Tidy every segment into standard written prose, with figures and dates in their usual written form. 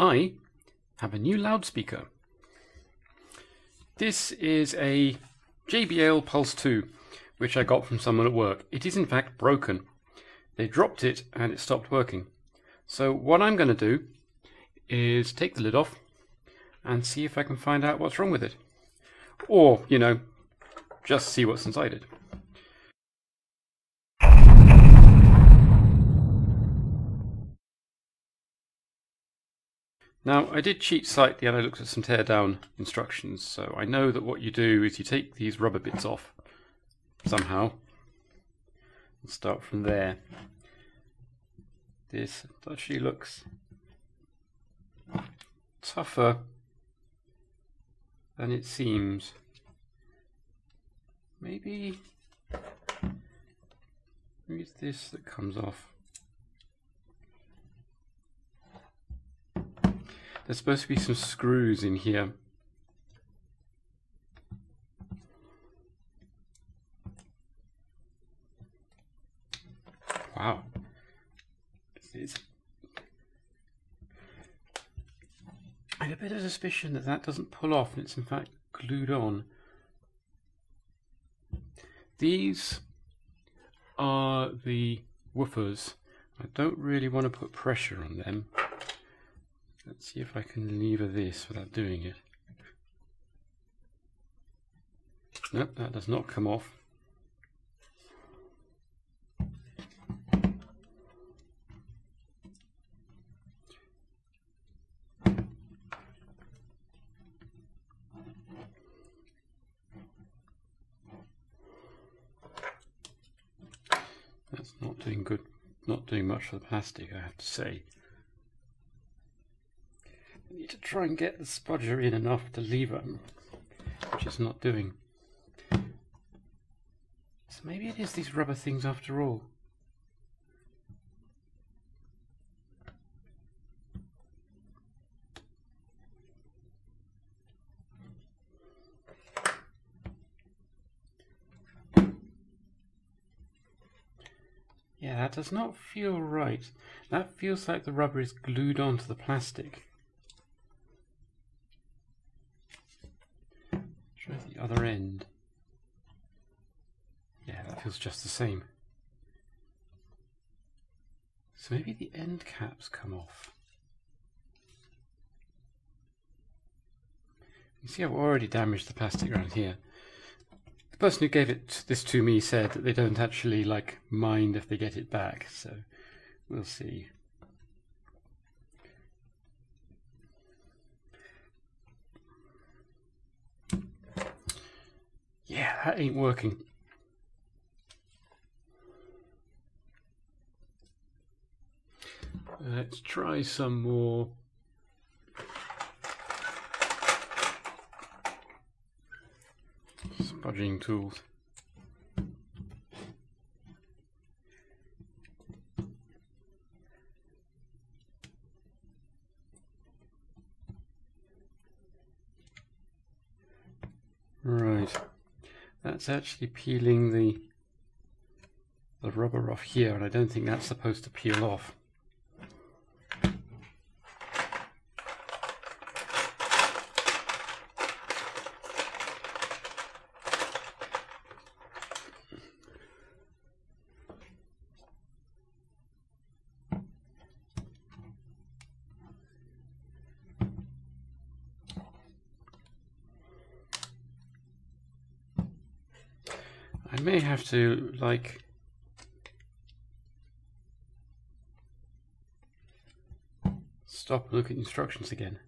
I have a new loudspeaker. This is a JBL Pulse 2, which I got from someone at work. It is in fact broken. They dropped it and it stopped working. So what I'm going to do is take the lid off and see if I can find out what's wrong with it. Or, you know, just see what's inside it. Now, I did cheat slightly and I looked at some teardown instructions, so I know that what you do is you take these rubber bits off somehow. Let's start from there. This actually looks tougher than it seems. Maybe it's this that comes off. There's supposed to be some screws in here. Wow. I have a bit of suspicion that that doesn't pull off and it's in fact glued on. These are the woofers. I don't really want to put pressure on them. Let's see if I can lever this without doing it. Nope, that does not come off. That's not doing good, not doing much for the plastic, I have to say. I need to try and get the spudger in enough to lever, which it's not doing. So maybe it is these rubber things after all. Yeah, that does not feel right. That feels like the rubber is glued onto the plastic. The other end. Yeah, that feels just the same. So maybe the end caps come off. You see, I've already damaged the plastic around here. The person who gave this to me said that they don't actually mind if they get it back, so we'll see. Yeah, that ain't working. Let's try some more. Spudging tools. Right. That's actually peeling the rubber off here, and I don't think that's supposed to peel off. I may have to stop and look at the instructions again.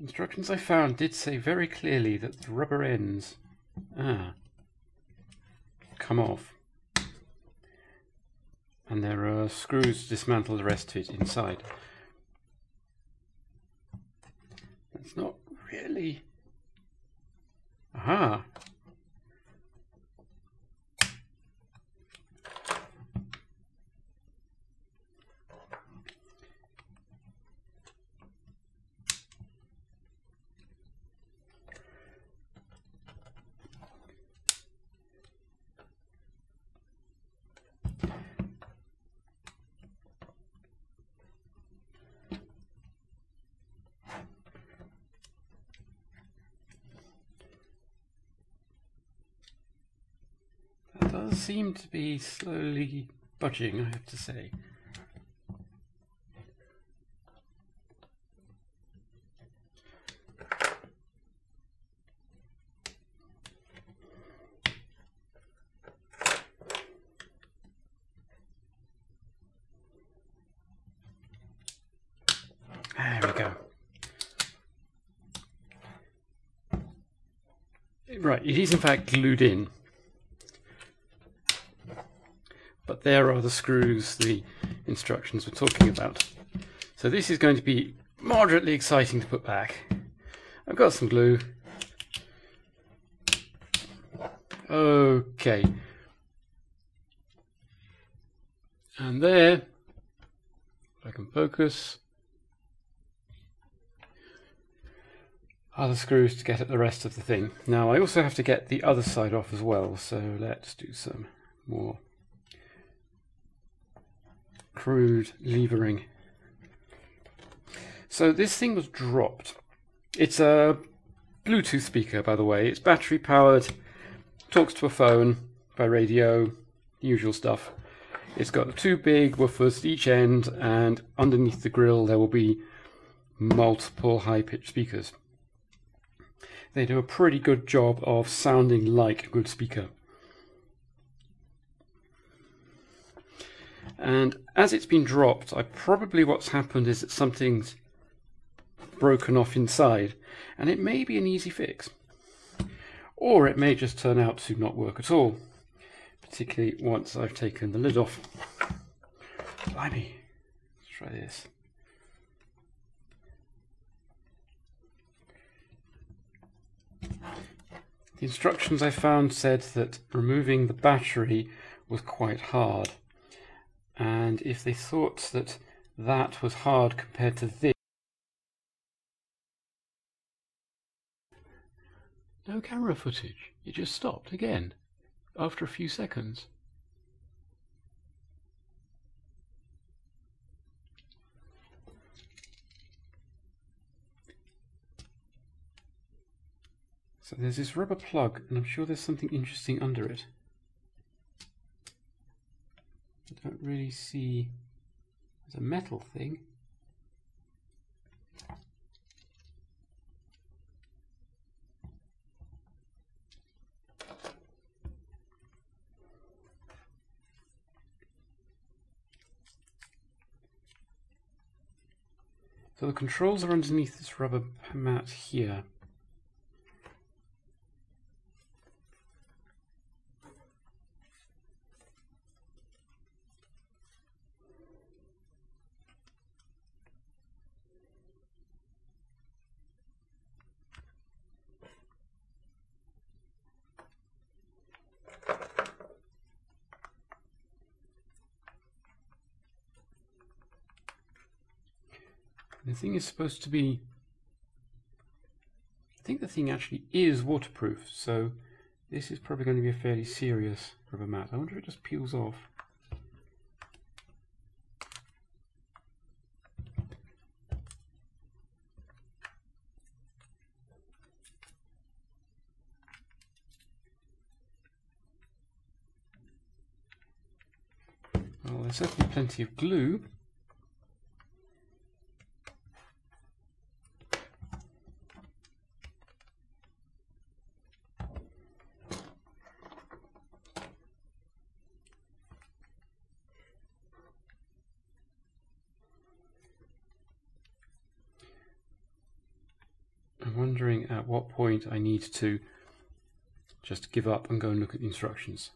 Instructions I found did say very clearly that the rubber ends come off, and there are screws to dismantle the rest of it inside. That's not really. Aha! does seem to be slowly budging, I have to say. There we go. Right, it is in fact glued in. But there are the screws the instructions were talking about. So this is going to be moderately exciting to put back. I've got some glue. Okay. And there, if I can focus, are the screws to get at the rest of the thing. Now I also have to get the other side off as well, so let's do some more crude levering. So this thing was dropped. It's a Bluetooth speaker, by the way. It's battery powered, talks to a phone by radio, usual stuff. It's got two big woofers at each end, and underneath the grill there will be multiple high-pitched speakers. They do a pretty good job of sounding like a good speaker. And as it's been dropped, probably what's happened is that something's broken off inside, and it may be an easy fix. Or it may just turn out to not work at all, particularly once I've taken the lid off. Blimey, let's try this. The instructions I found said that removing the battery was quite hard, and if they thought that that was hard compared to this... No camera footage, it just stopped again after a few seconds. So there's this rubber plug, and I'm sure there's something interesting under it. I don't really see... There's a metal thing. So the controls are underneath this rubber mat here. The thing is supposed to be... I think the thing actually is waterproof, so this is probably going to be a fairly serious rubber mat. I wonder if it just peels off. Well, there's certainly plenty of glue. At what point I need to just give up and go and look at the instructions.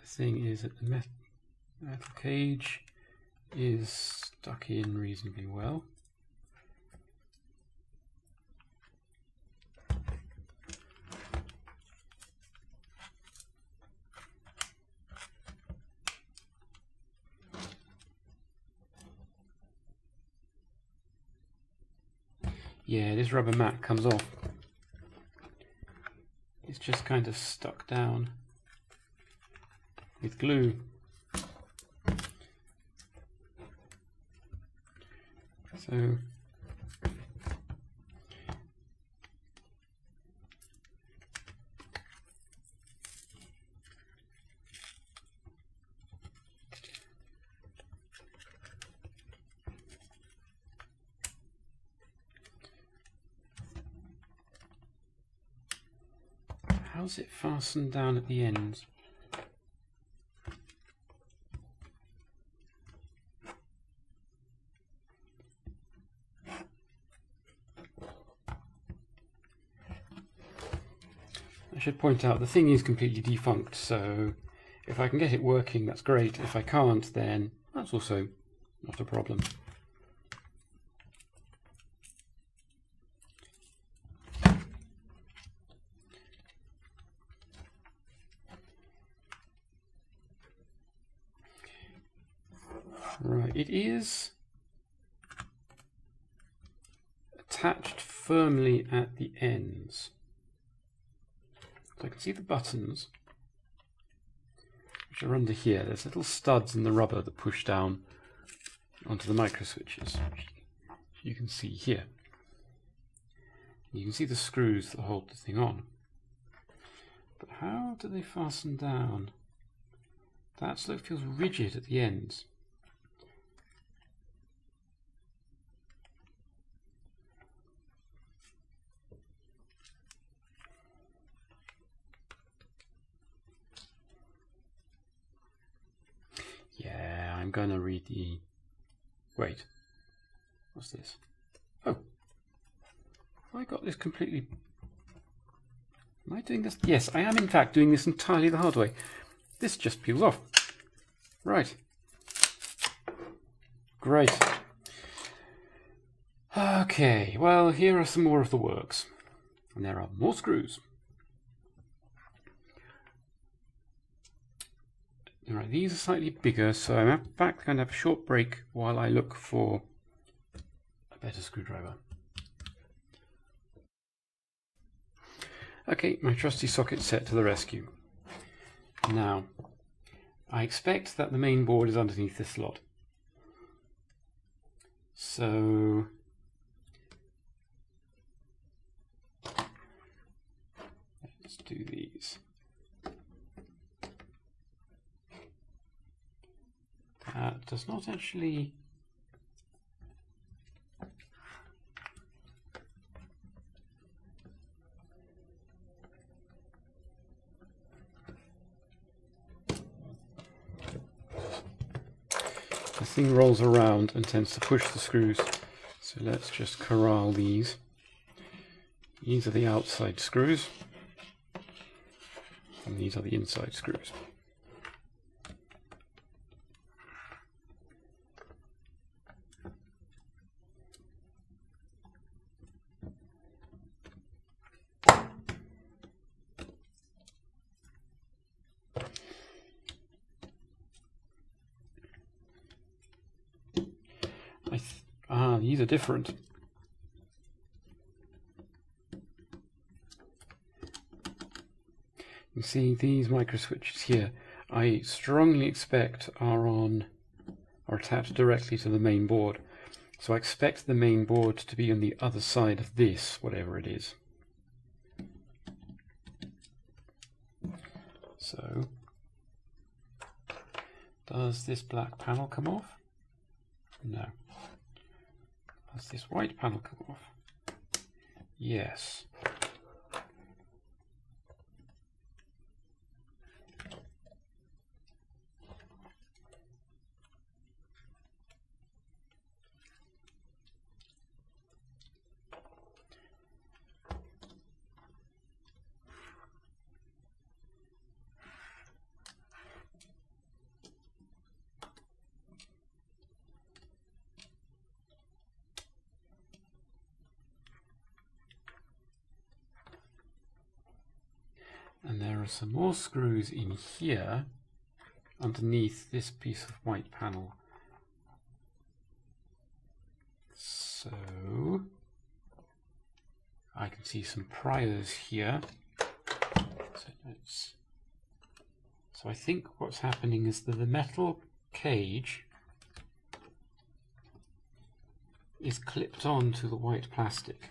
The thing is that the metal cage is stuck in reasonably well. Yeah, this rubber mat comes off. It's just kind of stuck down with glue. So how's it fastened down at the ends? I should point out the thing is completely defunct, so if I can get it working, that's great. If I can't, then that's also not a problem. Right, it is attached firmly at the ends. So I can see the buttons, which are under here. There's little studs in the rubber that push down onto the micro switches, which you can see here. And you can see the screws that hold the thing on. But how do they fasten down? That sort of feels rigid at the ends. Yeah, I'm gonna read the... Wait, what's this? Oh, I got this completely... Am I doing this? Yes, I am in fact doing this entirely the hard way. This just peels off. Right. Great. Okay, well, here are some more of the works. And there are more screws. Alright, these are slightly bigger, so I'm in fact going to have a short break while I look for a better screwdriver. Okay, my trusty socket set to the rescue. Now, I expect that the main board is underneath this slot. So, let's do these. That does not actually... The thing rolls around and tends to push the screws. So let's just corral these. These are the outside screws. And these are the inside screws. These are different. You see these micro switches here, I strongly expect are attached directly to the main board. So I expect the main board to be on the other side of this, whatever it is. So does this black panel come off? No. Does this white panel come off? Yes. And there are some more screws in here underneath this piece of white panel. So I can see some priors here. So I think what's happening is that the metal cage is clipped onto the white plastic,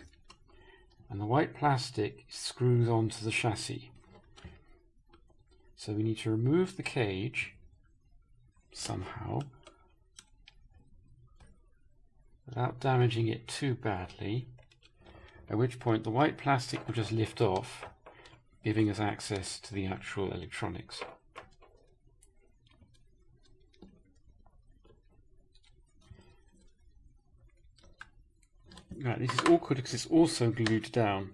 and the white plastic screws onto the chassis. So we need to remove the cage somehow without damaging it too badly, at which point the white plastic will just lift off, giving us access to the actual electronics. Right, this is awkward because it's also glued down.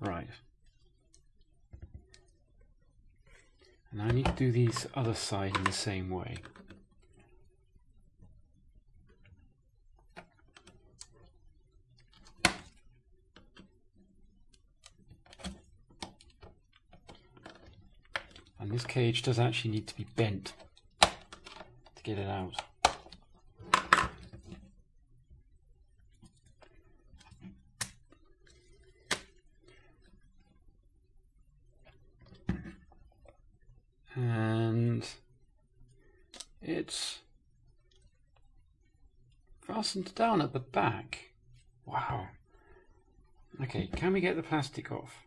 Right. And I need to do the other side in the same way. And this cage does actually need to be bent to get it out. And it's fastened down at the back. Wow. Okay, can we get the plastic off?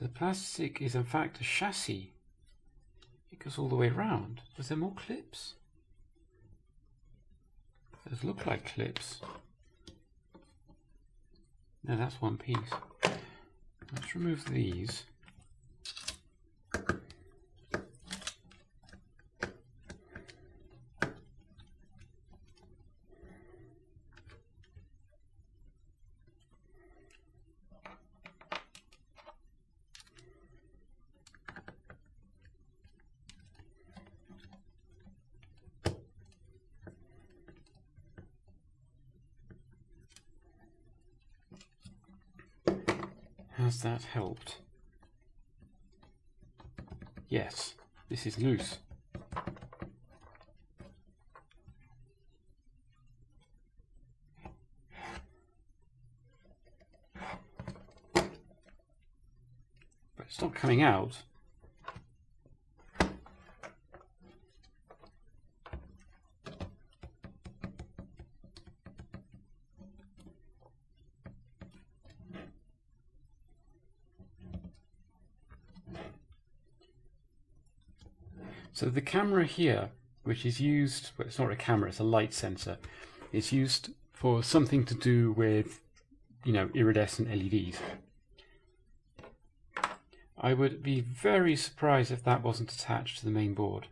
The plastic is in fact a chassis. It goes all the way round. Was there more clips? Those look like clips. No, that's one piece. Let's remove these. Has that helped? Yes, this is loose. But it's not coming out. So the camera here, which is used, well, it's not a camera, it's a light sensor. It's used for something to do with, you know, iridescent LEDs. I would be very surprised if that wasn't attached to the main board.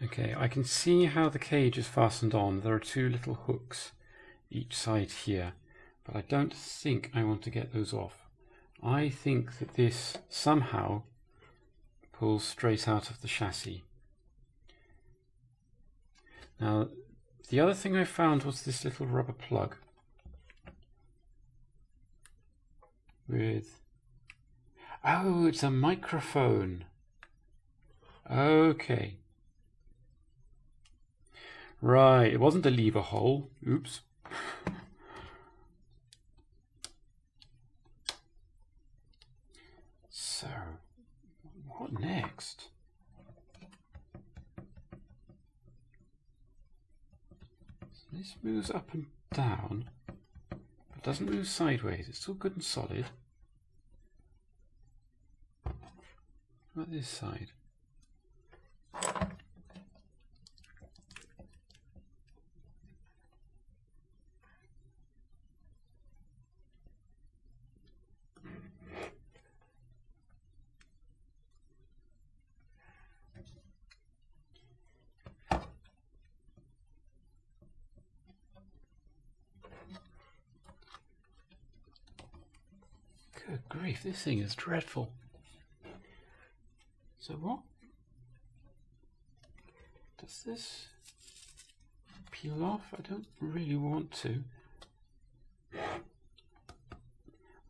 Okay, I can see how the cage is fastened on. There are two little hooks each side here, but I don't think I want to get those off. I think that this somehow pulls straight out of the chassis. Now, the other thing I found was this little rubber plug with... Oh, it's a microphone! Okay. Right, it wasn't a lever hole. Oops. So, what next? So this moves up and down, but doesn't move sideways. It's still good and solid. What about this side? Good grief, this thing is dreadful. So what does this peel off. I don't really want to.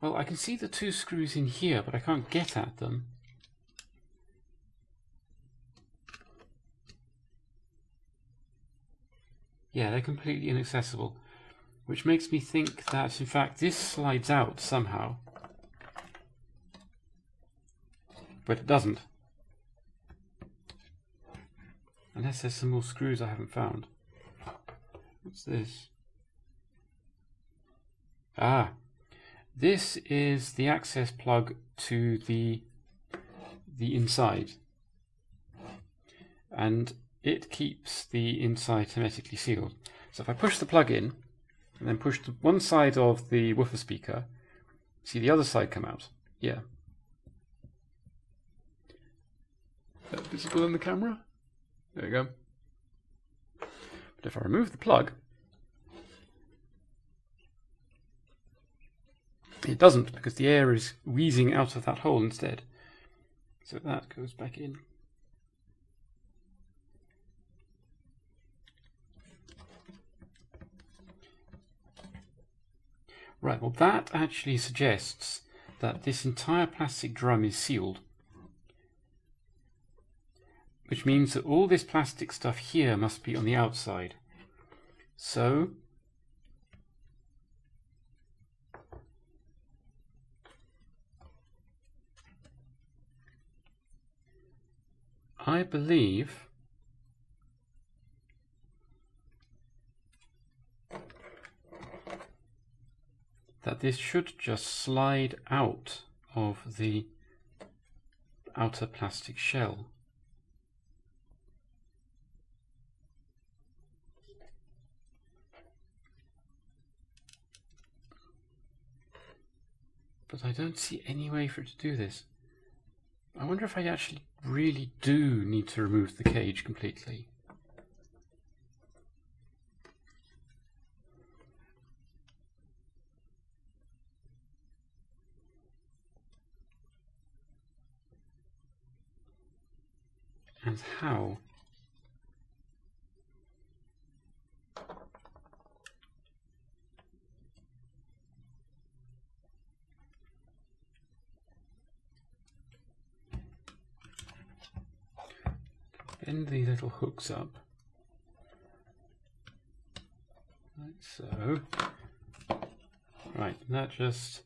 Well, I can see the two screws in here, but I can't get at them. Yeah, they're completely inaccessible, which makes me think that, in fact, this slides out somehow. But it doesn't. Unless there's some more screws I haven't found. What's this? Ah, this is the access plug to the inside. And it keeps the inside hermetically sealed. So if I push the plug in, and then push the one side of the woofer speaker, see the other side come out. Yeah. Is that visible in the camera? There we go. But if I remove the plug, it doesn't, because the air is wheezing out of that hole instead. So that goes back in. Right, well that actually suggests that this entire plastic drum is sealed. Which means that all this plastic stuff here must be on the outside. So, I believe that this should just slide out of the outer plastic shell. But I don't see any way for it to do this. I wonder if I actually really do need to remove the cage completely. And how? Bend the little hooks up, like so. Right, that just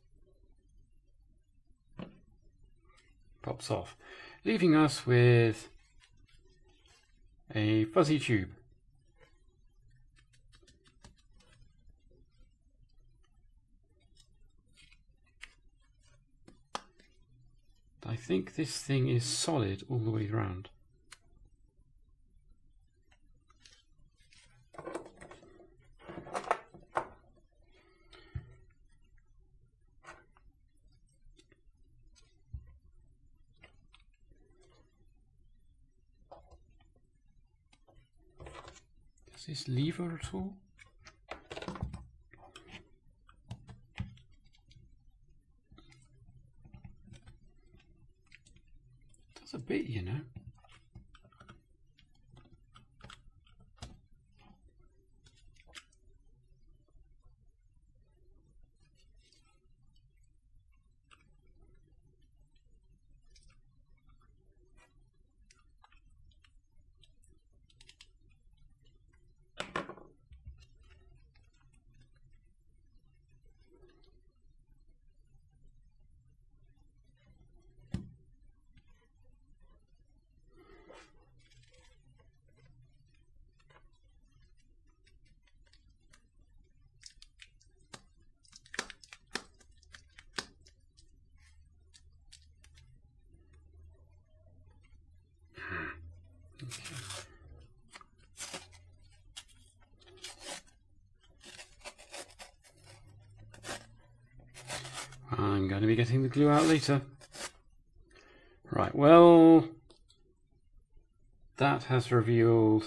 pops off, leaving us with a fuzzy tube. I think this thing is solid all the way around. This lever at all? It does a bit, you know. I'm going to be getting the glue out later. Right, well, that has revealed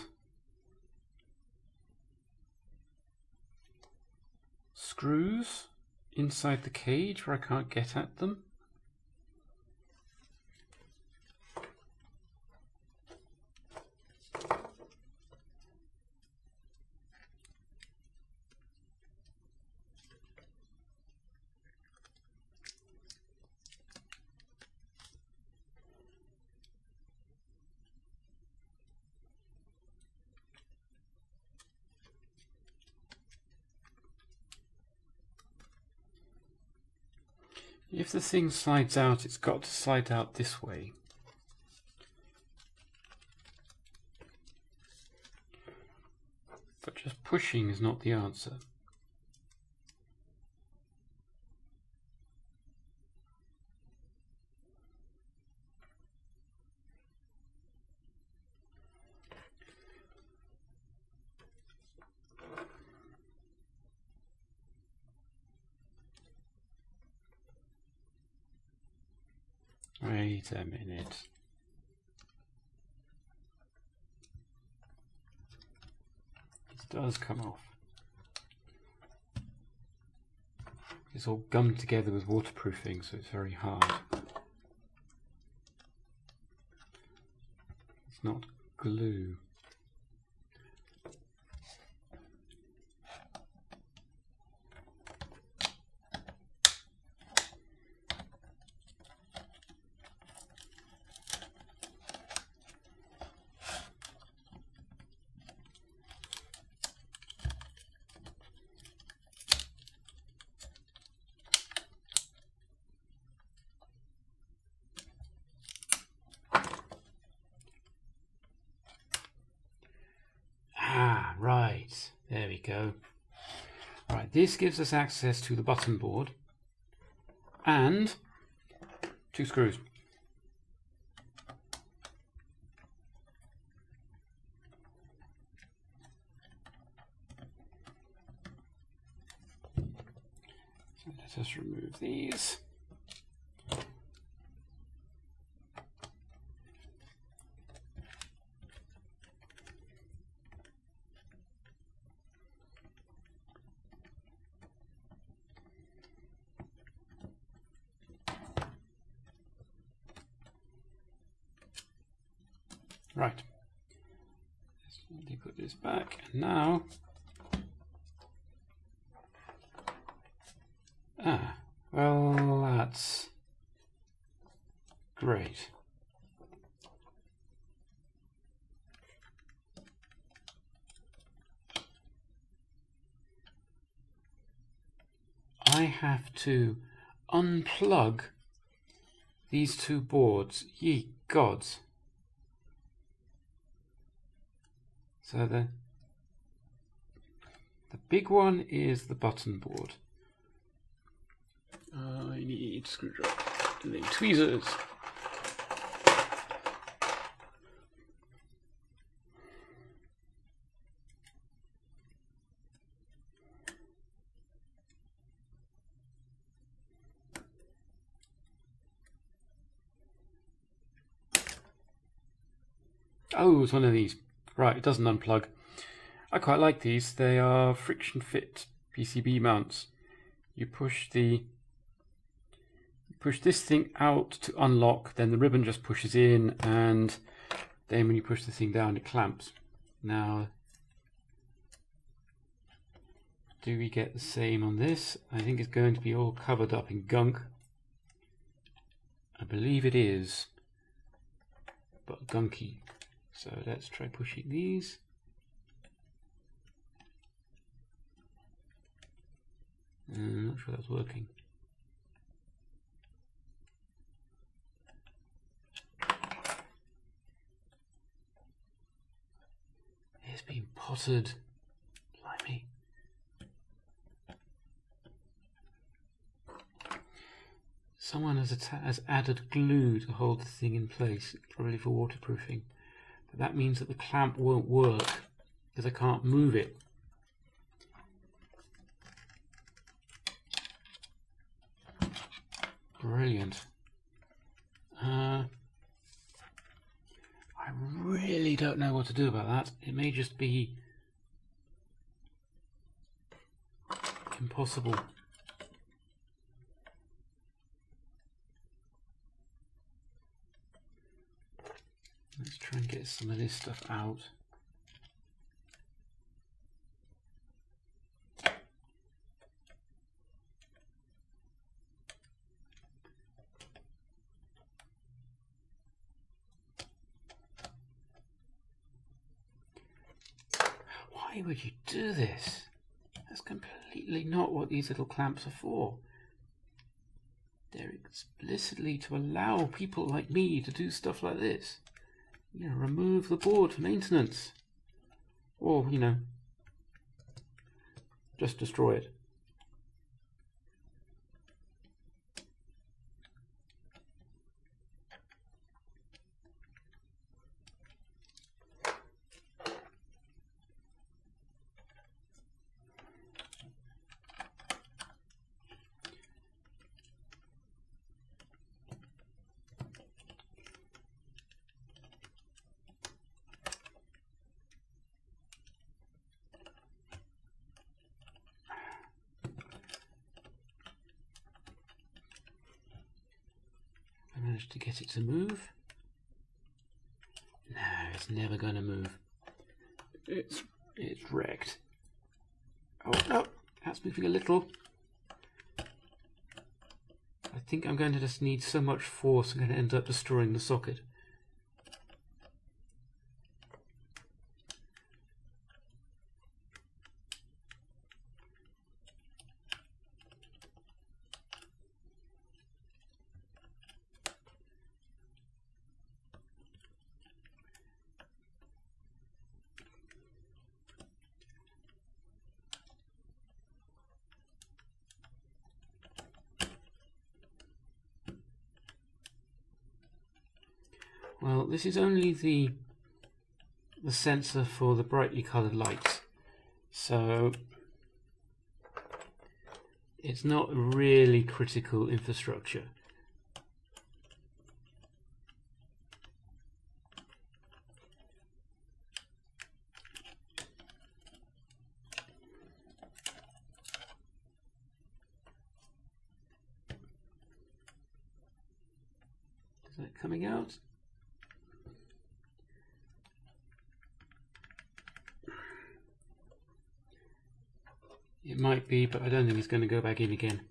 screws inside the cage where I can't get at them. If the thing slides out, it's got to slide out this way. But just pushing is not the answer. Wait a minute. It does come off. It's all gummed together with waterproofing, so it's very hard. It's not glue. Right, there we go. Right, this gives us access to the button board and two screws. So let us remove these. Right, let's put this back, and now, well, that's great. I have to unplug these two boards, ye gods. So the big one is the button board. I need screwdriver and then tweezers. Oh, it's one of these. Right, it doesn't unplug. I quite like these. They are friction fit PCB mounts. You push this thing out to unlock, then the ribbon just pushes in, and then when you push the thing down, it clamps. Now, do we get the same on this? I think it's going to be all covered up in gunk. I believe it is, but gunky. So let's try pushing these. I'm not sure that's working. It's been potted. Blimey. Someone has added glue to hold the thing in place, probably for waterproofing. That means that the clamp won't work because I can't move it. Brilliant. I really don't know what to do about that. It may just be impossible. Let's try and get some of this stuff out. Why would you do this? That's completely not what these little clamps are for. They're explicitly to allow people like me to do stuff like this. You know, remove the board for maintenance. Or, you know, just destroy it. To get it to move. No, it's never going to move. It's wrecked. Oh, no, that's moving a little. I think I'm going to just need so much force I'm going to end up destroying the socket. Well, this is only the sensor for the brightly coloured lights, so it's not really critical infrastructure. Is that coming out? It might be, but I don't think it's going to go back in again.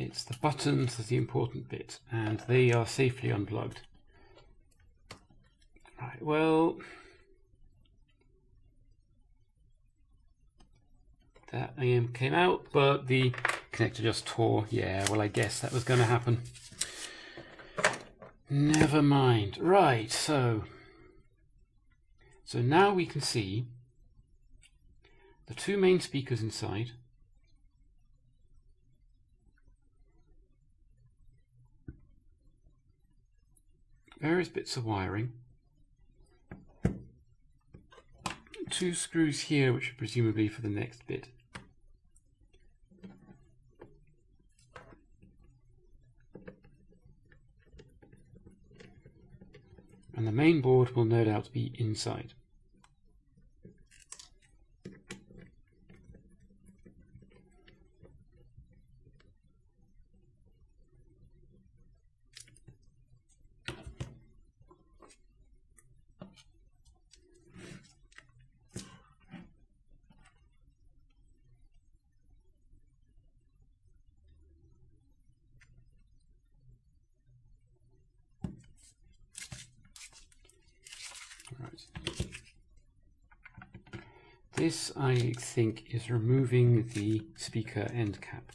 It's the buttons that's the important bit, and they are safely unplugged. Right, well, that came out, but the connector just tore. Yeah, well, I guess that was going to happen. Never mind. Right, so now we can see the two main speakers inside. Various bits of wiring, two screws here which are presumably for the next bit. And the main board will no doubt be inside. This, I think, is removing the speaker end cap.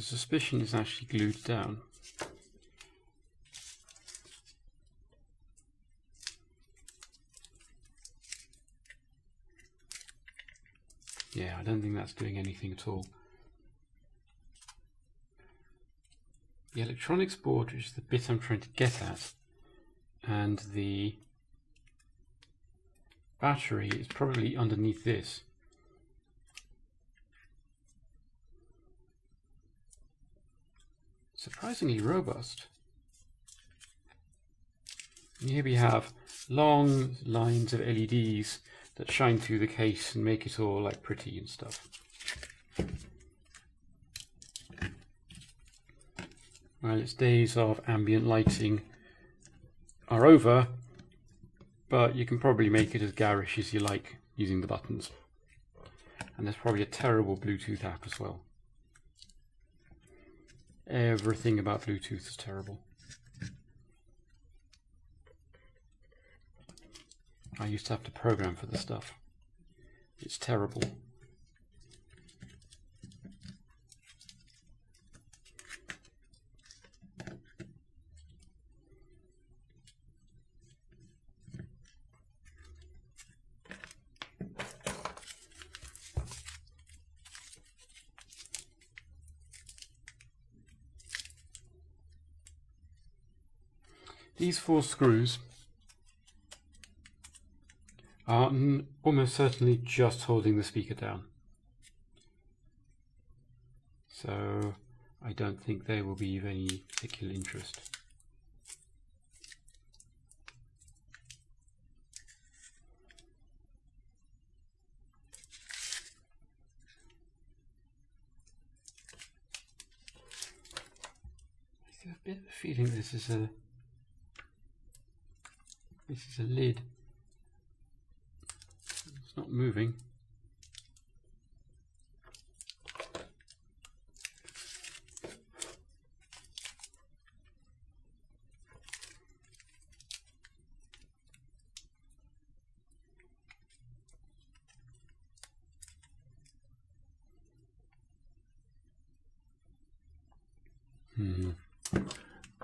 the suspension is actually glued down. Yeah, I don't think that's doing anything at all. The electronics board, which is the bit I'm trying to get at, and the battery is probably underneath this. Surprisingly robust. And here we have long lines of LEDs that shine through the case and make it all like pretty and stuff. Well, its days of ambient lighting are over, but you can probably make it as garish as you like using the buttons. And there's probably a terrible Bluetooth app as well. Everything about Bluetooth is terrible. I used to have to program for this stuff. It's terrible. These four screws are almost certainly just holding the speaker down. So I don't think they will be of any particular interest. I have a bit of a feeling this is a lid. It's not moving.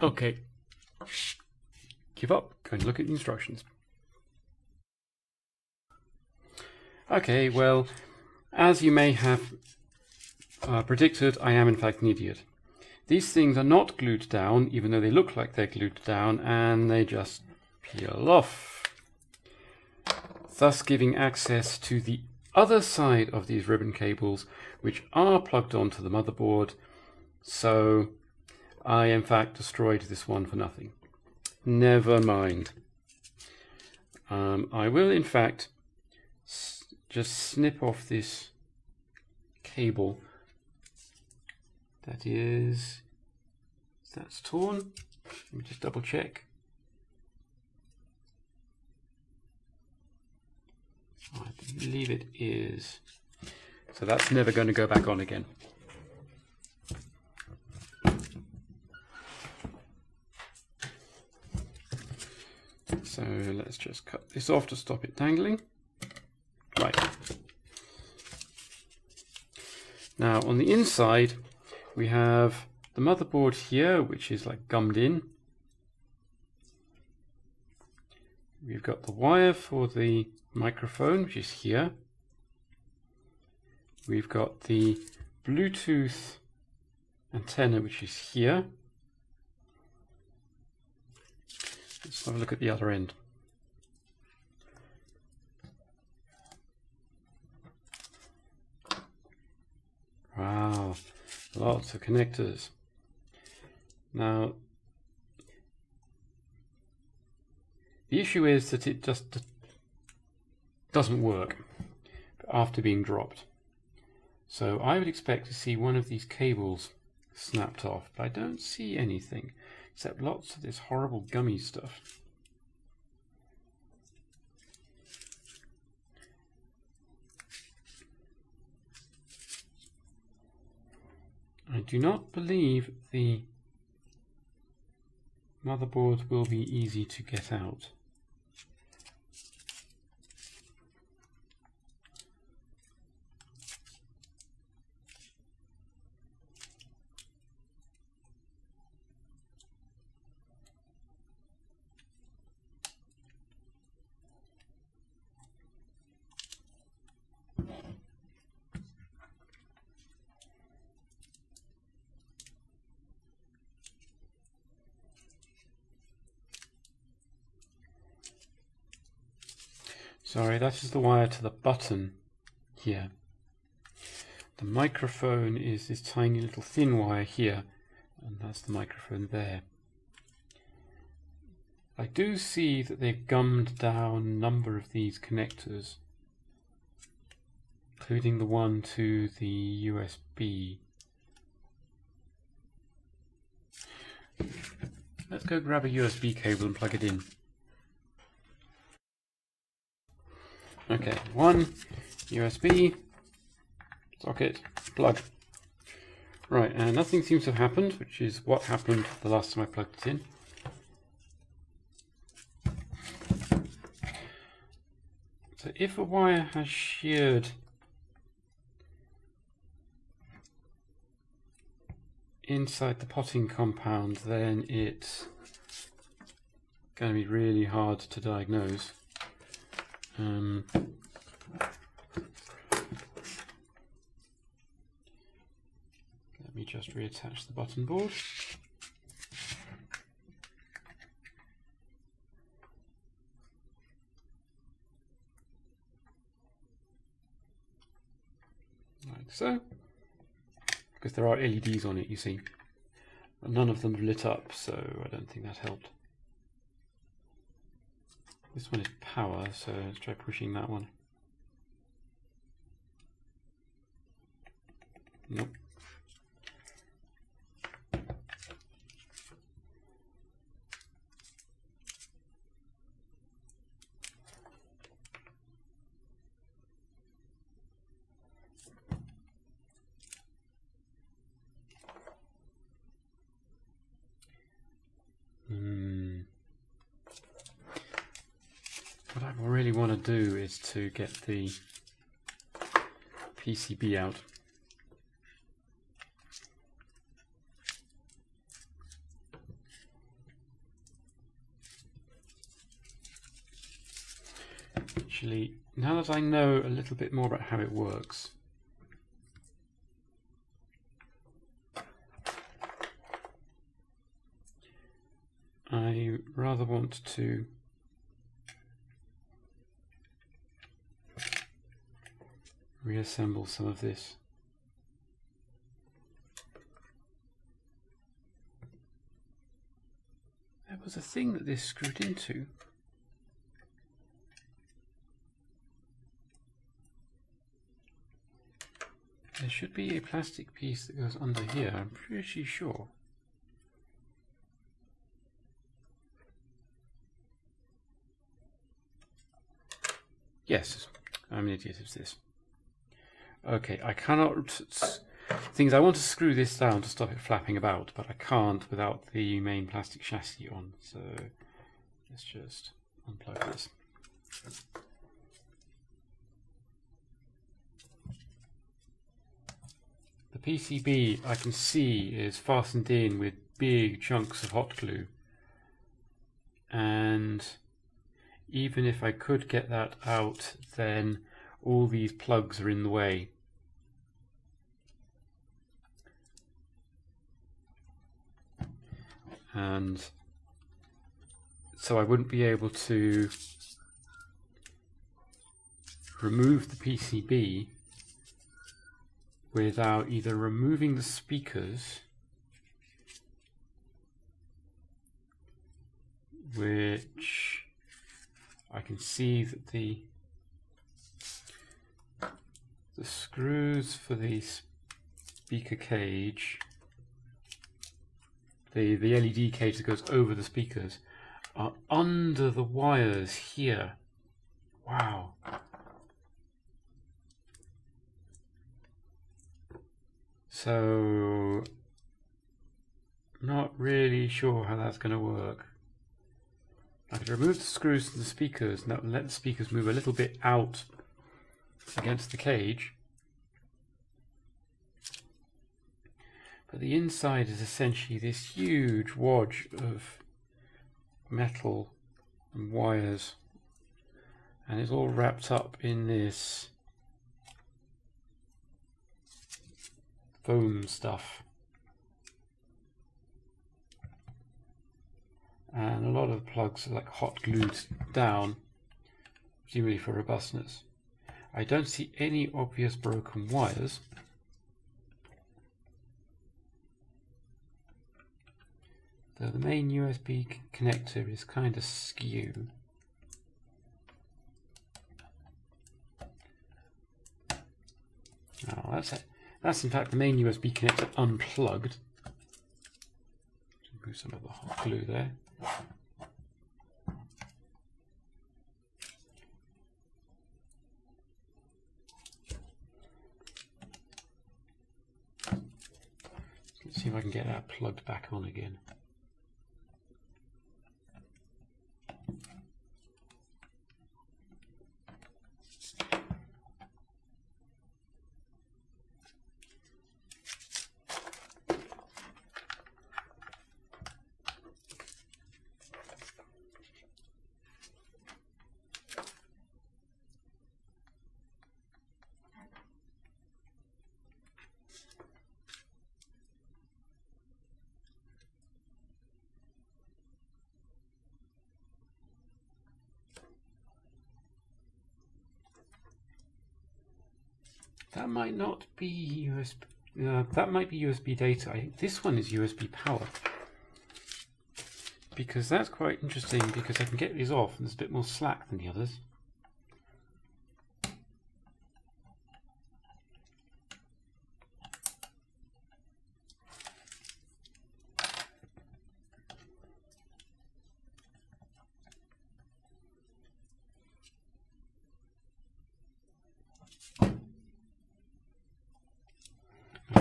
Okay. Give up. Go and look at the instructions. Okay, well, as you may have predicted, I am in fact an idiot. These things are not glued down, even though they look like they're glued down, and they just peel off, thus giving access to the other side of these ribbon cables, which are plugged onto the motherboard. So I in fact destroyed this one for nothing. Never mind. I will in fact just snip off this cable that's torn. Let me just double check. I believe it is. So that's never going to go back on again. So let's just cut this off to stop it dangling. Right. Now on the inside we have the motherboard here, which is like gummed in. We've got the wire for the microphone, which is here. We've got the Bluetooth antenna, which is here. Let's have a look at the other end. Wow, lots of connectors. Now, the issue is that it just doesn't work after being dropped. So I would expect to see one of these cables snapped off, but I don't see anything. Except lots of this horrible gummy stuff. I do not believe the motherboard will be easy to get out. Sorry, that is the wire to the button here. The microphone is this tiny little thin wire here, and that's the microphone there. I do see that they've gummed down a number of these connectors, including the one to the USB. Let's go grab a USB cable and plug it in. Okay, one USB socket plug. Right, and nothing seems to have happened, which is what happened the last time I plugged it in. So if a wire has sheared inside the potting compound, then it's going to be really hard to diagnose. Let me just reattach the button board. Like so. Because there are LEDs on it, you see. But none of them have lit up, so I don't think that helped. This one is power, so let's try pushing that one. Nope. Do is to get the PCB out. Actually, now that I know a little bit more about how it works, I rather want to reassemble some of this. There was a thing that this screwed into. There should be a plastic piece that goes under here, I'm pretty sure. Yes, I'm an idiot, it's this. Okay, I cannot. Things I want to screw this down to stop it flapping about, but I can't without the main plastic chassis on. So let's just unplug this. The PCB I can see is fastened in with big chunks of hot glue, and even if I could get that out, then all these plugs are in the way. And so I wouldn't be able to remove the PCB without either removing the speakers, which I can see that the screws for the speaker cage, the LED cage that goes over the speakers, are under the wires here. Wow. So, not really sure how that's going to work. I could remove the screws from the speakers and that will let the speakers move a little bit out against the cage. But the inside is essentially this huge wadge of metal and wires, and it's all wrapped up in this foam stuff. And a lot of plugs are like hot glued down, QE for robustness. I don't see any obvious broken wires. Though the main USB connector is kind of skew. Oh, that's it. That's in fact the main USB connector unplugged. Move some of the hot glue there. Let's see if I can get that plugged back on again. That might not be USB, that might be USB data. I think this one is USB power. Because that's quite interesting, because I can get these off and there's a bit more slack than the others.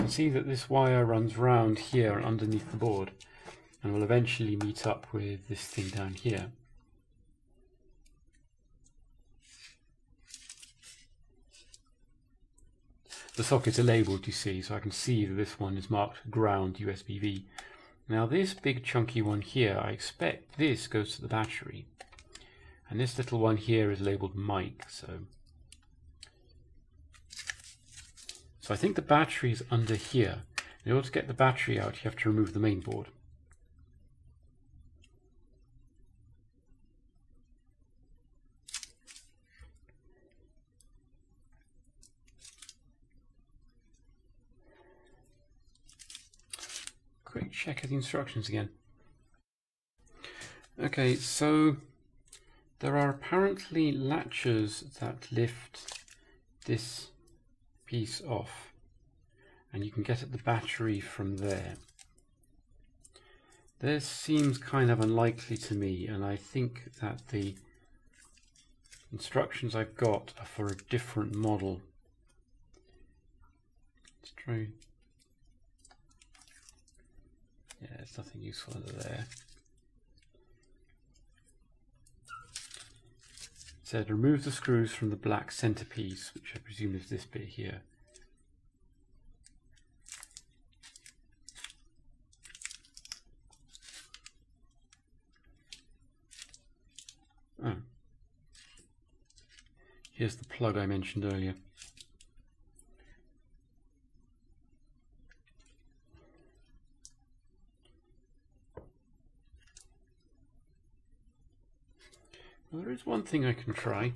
See that this wire runs round here and underneath the board and will eventually meet up with this thing down here. The sockets are labelled, you see, so I can see that this one is marked ground USB-V. Now this big chunky one here, I expect this goes to the battery, and this little one here is labelled mic, So I think the battery is under here. In order to get the battery out, you have to remove the main board. Quick check of the instructions again. Okay, so there are apparently latches that lift this piece off, and you can get at the battery from there. This seems kind of unlikely to me, and I think that the instructions I've got are for a different model. Let's try. Yeah, there's nothing useful under there. It said remove the screws from the black centerpiece, which I presume is this bit here. Oh. Here's the plug I mentioned earlier. Well, there is one thing I can try.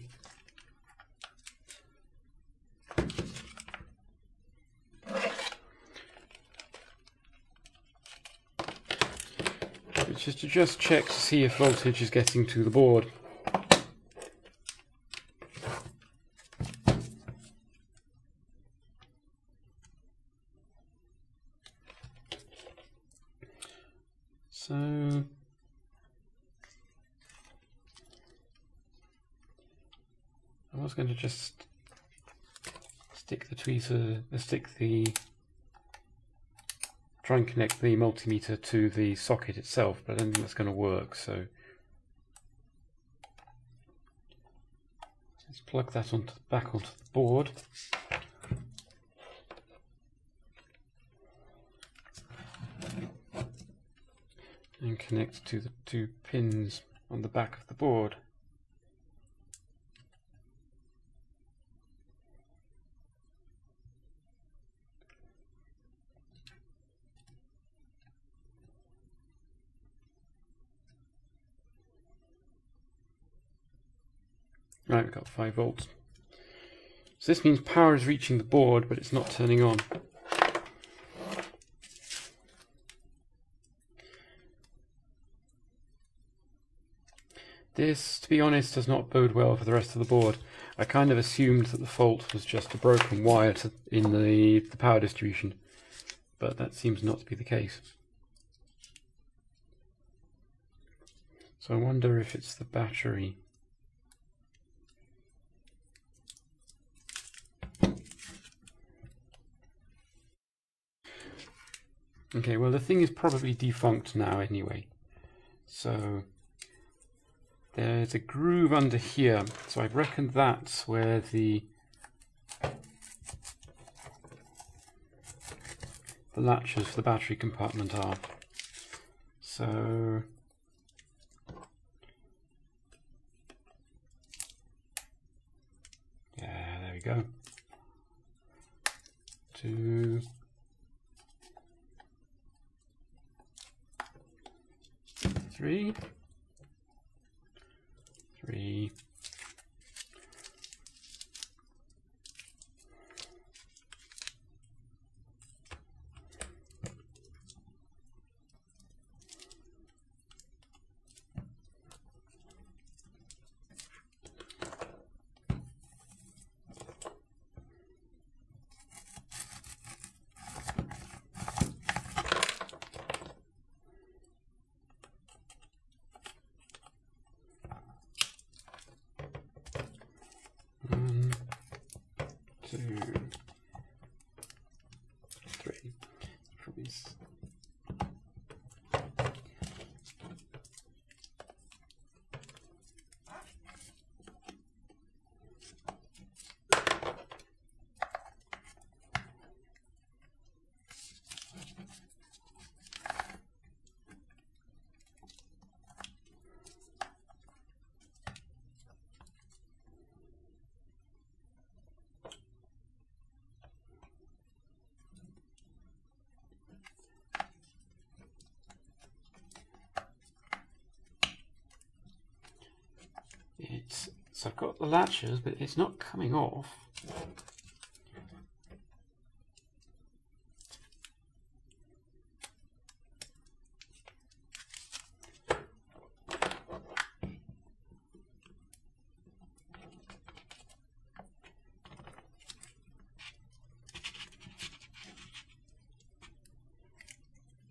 Which is to just check to see if voltage is getting to the board. So I was going to just stick the tweezer, try and connect the multimeter to the socket itself, but I don't think that's going to work, so let's plug that onto, back onto the board. And connect to the two pins on the back of the board. Right, we've got 5 volts. So this means power is reaching the board, but it's not turning on. This, to be honest, does not bode well for the rest of the board. I kind of assumed that the fault was just a broken wire in the power distribution, but that seems not to be the case. So I wonder if it's the battery. Okay, well, the thing is probably defunct now anyway. So there's a groove under here. So I reckon that's where the latches for the battery compartment are. So yeah, there we go. 2. Three, so I've got the latches, but it's not coming off.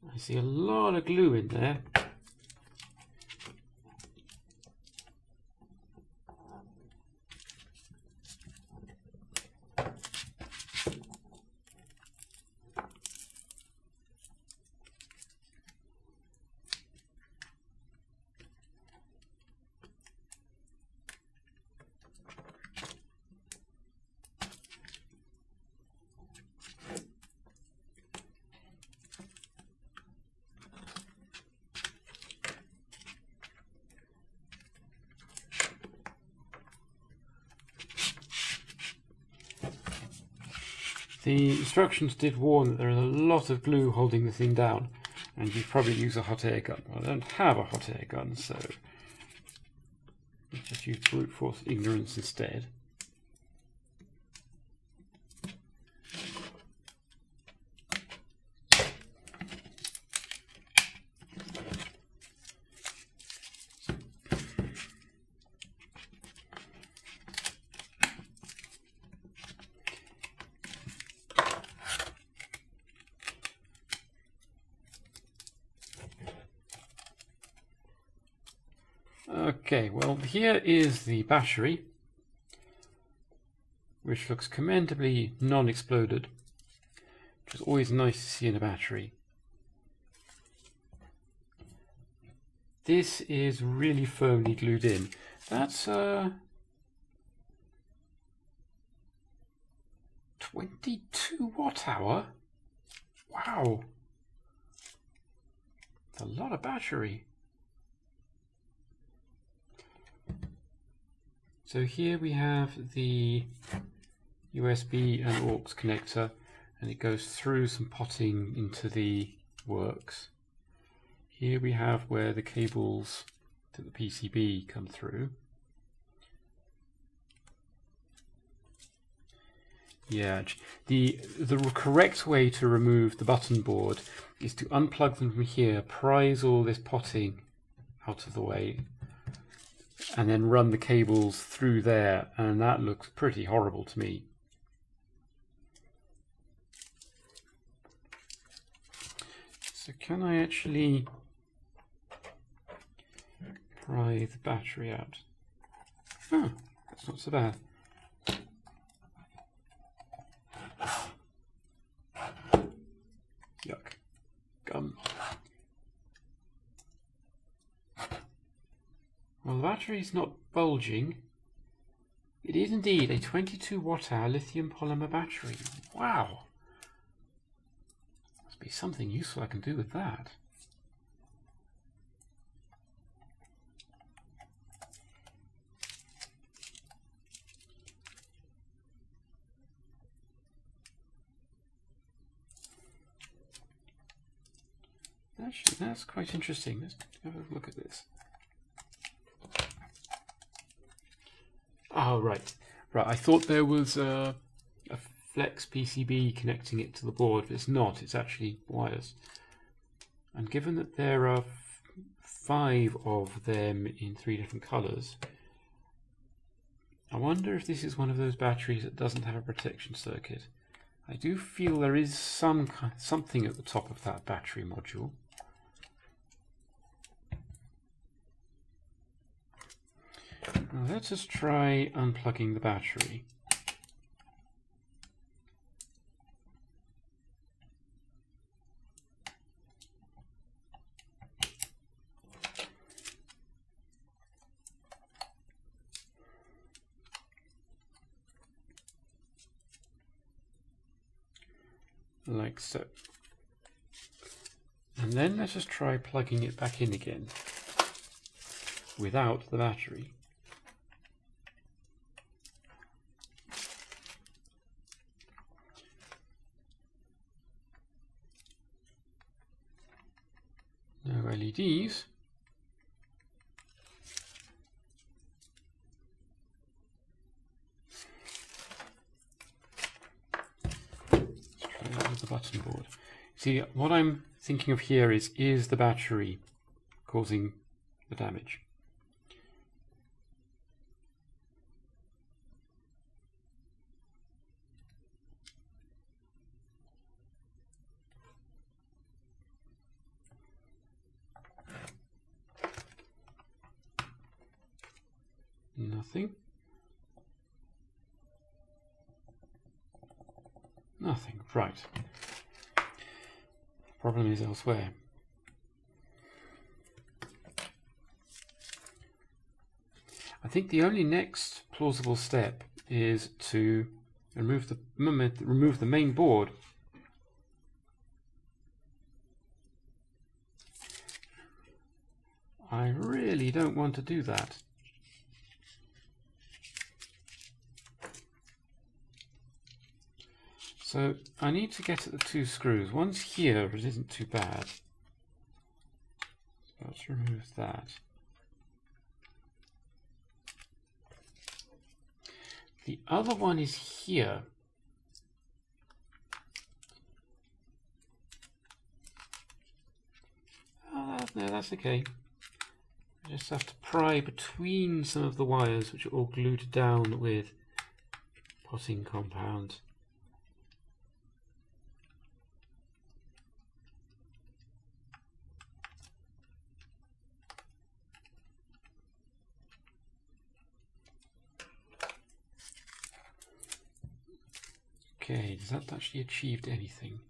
I see a lot of glue in there. The instructions did warn that there is a lot of glue holding the thing down, and you probably use a hot air gun. Well, I don't have a hot air gun, so I'll just use brute force ignorance instead. Okay, well, here is the battery, which looks commendably non-exploded, which is always nice to see in a battery. This is really firmly glued in. That's 22 watt hour. Wow, that's a lot of battery. So here we have the USB and AUX connector, and it goes through some potting into the works. Here we have where the cables to the PCB come through. Yeah, the correct way to remove the button board is to unplug them from here, prise all this potting out of the way, and then run the cables through there, and that looks pretty horrible to me. So can I actually pry the battery out? Oh, that's not so bad. Yuck. Gum. Well, the battery's not bulging. It is indeed a 22 watt-hour lithium polymer battery. Wow! Must be something useful I can do with that. Actually, that's quite interesting. Let's have a look at this. Oh, right. I thought there was a flex PCB connecting it to the board, but it's not. It's actually wires. And given that there are 5 of them in 3 different colours, I wonder if this is one of those batteries that doesn't have a protection circuit. I do feel there is something at the top of that battery module. Now let's just try unplugging the battery. Like so. And then let's just try plugging it back in again without the battery. LEDs. Let's try that with the button board. See, what I'm thinking of here is the battery causing the damage? Nothing. Right. The problem is elsewhere. I think the only next plausible step is to remove the main board. I really don't want to do that. So I need to get at the 2 screws. One's here, but it isn't too bad. So let's remove that. The other one is here. Oh, no, that's okay. I just have to pry between some of the wires, which are all glued down with potting compound. Okay, does that actually achieve anything?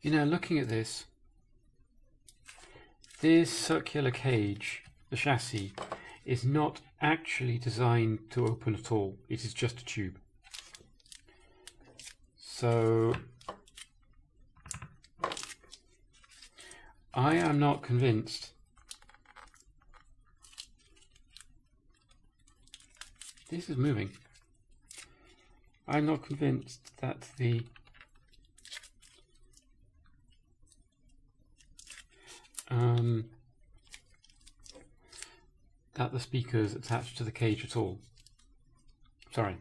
You know, looking at this circular cage, the chassis, is not actually designed to open at all. It is just a tube. So I am not convinced This is moving. I'm not convinced that the speaker's attached to the cage at all. Sorry,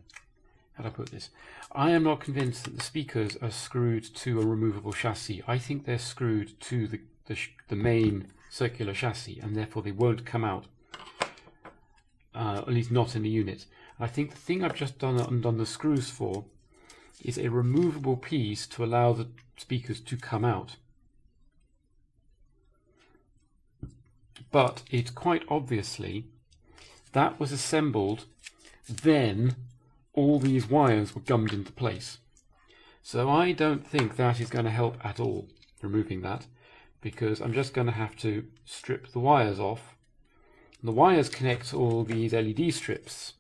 how do I put this? I am not convinced that the speakers are screwed to a removable chassis. I think they're screwed to the main circular chassis, and therefore they won't come out, at least not in the unit. I think the thing I've just done undone the screws for is a removable piece to allow the speakers to come out. But it's quite obviously that was assembled, then all these wires were gummed into place. So I don't think that is going to help at all, removing that, because I'm just going to have to strip the wires off. The wires connect all these LED strips.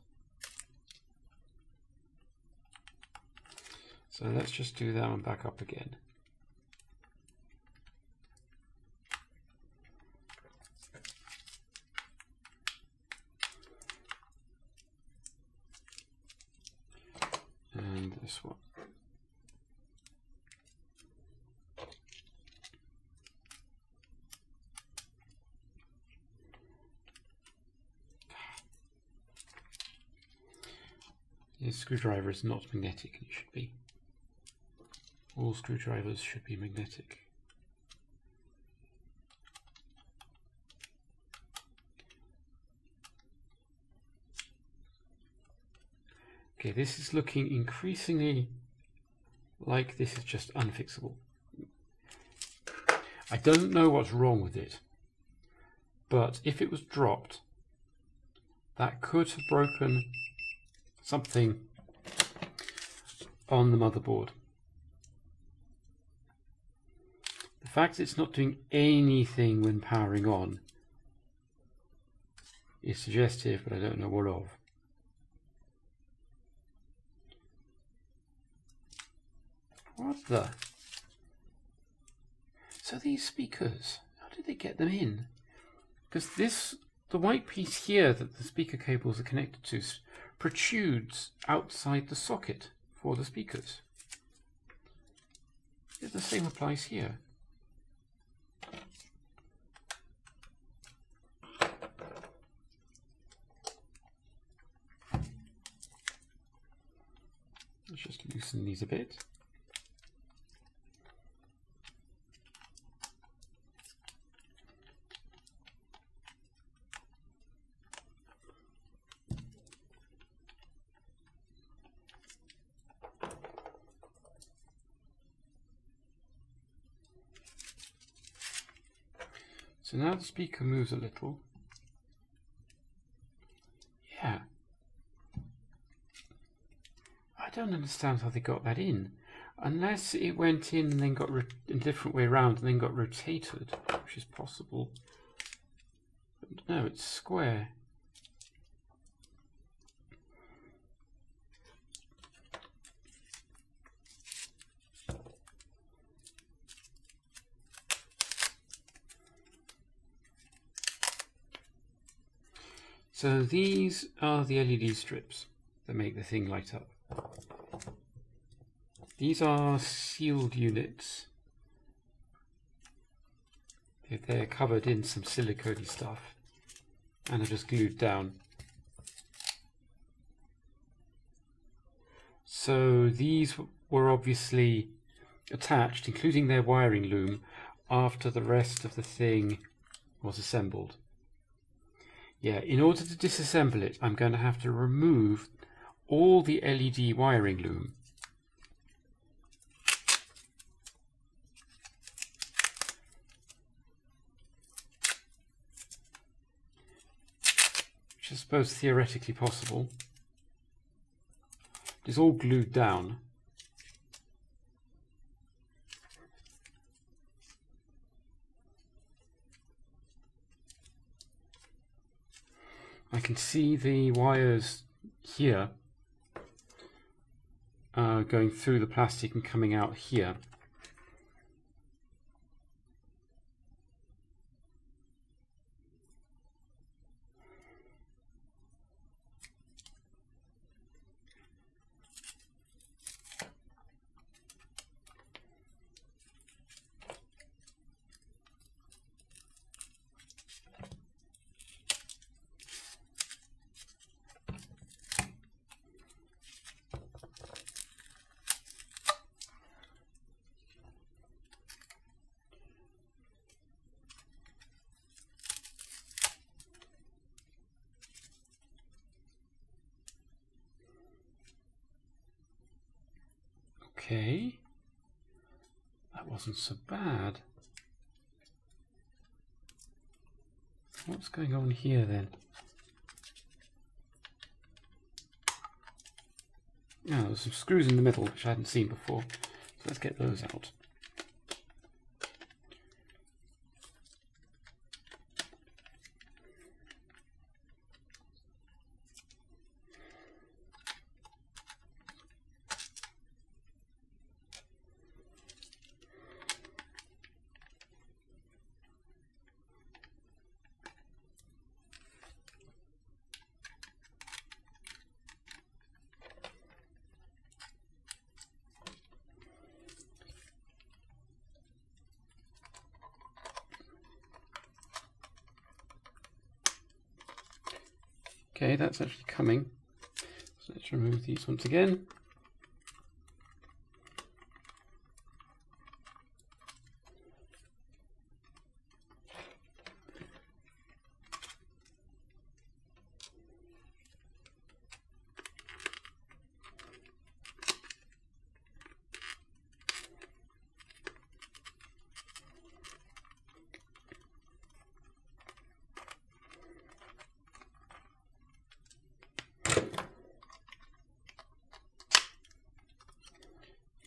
So let's just do that one back up again. And this one. This screwdriver is not magnetic, and it should be. All screwdrivers should be magnetic. Okay, this is looking increasingly like this is just unfixable. I don't know what's wrong with it, but if it was dropped, that could have broken something on the motherboard. The fact that it's not doing anything when powering on is suggestive, but I don't know what of. What the? So these speakers, how did they get them in? Because this, the white piece here that the speaker cables are connected to, protrudes outside the socket for the speakers. The same applies here. Let's just loosen these a bit. So now the speaker moves a little. Yeah. I don't understand how they got that in. Unless it went in and then got in a different way around and then got rotated, which is possible. But no, it's square. So these are the LED strips that make the thing light up. These are sealed units. They're covered in some silicone-y stuff and are just glued down. So these were obviously attached, including their wiring loom, after the rest of the thing was assembled. Yeah, in order to disassemble it, I'm going to have to remove all the LED wiring loom. Which I suppose is theoretically possible. It's all glued down. I can see the wires here going through the plastic and coming out here. Okay, that wasn't so bad. What's going on here then? Now, there's some screws in the middle which I hadn't seen before, so let's get those out. Okay, that's actually coming. So let's remove these once again.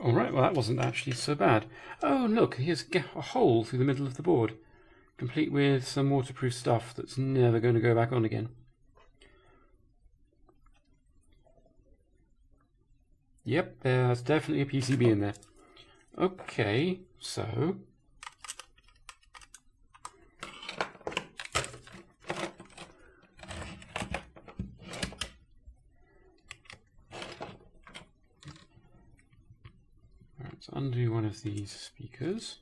Alright, well that wasn't actually so bad. Oh look, here's a hole through the middle of the board, complete with some waterproof stuff that's never going to go back on again. Yep, there's definitely a PCB in there. Okay, so... undo one of these speakers.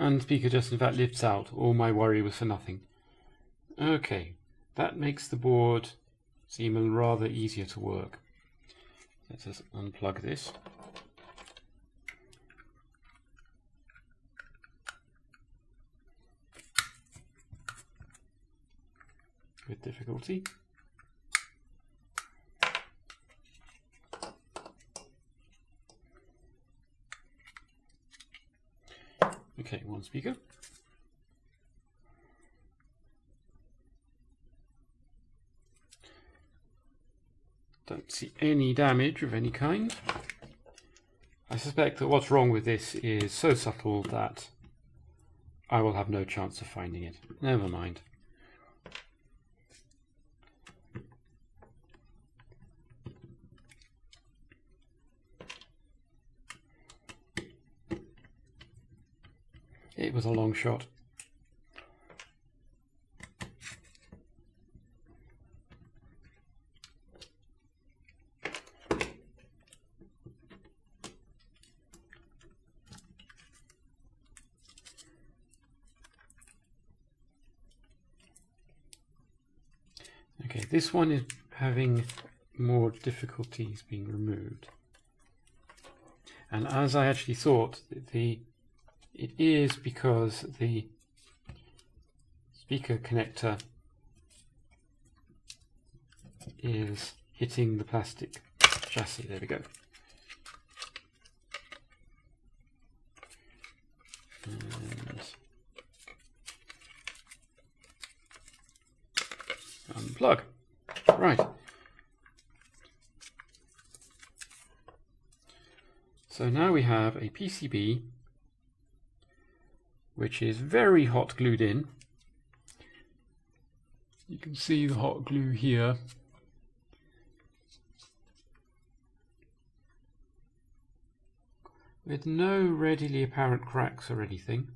And speaker just in fact lifts out. All my worry was for nothing. Okay, that makes the board seem rather easier to work. Let's just unplug this. With difficulty. Okay, one speaker. Don't see any damage of any kind. I suspect that what's wrong with this is so subtle that I will have no chance of finding it. Never mind. It was a long shot. Okay, this one is having more difficulties being removed. And as I actually thought, it is because the speaker connector is hitting the plastic chassis. There we go. And unplug. Right. So now we have a PCB which is very hot glued in. You can see the hot glue here. With no readily apparent cracks or anything.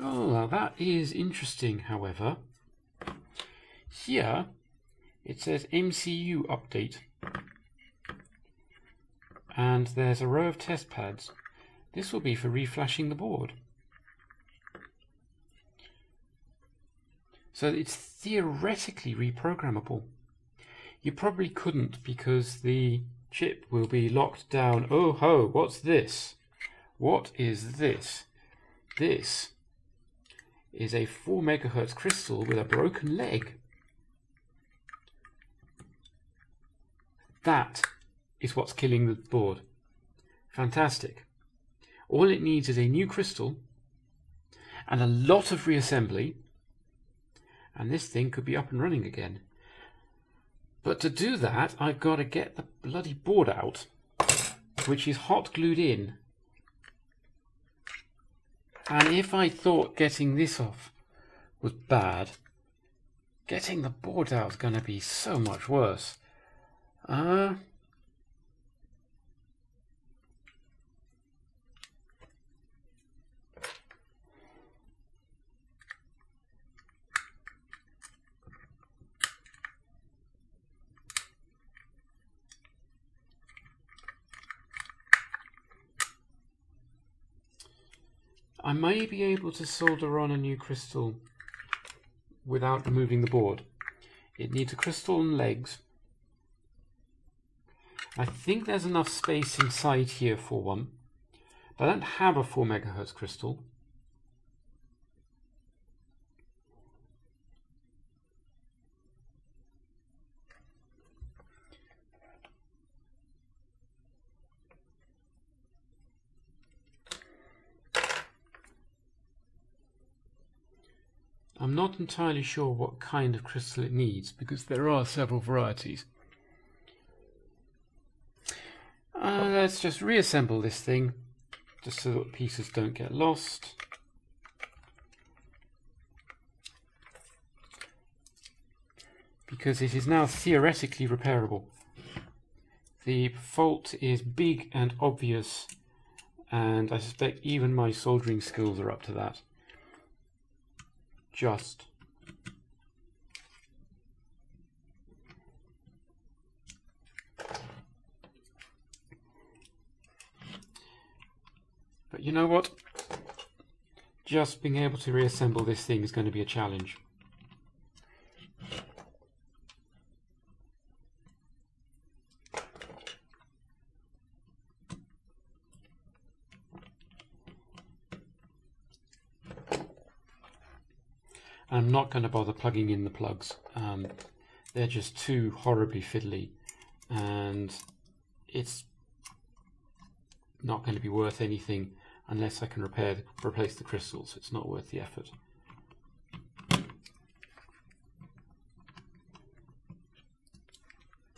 Oh, now that is interesting, however. Here, it says MCU update. And there's a row of test pads. This will be for reflashing the board. So it's theoretically reprogrammable. You probably couldn't, because the chip will be locked down. Oh ho, what's this? What is this? This is a 4 megahertz crystal with a broken leg. That is what's killing the board. Fantastic. All it needs is a new crystal and a lot of reassembly, and this thing could be up and running again. But to do that, I've got to get the bloody board out, which is hot glued in. And if I thought getting this off was bad, getting the board out is going to be so much worse. I may be able to solder on a new crystal without removing the board. It needs a crystal and legs. I think there's enough space inside here for one, but I don't have a 4 megahertz crystal. I'm not entirely sure what kind of crystal it needs, because there are several varieties. Let's just reassemble this thing, just so that pieces don't get lost. Because it is now theoretically repairable. The fault is big and obvious, and I suspect even my soldering skills are up to that. Just but you know what, just being able to reassemble this thing is going to be a challenge. I'm not going to bother plugging in the plugs. They're just too horribly fiddly, and it's not going to be worth anything unless I can replace the crystals. It's not worth the effort.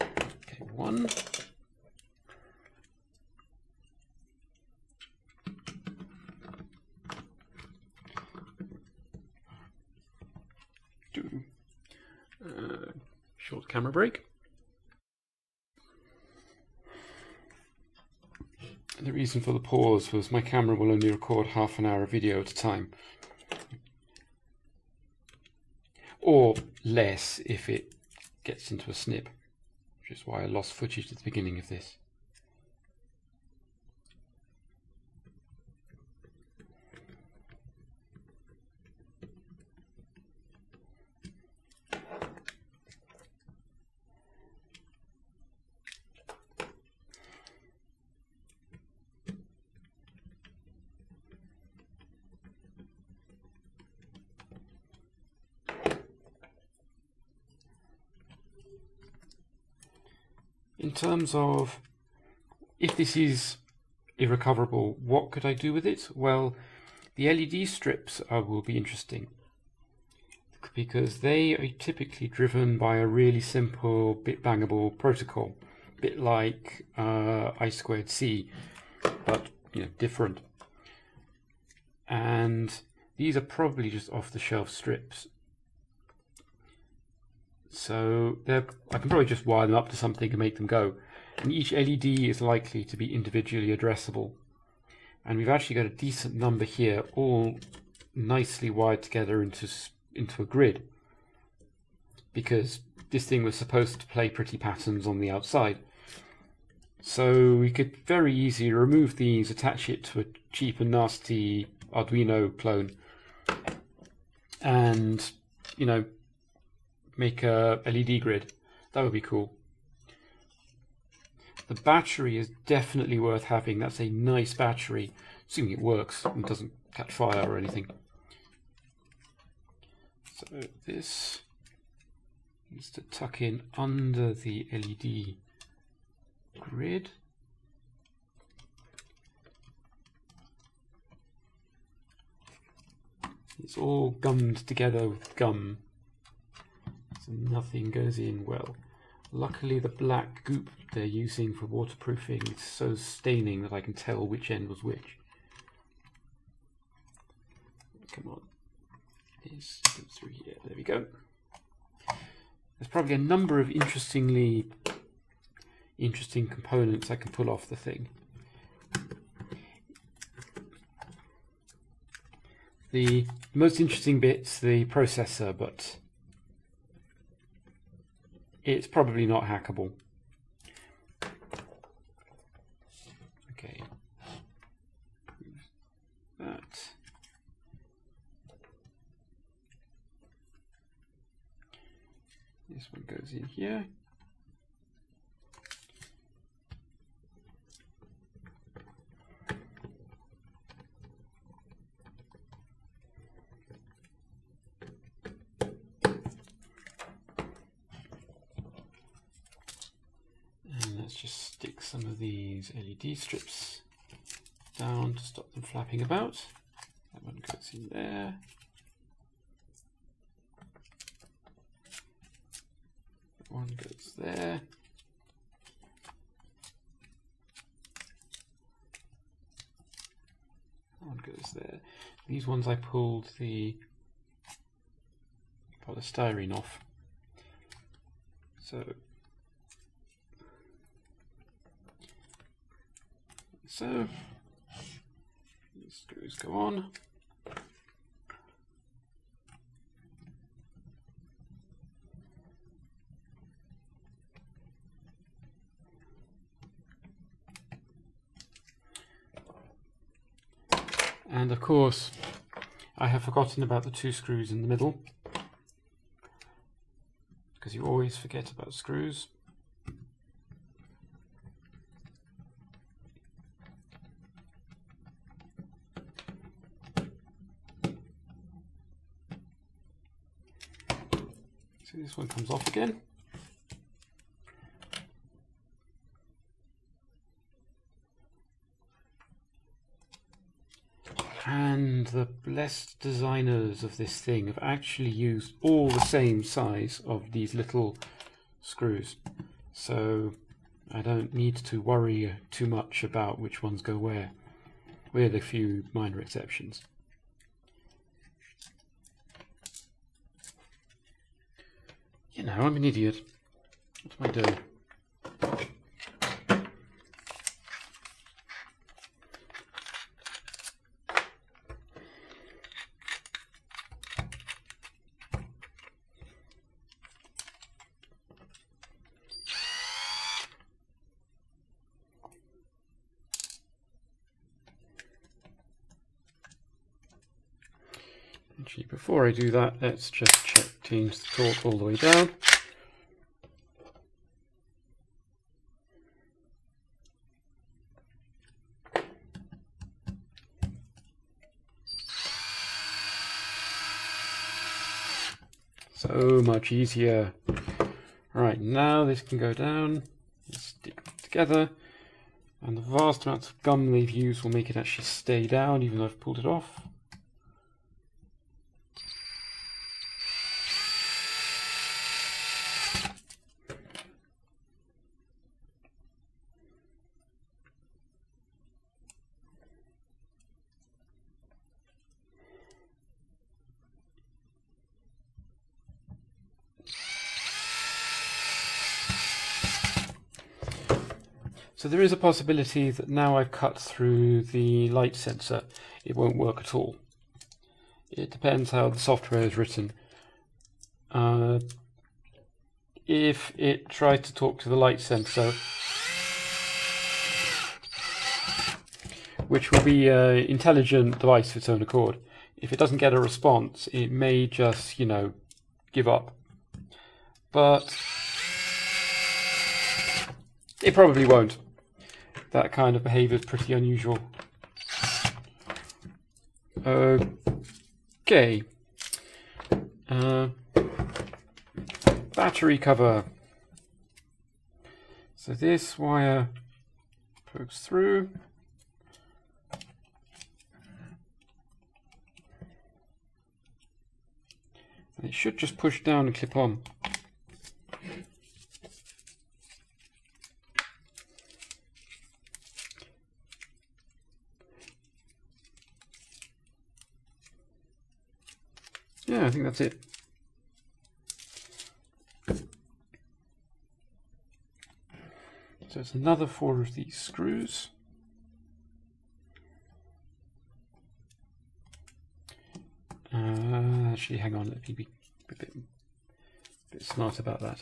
Okay, one. Short camera break. The reason for the pause was my camera will only record half an hour of video at a time, or less if it gets into a snip, which is why I lost footage at the beginning of this. In terms of, if this is irrecoverable, what could I do with it? Well, the LED strips will be interesting, because they are typically driven by a really simple bit-bangable protocol, a bit like I2C, but you know, different. And these are probably just off-the-shelf strips. So I can probably just wire them up to something and make them go. And each LED is likely to be individually addressable. And we've actually got a decent number here, all nicely wired together into a grid, because this thing was supposed to play pretty patterns on the outside. So we could very easily remove these, attach it to a cheap and nasty Arduino clone, and, you know, make a LED grid. That would be cool. The battery is definitely worth having. That's a nice battery, assuming it works and doesn't catch fire or anything. So this needs to tuck in under the LED grid. It's all gummed together with gum, so nothing goes in well. Luckily the black goop they're using for waterproofing is so staining that I can tell which end was which. Come on, it's through here, there we go. There's probably a number of interesting components I can pull off the thing. The most interesting bit's the processor, but it's probably not hackable. Okay. That. This one goes in here. Just stick some of these LED strips down to stop them flapping about. That one goes in there. That one goes there. That one goes there. These ones I pulled the polystyrene off. So these screws go on. And of course, I have forgotten about the two screws in the middle, because you always forget about screws. This one comes off again. And the blessed designers of this thing have actually used all the same size of these little screws. So I don't need to worry too much about which ones go where, with a few minor exceptions. You know, I'm an idiot. What do I do? Actually, before I do that, let's just check. Change the torque all the way down. So much easier. Right, now this can go down, stick together, and the vast amounts of gum they've used will make it actually stay down even though I've pulled it off. So there is a possibility that now I've cut through the light sensor, it won't work at all. It depends how the software is written. If it tries to talk to the light sensor, which will be an intelligent device of its own accord, if it doesn't get a response, it may just, you know, give up. But it probably won't. That kind of behaviour is pretty unusual. Okay. Battery cover. So this wire pokes through. And it should just push down and clip on. Yeah, I think that's it. So it's another 4 of these screws. Actually, hang on, let me be a bit smart about that.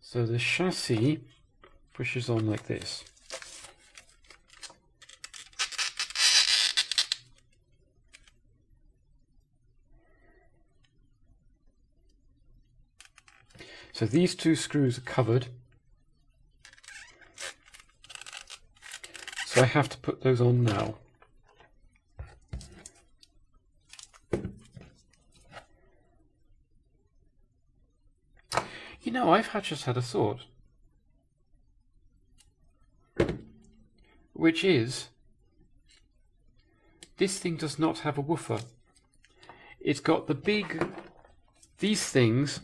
So the chassis pushes on like this. So these 2 screws are covered, so I have to put those on now. You know, I've just had a thought, which is, this thing does not have a woofer. It's got the big, these things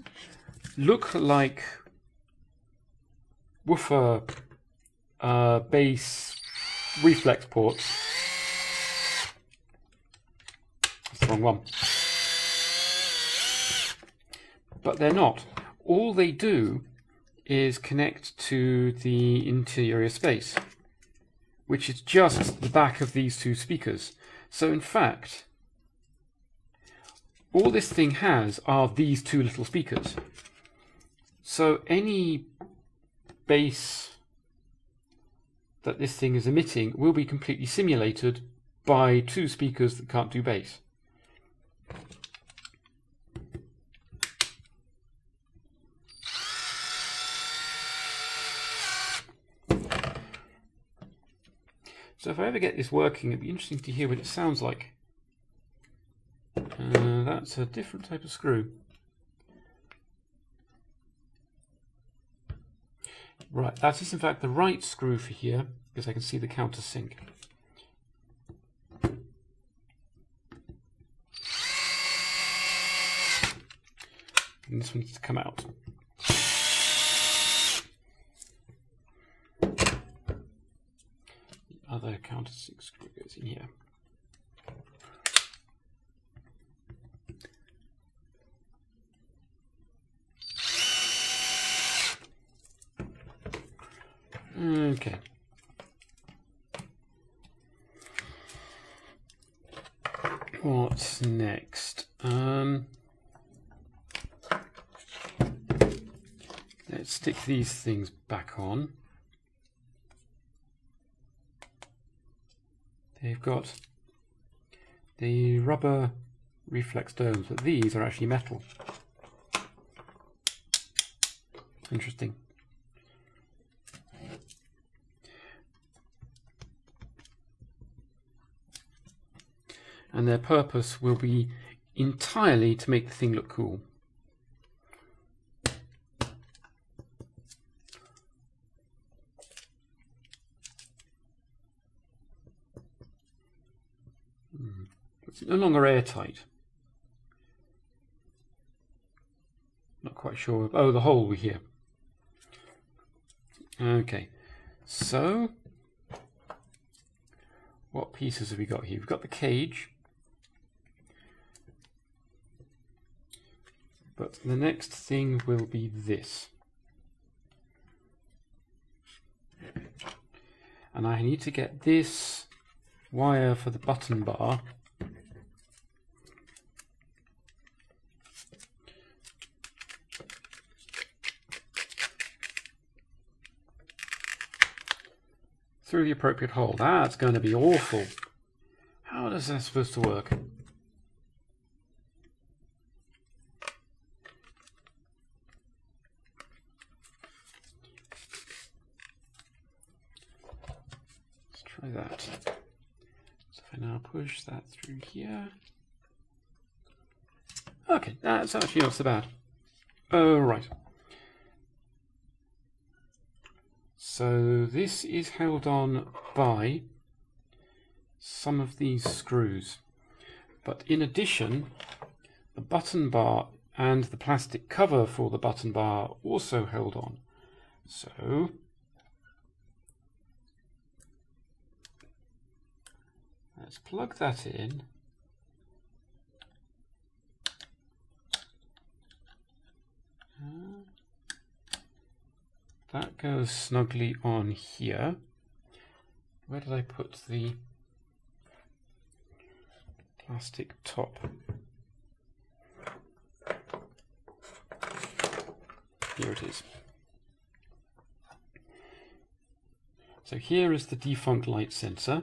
look like woofer bass reflex ports. That's the wrong one. But they're not. All they do is connect to the interior space, which is just the back of these 2 speakers. So in fact, all this thing has are these 2 little speakers. So any bass that this thing is emitting will be completely simulated by 2 speakers that can't do bass. So if I ever get this working, it'd be interesting to hear what it sounds like. That's a different type of screw. Right, that is in fact the right screw for here, because I can see the countersink. And this one needs to come out. The other countersink screw goes in here. Okay. What's next? Let's stick these things back on. They've got the rubber reflex domes, but these are actually metal. Interesting. And their purpose will be entirely to make the thing look cool. It's no longer airtight. Not quite sure. Oh, the hole was here. Okay, so what pieces have we got here? We've got the cage. But the next thing will be this. And I need to get this wire for the button bar through the appropriate hole. That's going to be awful. How is that supposed to work? Let's try that. So if I now push that through here. Okay, that's actually not so bad. Oh, right. So this is held on by some of these screws, but in addition the button bar and the plastic cover for the button bar are also held on. So let's plug that in. That goes snugly on here. Where did I put the plastic top? Here it is. So here is the defunct light sensor.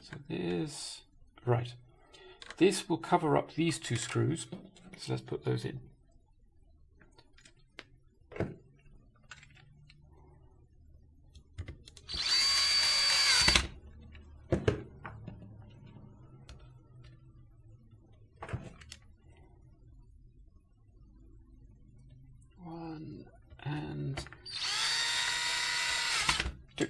So there's... right. This will cover up these two screws, so let's put those in. One and two.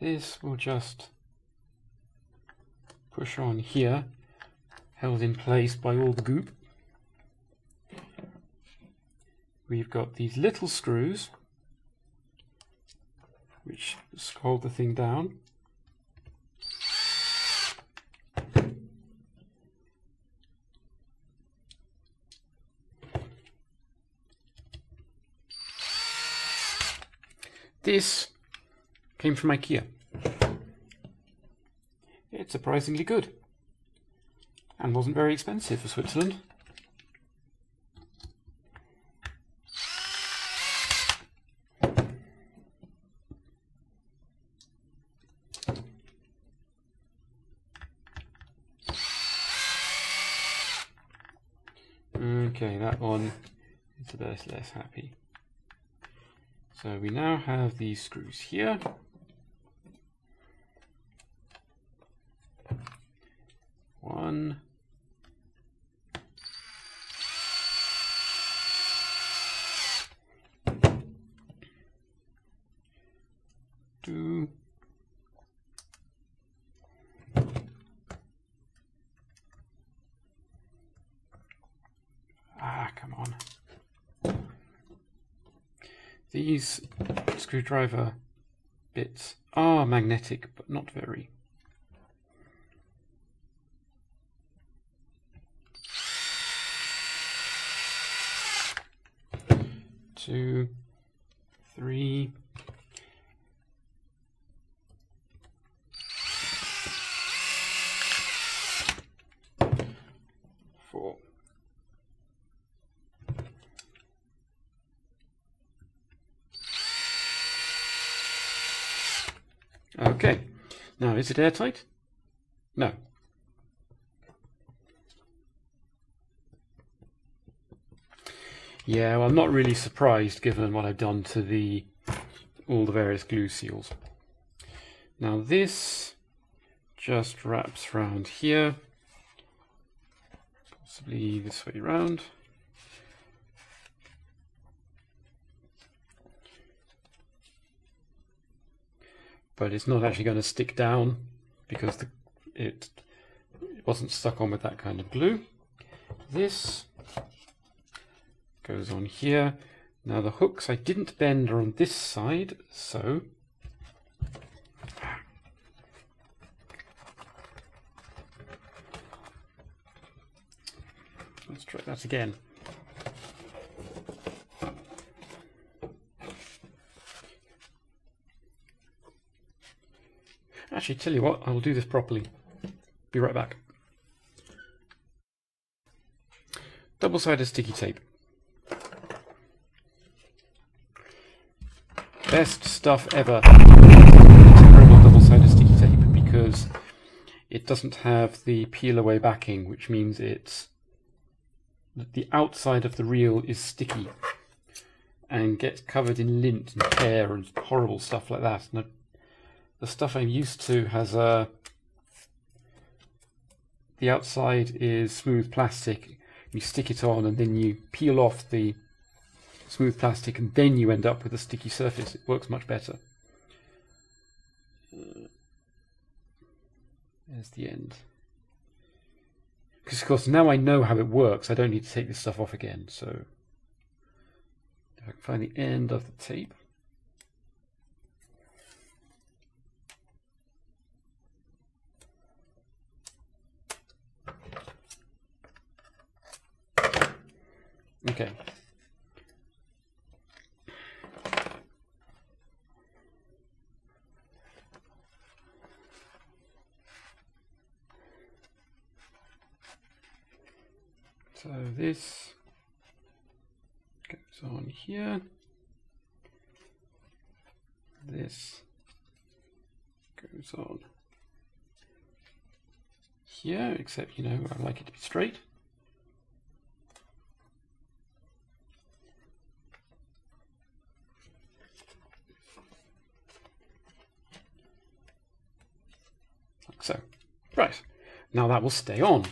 This will just push on here, held in place by all the goop. We've got these little screws which hold the thing down. This came from IKEA. It's surprisingly good and wasn't very expensive for Switzerland. Okay, that one is a bit less happy. So we now have these screws here. One, two, come on. These screwdriver bits are magnetic, but not very. Two, three, four. Okay, now is it airtight? No. Yeah, well, I'm not really surprised given what I've done to all the various glue seals. Now this just wraps round here, possibly this way round. But it's not actually going to stick down because it wasn't stuck on with that kind of glue. This goes on here. Now the hooks I didn't bend are on this side, so Let's try that again. Actually, tell you what, I'll do this properly. Be right back. Double-sided sticky tape. Best stuff ever. Terrible double-sided sticky tape because it doesn't have the peel-away backing, which means it's the outside of the reel is sticky and gets covered in lint and hair and horrible stuff like that. And the stuff I'm used to has the outside is smooth plastic. You stick it on and then you peel off the smooth plastic and then you end up with a sticky surface. It works much better. There's the end. Because of course now I know how it works, I don't need to take this stuff off again. So if I can find the end of the tape. Okay. So this goes on here. This goes on here, except, you know, I like it to be straight. So, right, now that will stay on.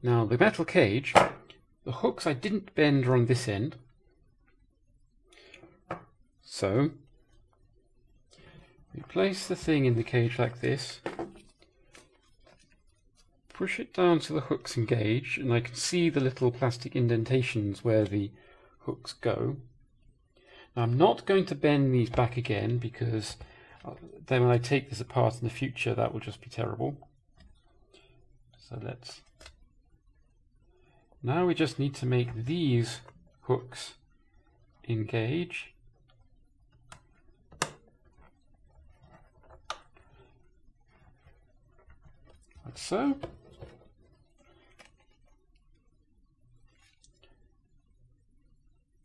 Now the metal cage, the hooks I didn't bend are on this end, so we place the thing in the cage like this, push it down so the hooks engage, and I can see the little plastic indentations where the hooks go. Now I'm not going to bend these back again because then when I take this apart in the future, that will just be terrible. So let's... Now we just need to make these hooks engage. Like so.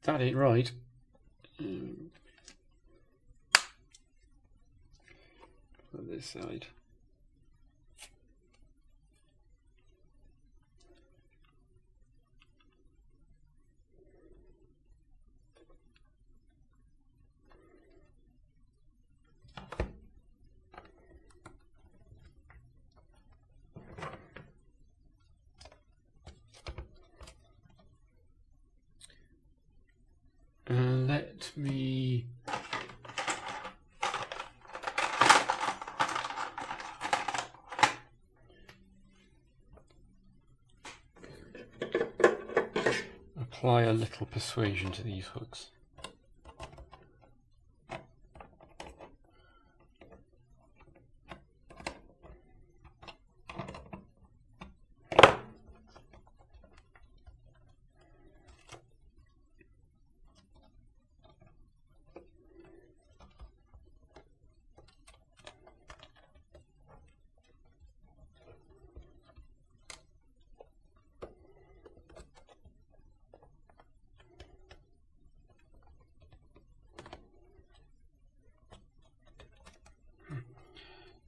That ain't right. This side. And let me apply a little persuasion to these hooks.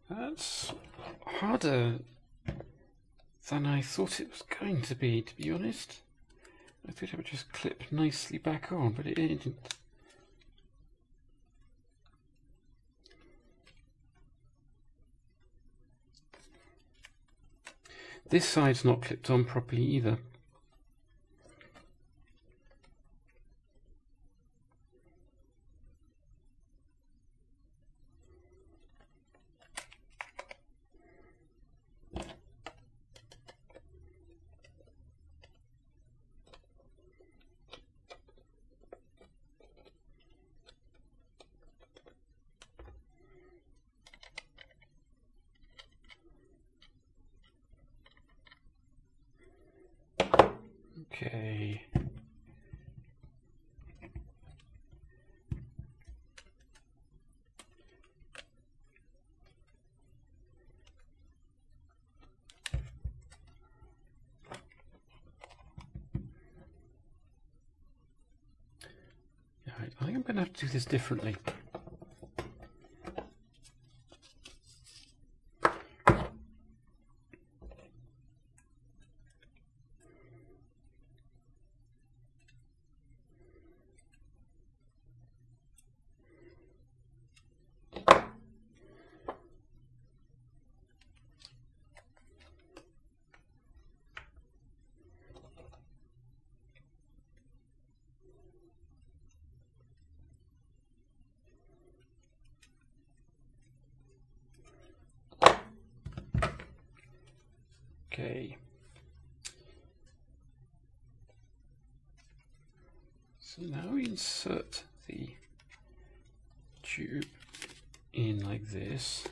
That's harder than I thought it was going to be honest. I thought it would just clip nicely back on, but it didn't. This side's not clipped on properly either. Okay. Right, I think I'm going to have to do this differently. Okay, so now we insert the tube in like this.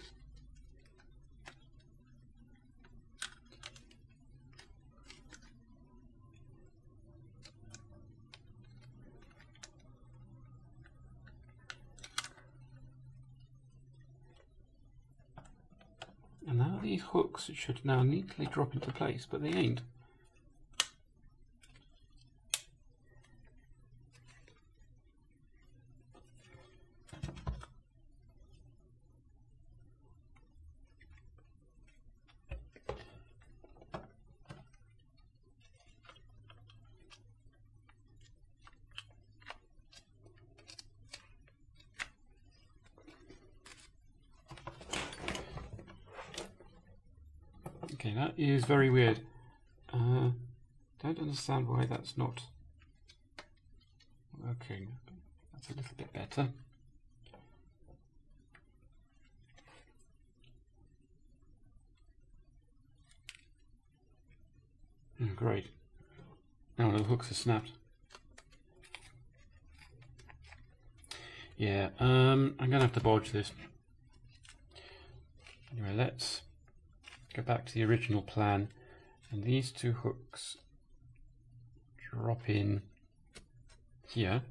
Hooks should now neatly drop into place, but they ain't. Okay, that is very weird. Don't understand why that's not working. That's a little bit better. Great. Now the hooks are snapped. Yeah, I'm gonna have to bodge this. Anyway, let's go back to the original plan, and these two hooks drop in here.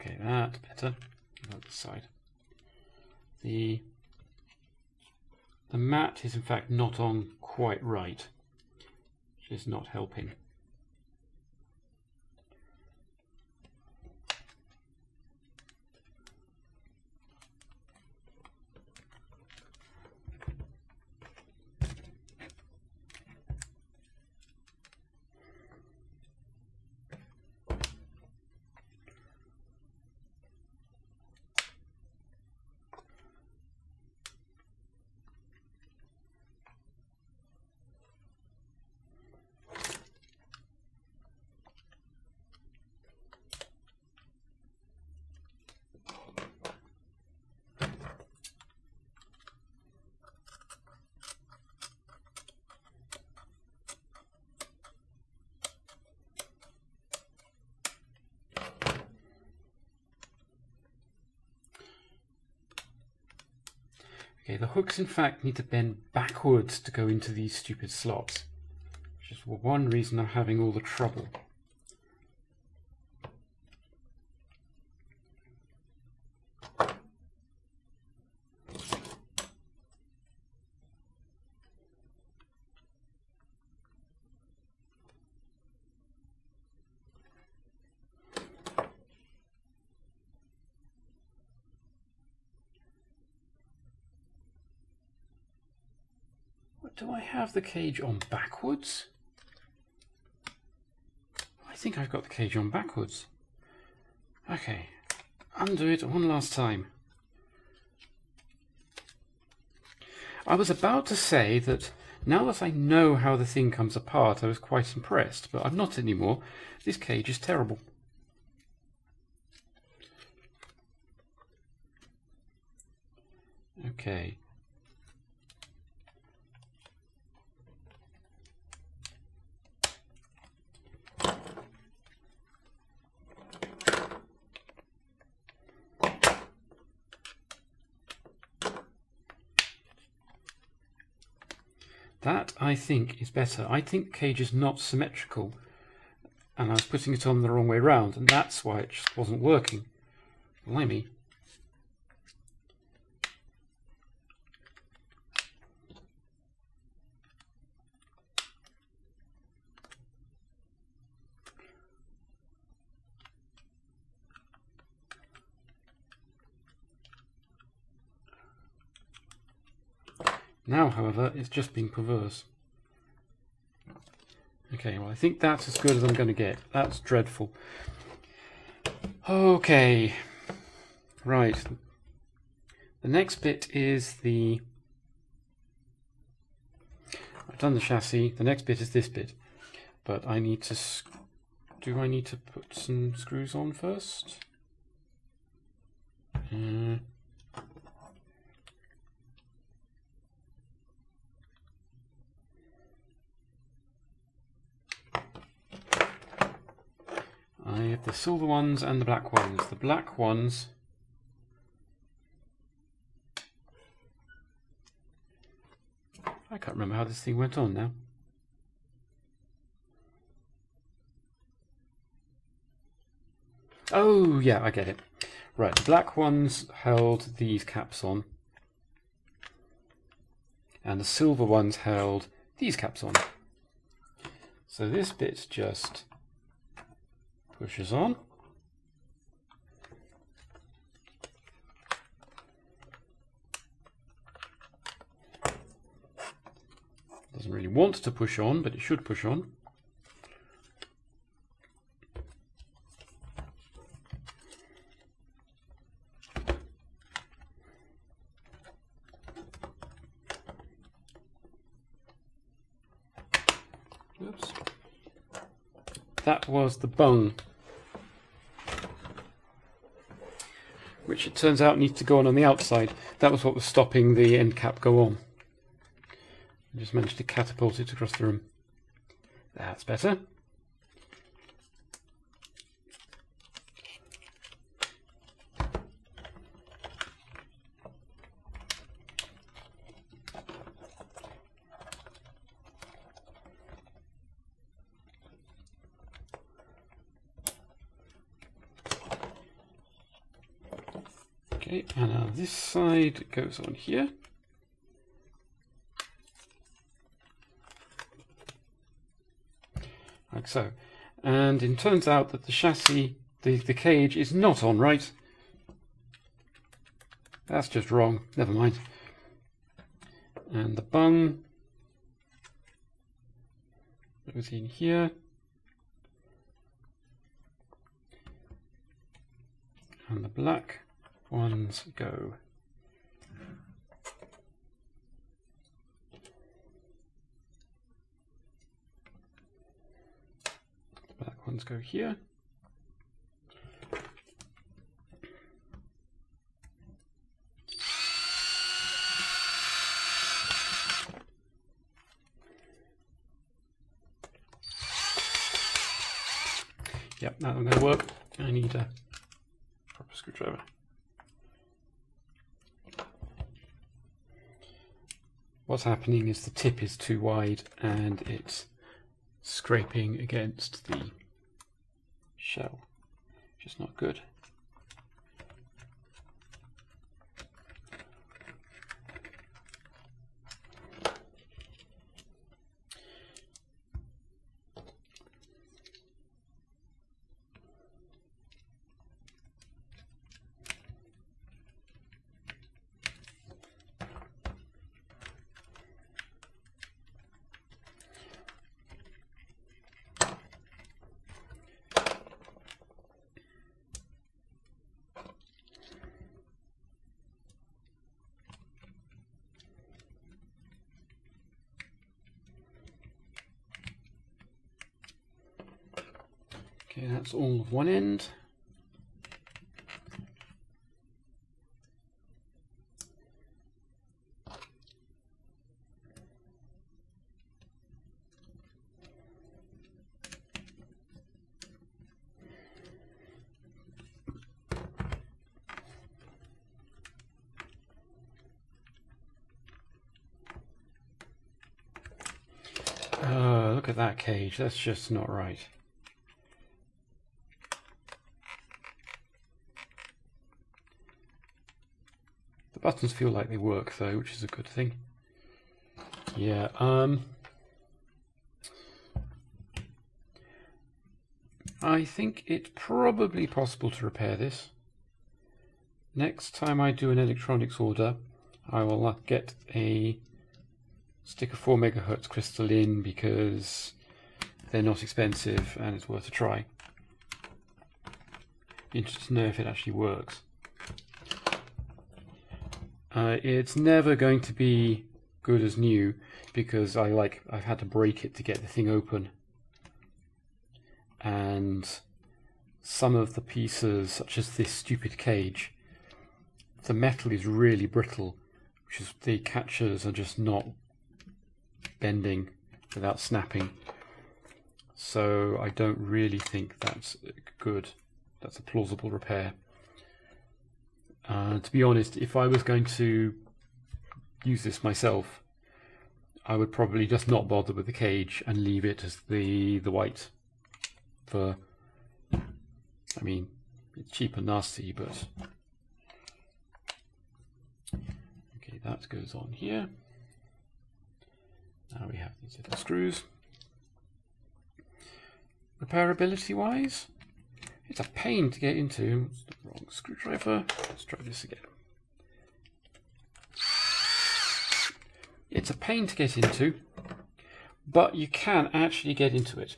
Okay, that's better. On the side, the mat is in fact not on quite right. Is not helping. Okay, the hooks in fact need to bend backwards to go into these stupid slots, which is one reason I'm having all the trouble. Do I have the cage on backwards? I think I've got the cage on backwards. Okay, undo it one last time. I was about to say that now that I know how the thing comes apart, I was quite impressed, but I'm not anymore. This cage is terrible. Okay. That, I think, is better. I think the cage is not symmetrical, and I was putting it on the wrong way round, and that's why it just wasn't working. Blimey. Now, however, it's just being perverse. Okay, well, I think that's as good as I'm going to get. That's dreadful. Okay, right. The next bit is the... I've done the chassis. The next bit is this bit. But I need to... Do I need to put some screws on first? I have the silver ones and the black ones. The black ones I can't remember how this thing went on now. Oh yeah, I get it. Right, the black ones held these caps on and the silver ones held these caps on. So this bit's just pushes on. Doesn't really want to push on, but it should push on. Oops. That was the bung, which it turns out needs to go on the outside. That was what was stopping the end cap go on. I just managed to catapult it across the room. That's better. Okay, and now this side goes on here. Like so. And it turns out that the chassis, the cage is not on right. That's just wrong, never mind. And the bung goes in here. And the black ones go. Black ones go here. Yep, that's going to work. I need a proper screwdriver. What's happening is the tip is too wide and it's scraping against the shell, which is not good. Okay, that's all of one end. Look at that cage, that's just not right. The buttons feel like they work though, which is a good thing. Yeah, I think it's probably possible to repair this. Next time I do an electronics order, I will get a stick a 4 megahertz crystal in because they're not expensive and it's worth a try. Interested to know if it actually works. It's never going to be good as new because I've had to break it to get the thing open, and some of the pieces, such as this stupid cage, the metal is really brittle, which is the catchers are just not bending without snapping, so I don't really think that's good. That's a plausible repair. To be honest, if I was going to use this myself, I would probably just not bother with the cage and leave it as the white fur. I mean, it's cheap and nasty, but okay, that goes on here. Now we have these little screws. Repairability wise, it's a pain to get into. It's the wrong screwdriver. Let's try this again. It's a pain to get into, but you can actually get into it.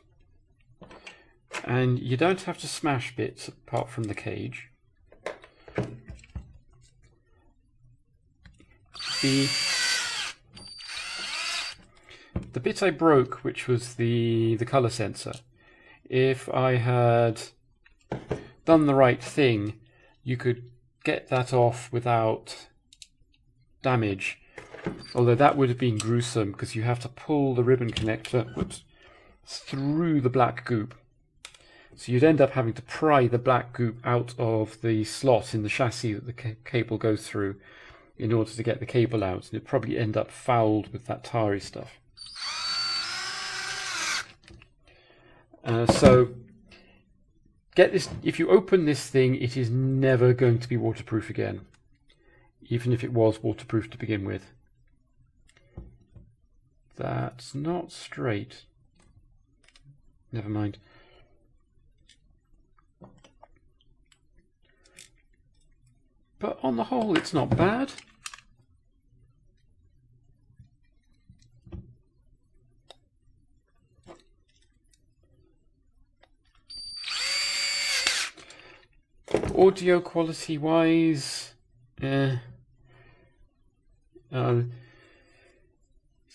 And you don't have to smash bits apart from the cage. The bit I broke, which was the colour sensor, if I had done the right thing, you could get that off without damage. Although that would have been gruesome because you have to pull the ribbon connector through the black goop. So you'd end up having to pry the black goop out of the slot in the chassis that the cable goes through in order to get the cable out, and it'd probably end up fouled with that tarry stuff. So get this, if you open this thing, it is never going to be waterproof again, even if it was waterproof to begin with. That's not straight. Never mind. But on the whole, it's not bad. Audio quality wise, to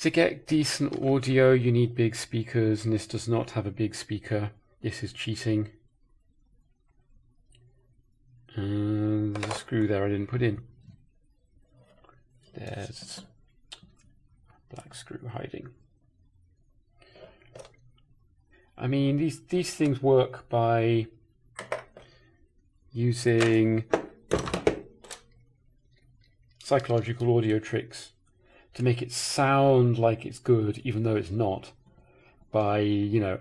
get decent audio you need big speakers, and this does not have a big speaker. This is cheating. There's a screw there I didn't put in. There's a black screw hiding. I mean, these things work by using psychological audio tricks to make it sound like it's good even though it's not, by, you know,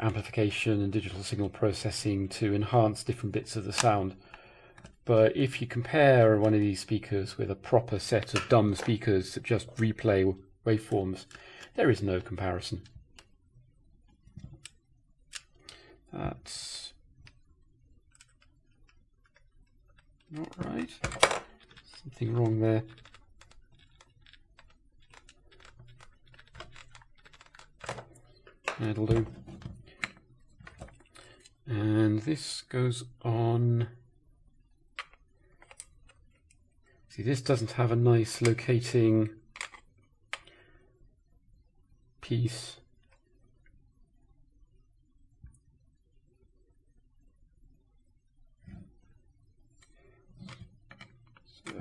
amplification and digital signal processing to enhance different bits of the sound. But if you compare one of these speakers with a proper set of dumb speakers that just replay waveforms, there is no comparison. That's not right. Something wrong there. That'll do. And this goes on. See, this doesn't have a nice locating piece. So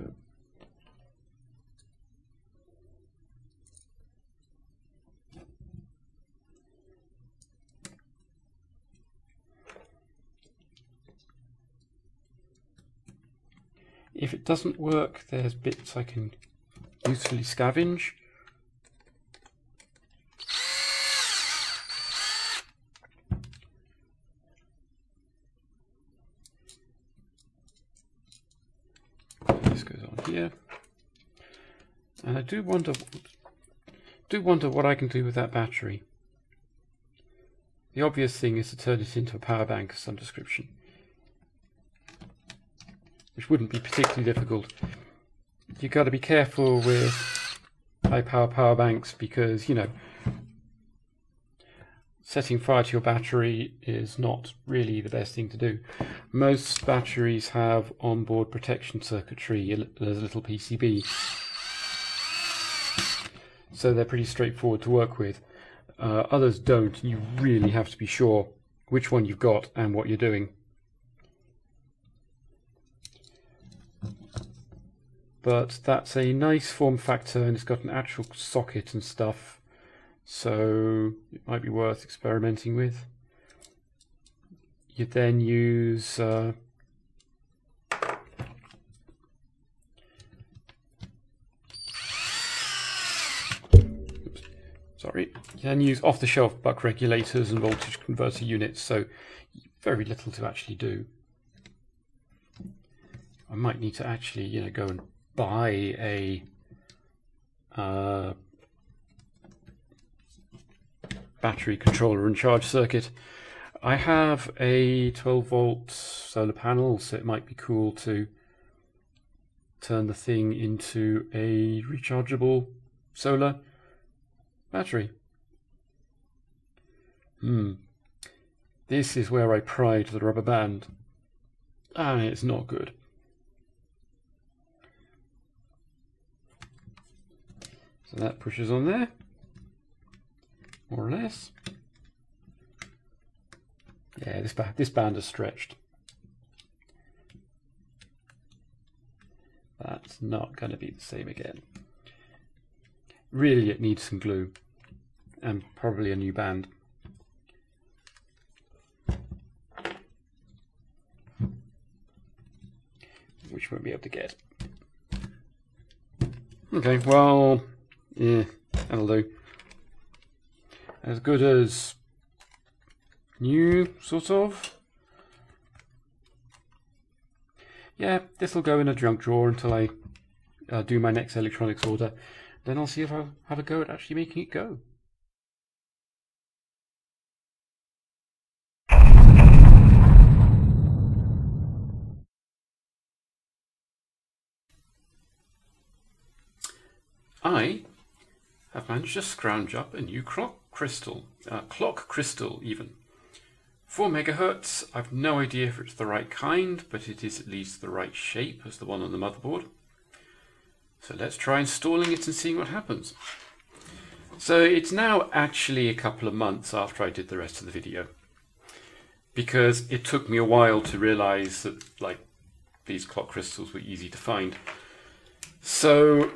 if it doesn't work, there's bits I can usefully scavenge. Yeah. And I do wonder what I can do with that battery. The obvious thing is to turn it into a power bank of some description, which wouldn't be particularly difficult. You've got to be careful with high power banks because, you know, setting fire to your battery is not really the best thing to do. Most batteries have onboard protection circuitry. There's a little PCB, so they're pretty straightforward to work with. Others don't. You really have to be sure which one you've got and what you're doing. But that's a nice form factor, and it's got an actual socket and stuff, so it might be worth experimenting with. You then use off-the-shelf buck regulators and voltage converter units, so very little to actually do. I might need to actually, you know, go and buy a battery controller and charge circuit. I have a 12-volt solar panel, so it might be cool to turn the thing into a rechargeable solar battery. This is where I pried the rubber band, and it's not good. So that pushes on there, more or less. Yeah, this band is stretched. That's not going to be the same again. Really, it needs some glue and probably a new band. Which we won't be able to get. Okay, well, yeah, that'll do. As good as new, sort of. Yeah, this will go in a junk drawer until I do my next electronics order. Then I'll see if I'll have a go at actually making it go. I have managed to scrounge up a new clock crystal even. 4 megahertz, I've no idea if it's the right kind, but it is at least the right shape as the one on the motherboard. So let's try installing it and seeing what happens. So it's now actually a couple of months after I did the rest of the video, because it took me a while to realize that, like, these clock crystals were easy to find. So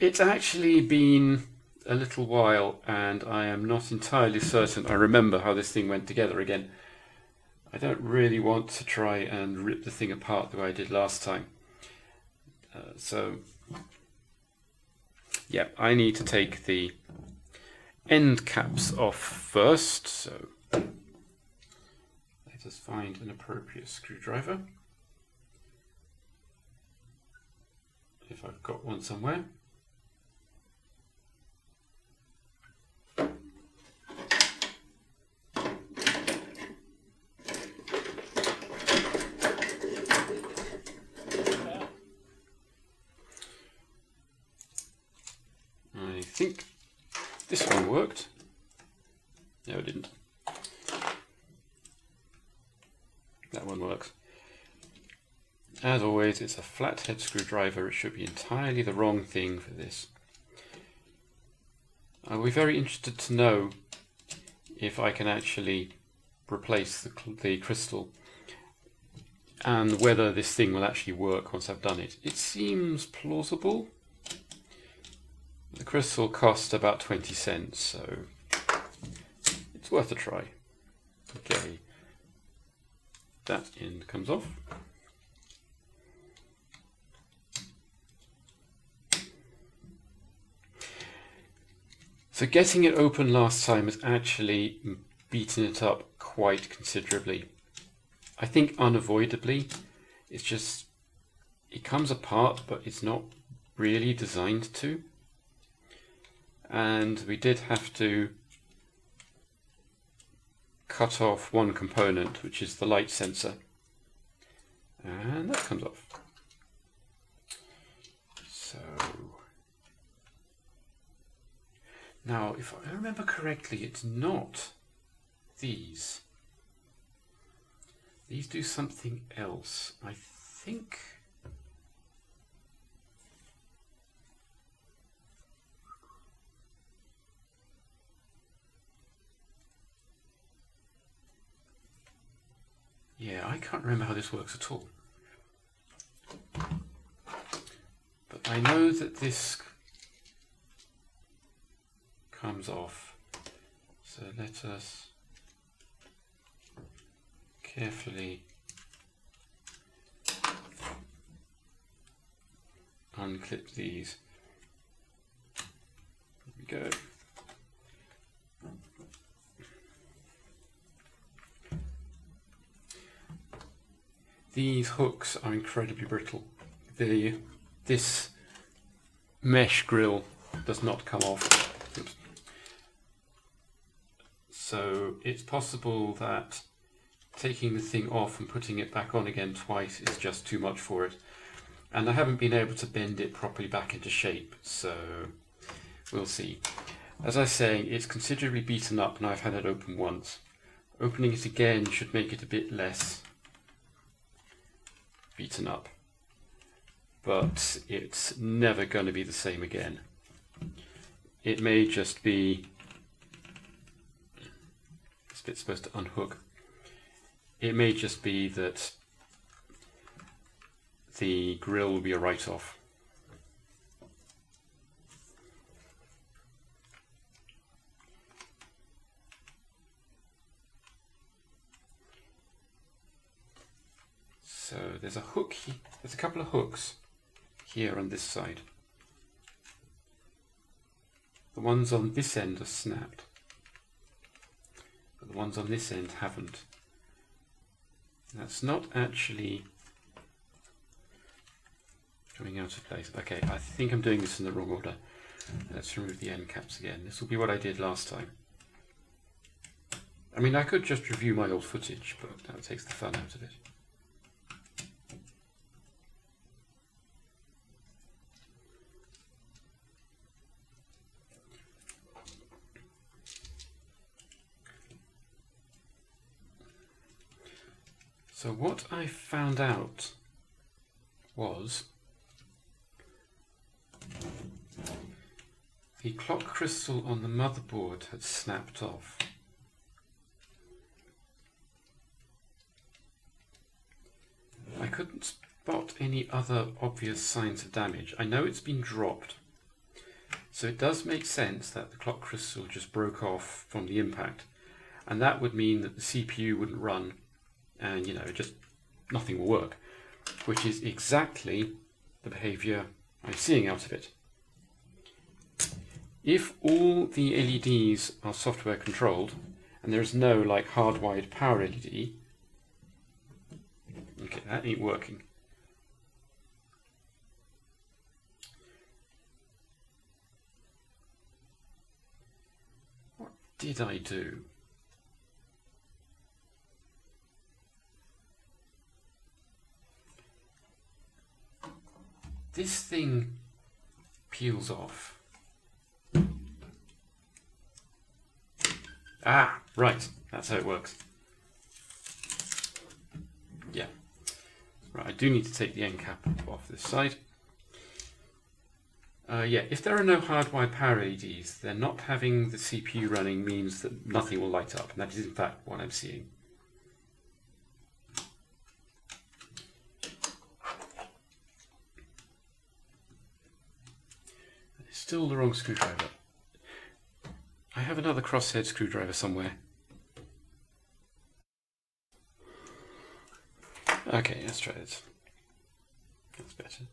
it's actually been a little while, and I am not entirely certain I remember how this thing went together again. I don't really want to try and rip the thing apart the way I did last time. So, yeah, I need to take the end caps off first, so let us find an appropriate screwdriver, if I've got one somewhere. I think this one worked. No, it didn't. That one works. As always, it's a flathead screwdriver. It should be entirely the wrong thing for this. I'll be very interested to know if I can actually replace the crystal and whether this thing will actually work once I've done it. It seems plausible. The crystal cost about 20 cents, so it's worth a try. Okay, that end comes off. So getting it open last time has actually beaten it up quite considerably. I think unavoidably. It's just It comes apart, but it's not really designed to. And we did have to cut off one component, which is the light sensor. And that comes off. So now, if I remember correctly, it's not these. These do something else, I think. Yeah, I can't remember how this works at all. But I know that this comes off. So let us carefully unclip these. There we go. These hooks are incredibly brittle. This mesh grill does not come off. Oops. So it's possible that taking the thing off and putting it back on again twice is just too much for it. And I haven't been able to bend it properly back into shape, so we'll see. As I was saying, it's considerably beaten up and I've had it open once. Opening it again should make it a bit less beaten up, but it's never going to be the same again. It may just be this bit's supposed to unhook. It may just be that the grill will be a write-off. So there's a hook here. There's a couple of hooks here on this side. The ones on this end are snapped, but the ones on this end haven't. That's not actually coming out of place. Okay, I think I'm doing this in the wrong order. Let's remove the end caps again. This will be what I did last time. I mean, I could just review my old footage, but that takes the fun out of it. So what I found out was the clock crystal on the motherboard had snapped off. I couldn't spot any other obvious signs of damage. I know it's been dropped, so it does make sense that the clock crystal just broke off from the impact, and that would mean that the CPU wouldn't run. And you know, just nothing will work, which is exactly the behavior I'm seeing out of it. If all the LEDs are software controlled and there is no like hardwired power LED, okay, that ain't working. What did I do? This thing peels off. Ah, right, that's how it works. Yeah, right, I do need to take the end cap off this side. Yeah, if there are no hardwired power LEDs, then not having the CPU running means that nothing will light up, and that is in fact what I'm seeing. Still the wrong screwdriver. I have another crosshead screwdriver somewhere. Okay, let's try this. That's better.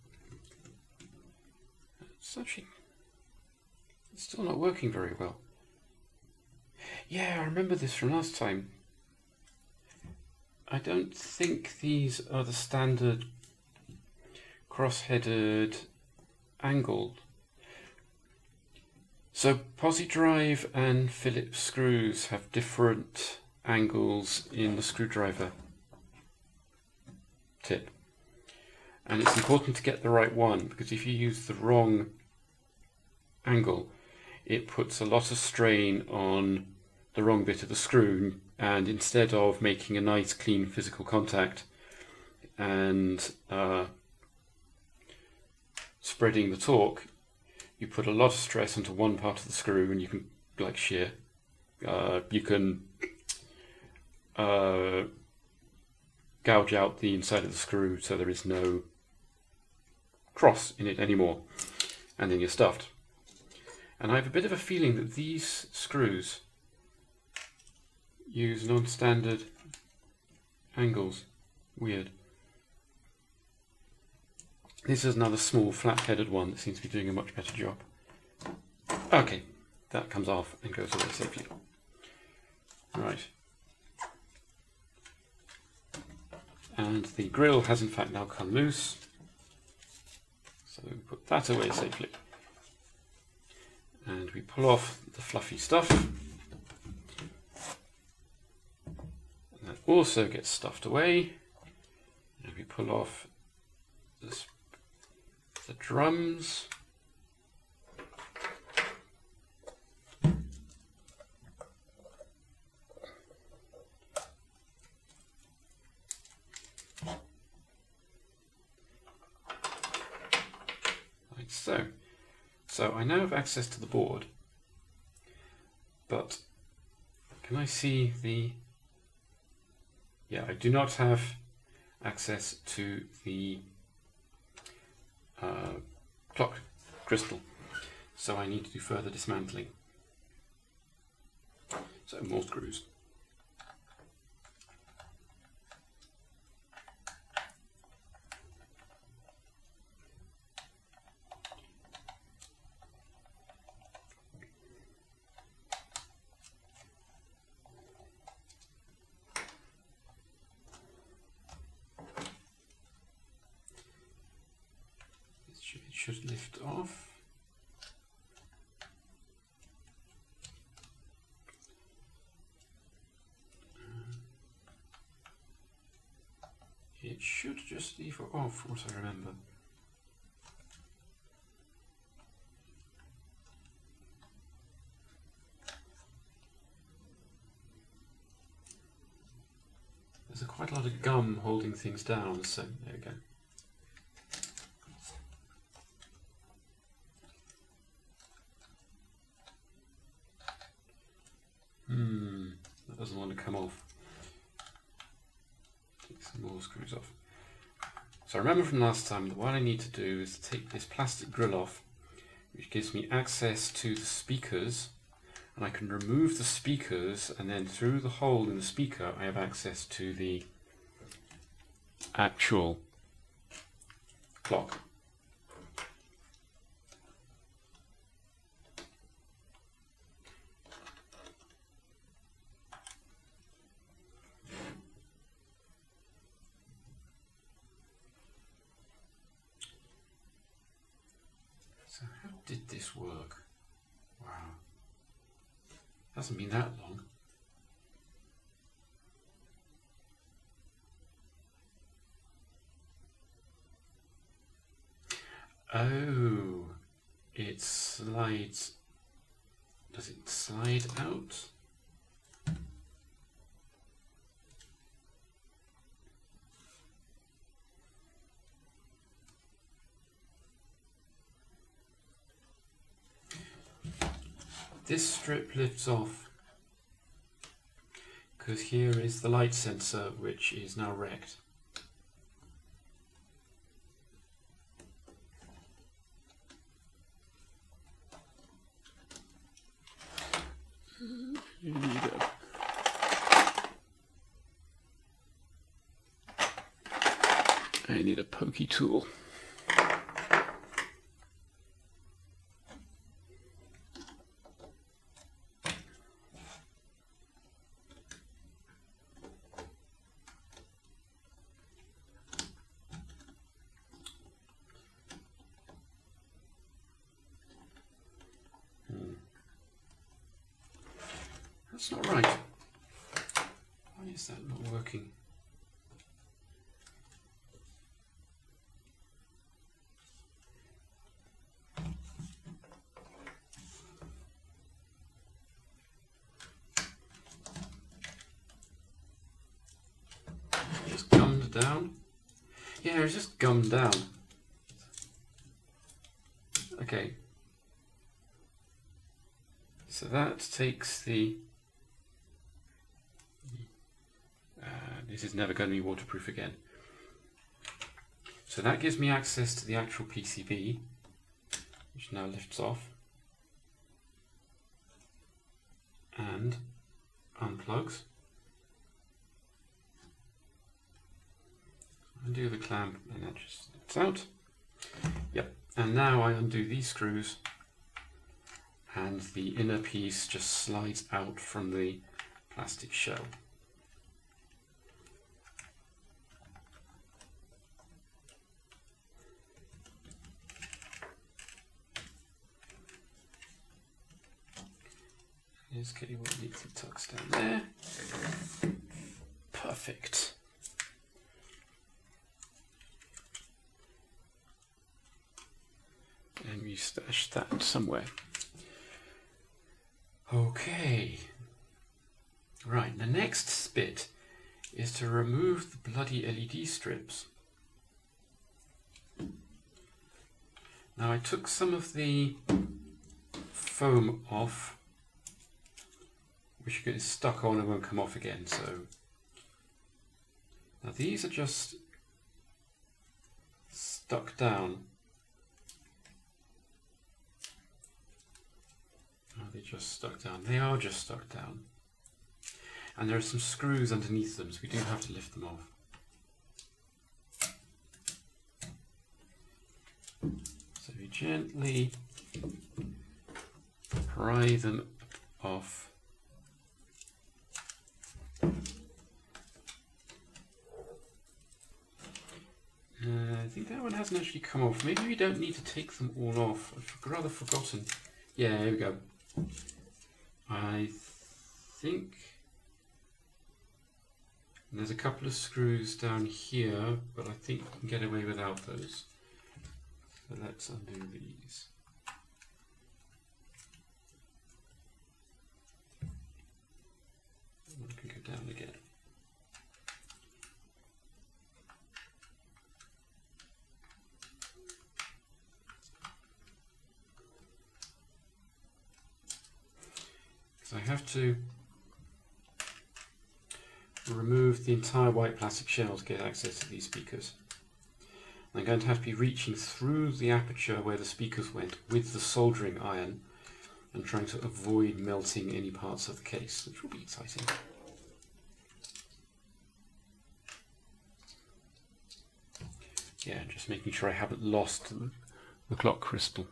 It's actually, it's still not working very well. Yeah, I remember this from last time. I don't think these are the standard cross-headed angle. So posi drive and Phillips screws have different angles in the screwdriver tip, and it's important to get the right one, because if you use the wrong angle it puts a lot of strain on the wrong bit of the screw, and instead of making a nice clean physical contact and spreading the torque, you put a lot of stress onto one part of the screw, and you can like shear, you can gouge out the inside of the screw so there is no cross in it anymore, and then you're stuffed. And I have a bit of a feeling that these screws use non-standard angles. Weird. This is another small flat-headed one that seems to be doing a much better job. Okay, that comes off and goes away safely. Right. And the grill has in fact now come loose, so we put that away safely. And we pull off the fluffy stuff. And that also gets stuffed away. And we pull off this, the drums. So I now have access to the board, but can I see the... Yeah, I do not have access to the clock crystal, so I need to do further dismantling. So more screws. Should lift off. It should just leave off, from what I remember. There's quite a lot of gum holding things down, so there we go. That doesn't want to come off. Take some more screws off. So I remember from last time that what I need to do is take this plastic grill off, which gives me access to the speakers, and I can remove the speakers, and then through the hole in the speaker I have access to the actual clock. Did this work? Wow. Hasn't been that long. Oh, it slides. Does it slide out? This strip lifts off because here is the light sensor, which is now wrecked. I need a pokey tool. That's not right. Why is that not working? It's gummed down. Yeah, it's just gummed down. Okay. So that takes the... this is never going to be waterproof again. So that gives me access to the actual PCB, which now lifts off and unplugs. Undo the clamp and that just lifts out. Yep, and now I undo these screws and the inner piece just slides out from the plastic shell. Here's Kitty what needs to tucks down there. Perfect. And we stash that somewhere. Okay. Right, the next bit is to remove the bloody LED strips. Now I took some of the foam off, which gets stuck on and won't come off again. So now these are just stuck down. Are they just stuck down? They are just stuck down. And there are some screws underneath them, so we do have to lift them off. So we gently pry them off. I think that one hasn't actually come off. Maybe we don't need to take them all off. I've rather forgotten. Yeah, here we go. I think there's a couple of screws down here, but I think we can get away without those. So let's undo these. I can go down again. So I have to remove the entire white plastic shell to get access to these speakers. I'm going to have to be reaching through the aperture where the speakers went with the soldering iron and trying to avoid melting any parts of the case, which will be exciting. Yeah, just making sure I haven't lost the clock crystal.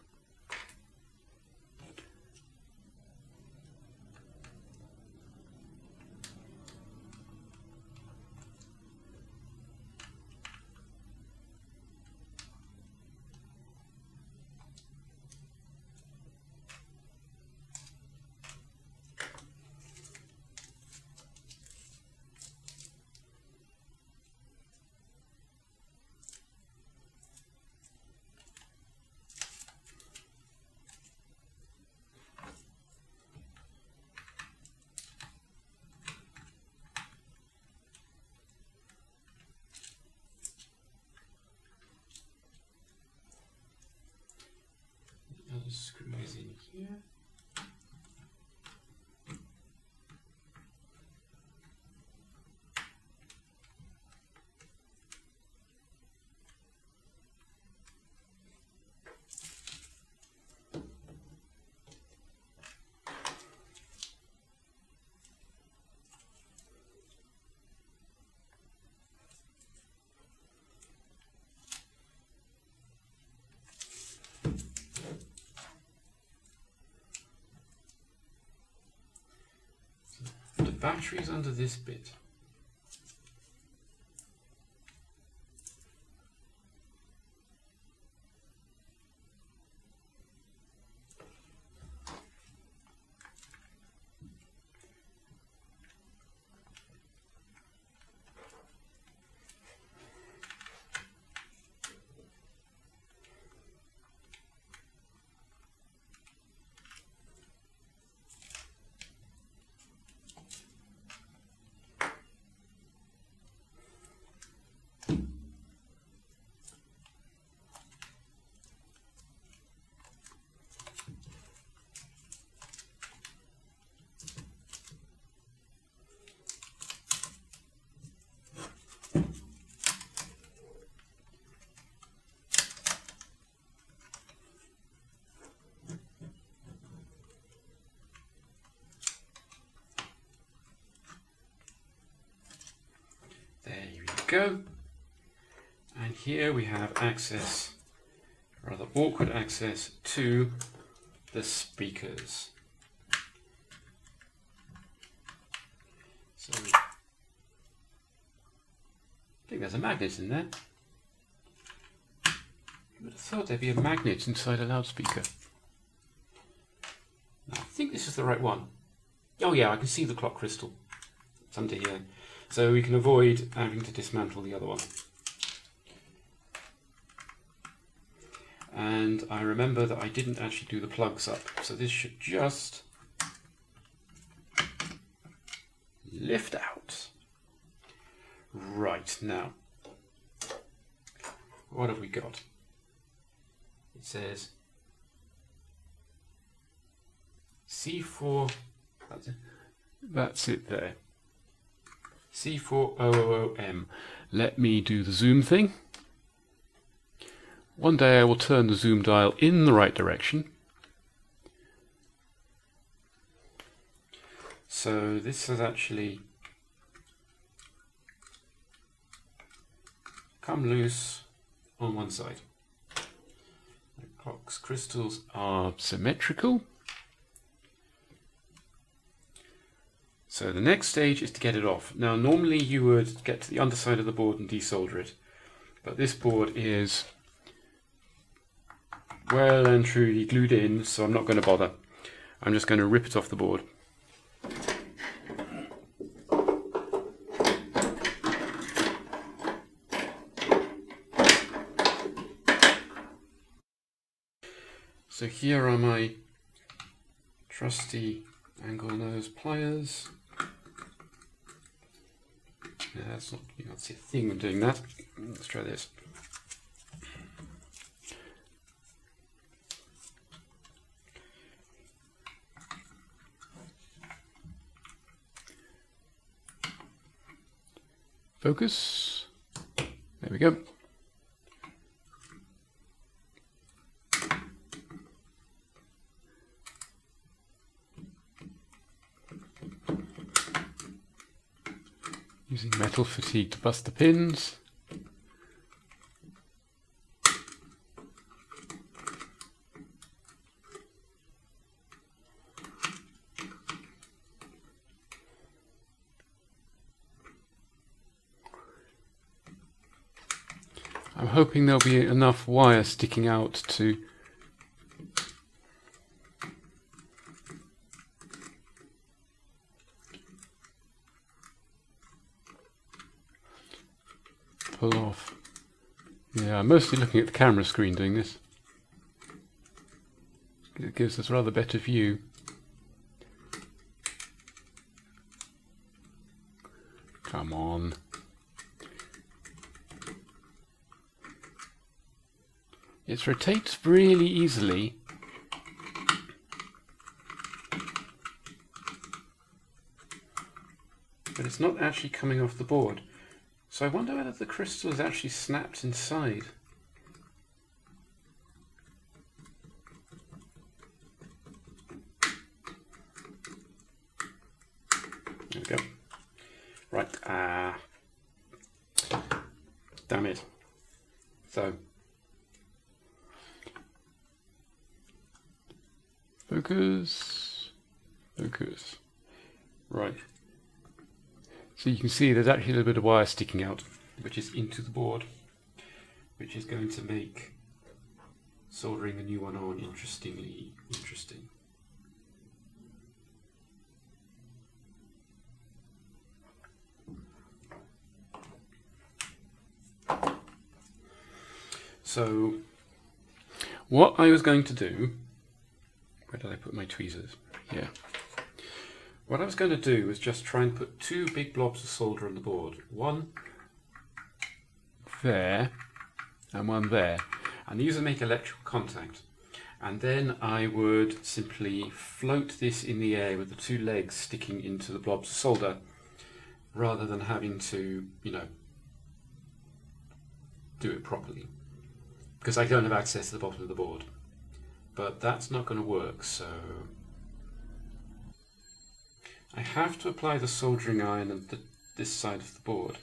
Screws in here. Batteries under this bit. go. And here we have access, rather awkward access, to the speakers. So I think there's a magnet in there. I would have thought there'd be a magnet inside a loudspeaker. I think this is the right one. Oh yeah, I can see the clock crystal. It's under here. So we can avoid having to dismantle the other one. And I remember that I didn't actually do the plugs up. So this should just lift out. Right, now, what have we got? It says C4, that's it there, C4000M. Let me do the zoom thing. One day I will turn the zoom dial in the right direction. So this is actually come loose on one side. The clock's crystals are symmetrical. So the next stage is to get it off. Now normally you would get to the underside of the board and desolder it, but this board is well and truly glued in, so I'm not going to bother. I'm just going to rip it off the board. So here are my trusty angle nose pliers. No, that's not, you can't see a thing when doing that. Let's try this. Focus. There we go. Using metal fatigue to bust the pins. I'm hoping there'll be enough wire sticking out to pull off. Yeah, I'm mostly looking at the camera screen doing this. It gives us a rather better view. Come on. It rotates really easily. But it's not actually coming off the board. So I wonder whether the crystal is actually snapped inside. There we go. Right, damn it. So, focus, focus, right. So you can see there's actually a little bit of wire sticking out, which is into the board, which is going to make soldering the new one on interestingly interesting. So what I was going to do, where did I put my tweezers? Yeah. What I was going to do was just try and put two big blobs of solder on the board. One there, and one there. And these would make electrical contact. And then I would simply float this in the air with the two legs sticking into the blobs of solder, rather than having to, you know, do it properly. Because I don't have access to the bottom of the board. But that's not going to work, so I have to apply the soldering iron at this side of the board.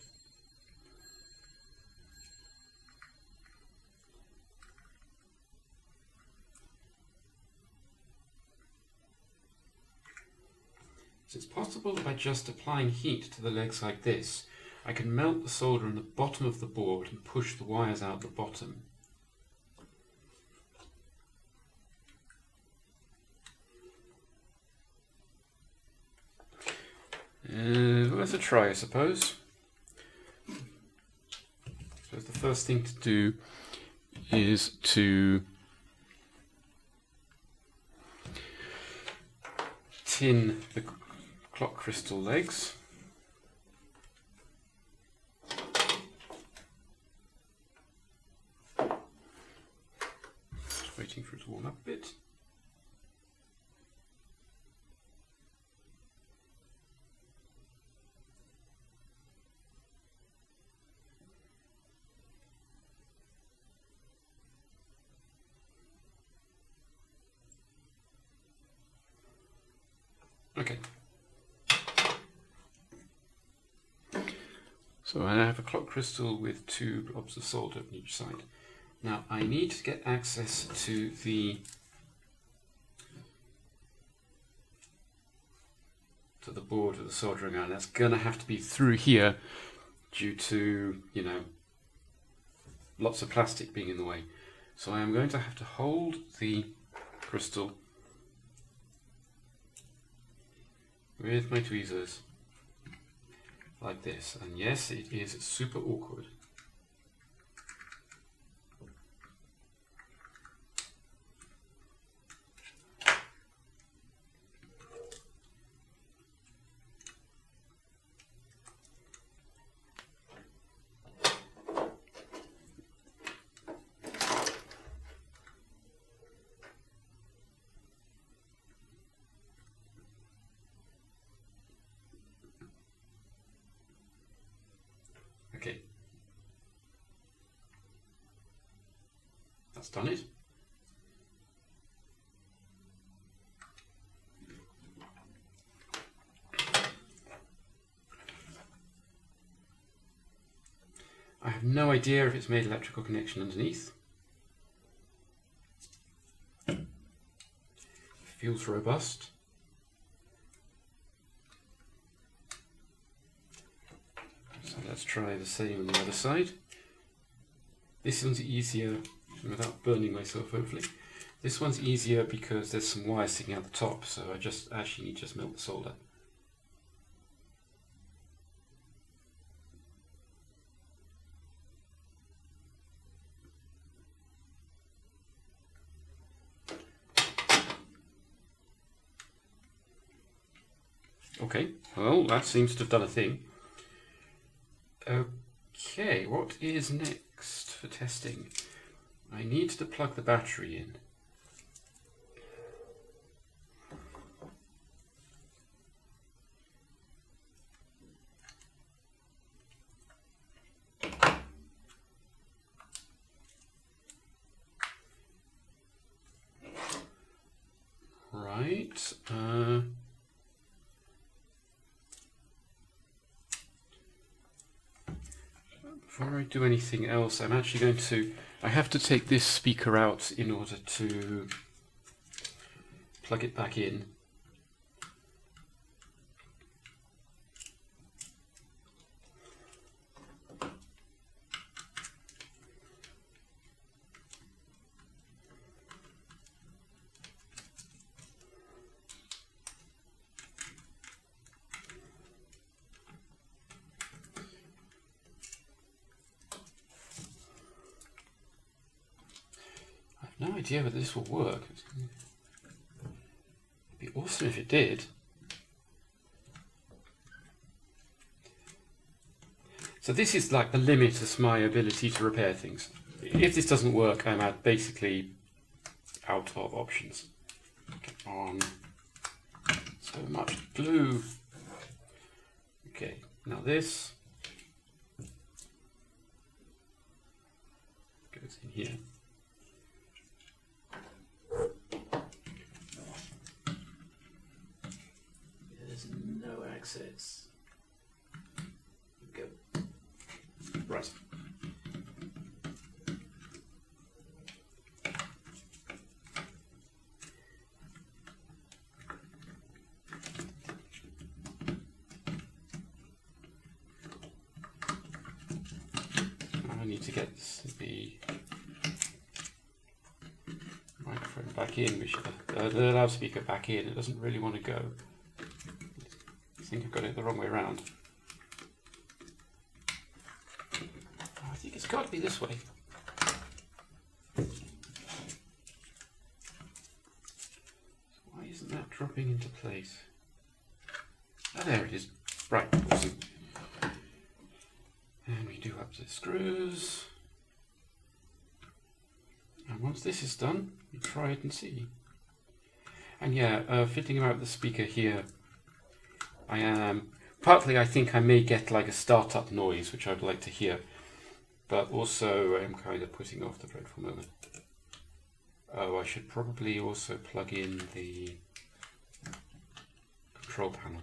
It's possible by just applying heat to the legs like this, I can melt the solder in the bottom of the board and push the wires out the bottom. Worth a try, I suppose. So the first thing to do is to tin the clock crystal legs. Just waiting for it to warm up a bit. Okay. So I have a clock crystal with two blobs of solder on each side. Now I need to get access to the board with the soldering iron. That's going to have to be through here due to, you know, lots of plastic being in the way. So I am going to have to hold the crystal with my tweezers like this, and yes, it is super awkward. Okay, that's done it. I have no idea if it's made electrical connection underneath. It feels robust. Let's try the same on the other side. This one's easier, without burning myself hopefully. This one's easier because there's some wire sticking out the top, so I just actually need to just melt the solder. Okay, well that seems to have done a thing. Okay, what is next for testing? I need to plug the battery in. Right. Before I do anything else, I'm actually going to... I have to take this speaker out in order to plug it back in. No idea whether this will work. It'd be awesome if it did. So this is like the limit of my ability to repair things. If this doesn't work, I'm basically out of options. Get on so much glue. Okay, now this goes in here. Access. Go. Right. need to get the microphone back in, the loudspeaker back in. It doesn't really want to go. I think I've got it the wrong way around. I think it's got to be this way. Why isn't that dropping into place? Ah, there it is. Right, awesome. And we do up the screws. And once this is done, we try it and see. And yeah, fitting out the speaker here, I am partly, I think I may get like a startup noise, which I'd like to hear, but also I'm kind of putting off the dreadful moment. Oh, I should probably also plug in the control panel.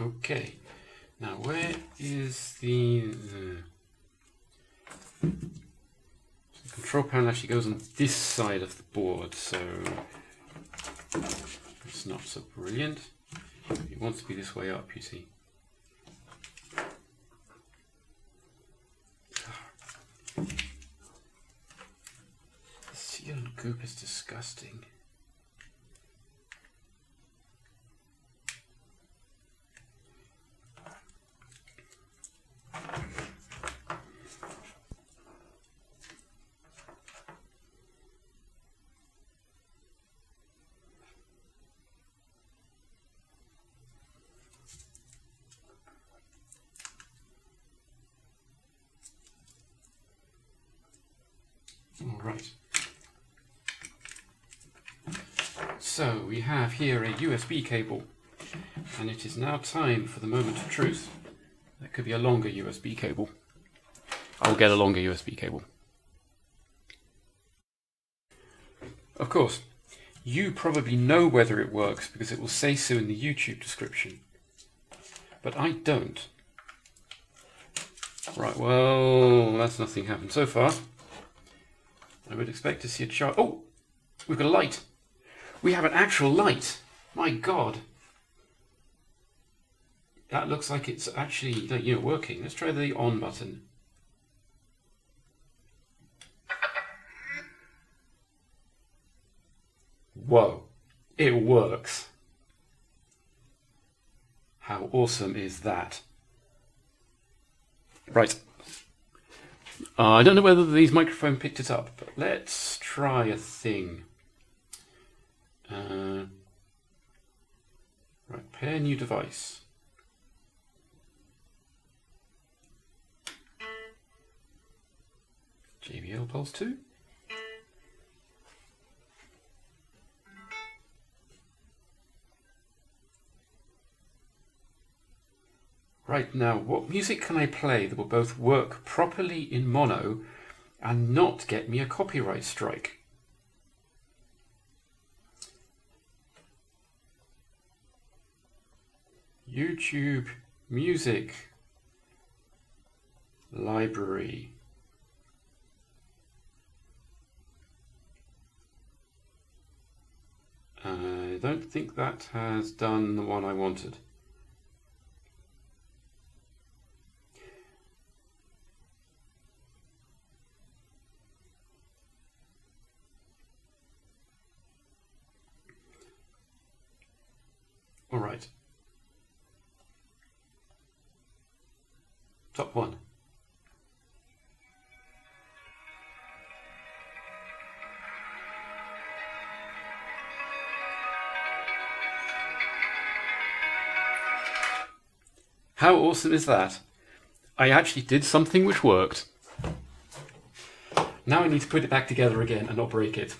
Okay, now where is the control panel? Actually goes on this side of the board, so it's not so brilliant. It wants to be this way up, you see. The seal and goop is disgusting. Right. So we have here a USB cable, and it is now time for the moment of truth. That could be a longer USB cable. I'll get a longer USB cable. Of course, you probably know whether it works because it will say so in the YouTube description, but I don't. Right, well, that's nothing happened so far. I would expect to see a charge. Oh, we've got a light. We have an actual light. My God. That looks like it's actually, you know, working. Let's try the on button. Whoa, it works. How awesome is that? Right. I don't know whether these microphone picked it up, but let's try a thing. Right, pair new device. JBL Pulse 2. Right, now what music can I play that will both work properly in mono and not get me a copyright strike? YouTube Music Library. I don't think that has done the one I wanted. All right. Top one. How awesome is that? I actually did something which worked. Now I need to put it back together again and not break it.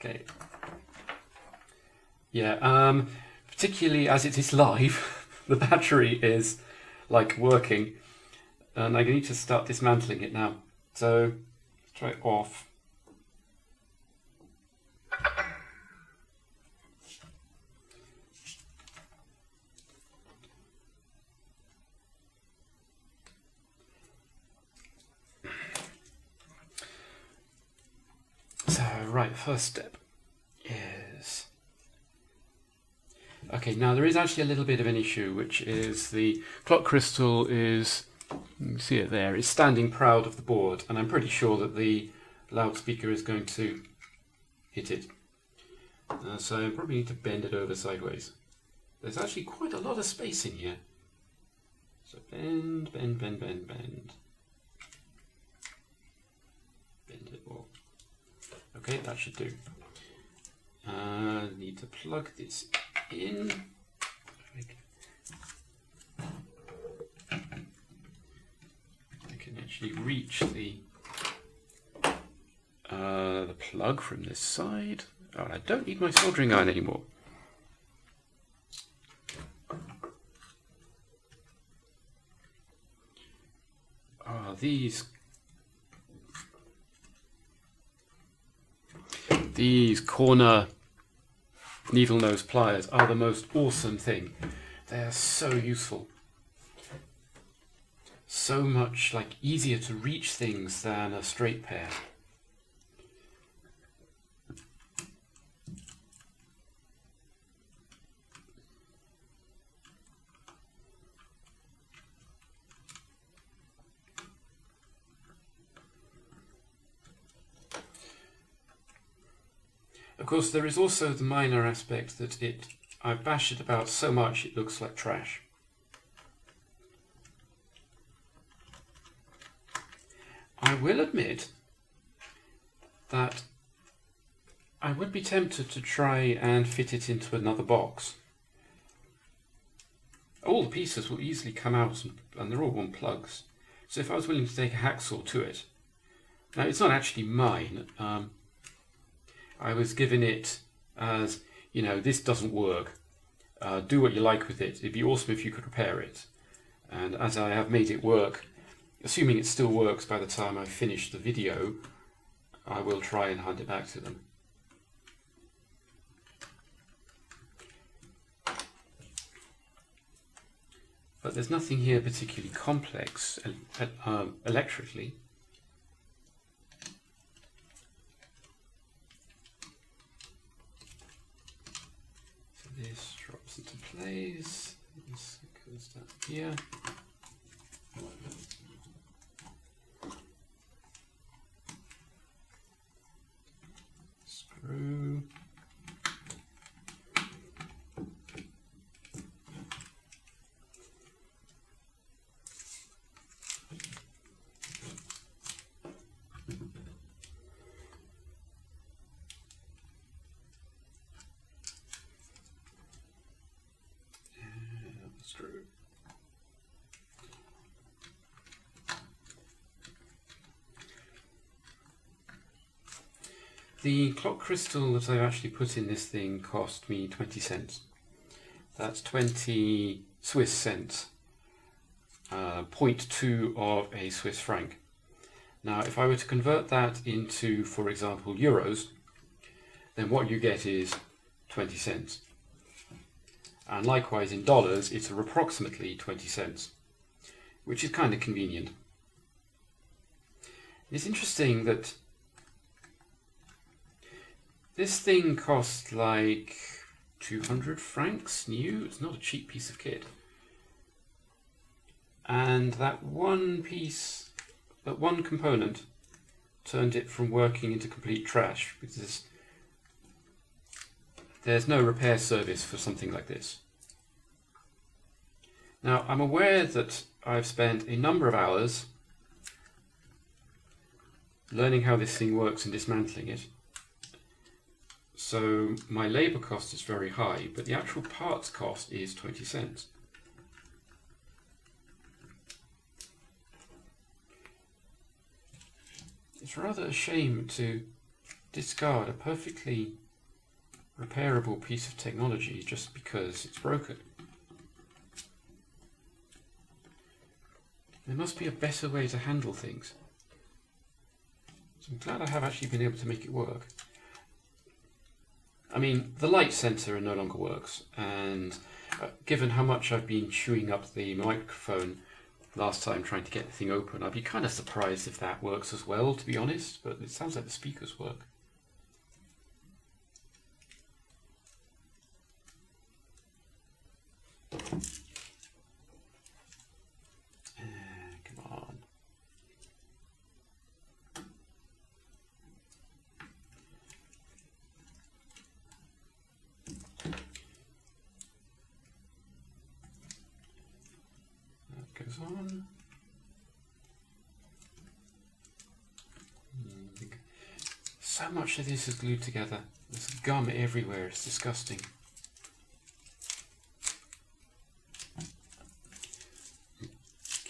Okay. Yeah, particularly as it is live, the battery is like working, and I need to start dismantling it now. So try it off. So right, first step is, okay, now there is actually a little bit of an issue, which is the clock crystal is, you can see it there, is standing proud of the board, and I'm pretty sure that the loudspeaker is going to hit it. So I probably need to bend it over sideways. There's actually quite a lot of space in here. So bend, bend, bend, bend, bend. Bend it all. Okay, that should do. I need to plug this in. I can actually reach the plug from this side. Oh, I don't need my soldering iron anymore. Oh, these corner needle nose pliers are the most awesome thing. They are so useful. So much like easier to reach things than a straight pair. Of course, there is also the minor aspect that I bash it about so much it looks like trash. I will admit that I would be tempted to try and fit it into another box. All the pieces will easily come out, and they're all one plugs. So if I was willing to take a hacksaw to it, now it's not actually mine. I was given it as, you know, this doesn't work, do what you like with it, it'd be awesome if you could repair it. And as I have made it work, assuming it still works by the time I finish the video, I will try and hand it back to them. But there's nothing here particularly complex electrically. This drops into place, this goes down here. Screw. The clock crystal that I've actually put in this thing cost me 20 cents. That's 20 Swiss cents, 0.2 of a Swiss franc. Now, if I were to convert that into, for example, euros, then what you get is 20 cents. And likewise in dollars, it's approximately 20 cents, which is kind of convenient. It's interesting that this thing costs like 200 francs new. It's not a cheap piece of kit. And that one piece, that one component, turned it from working into complete trash, because there's no repair service for something like this. Now, I'm aware that I've spent a number of hours learning how this thing works and dismantling it. So my labor cost is very high, but the actual parts cost is 20 cents. It's rather a shame to discard a perfectly repairable piece of technology just because it's broken. There must be a better way to handle things. So I'm glad I have actually been able to make it work. I mean, the light sensor no longer works, and given how much I've been chewing up the microphone last time trying to get the thing open, I'd be kind of surprised if that works as well, to be honest, but it sounds like the speakers work. Come on. That goes on. So much of this is glued together. There's gum everywhere, it's disgusting.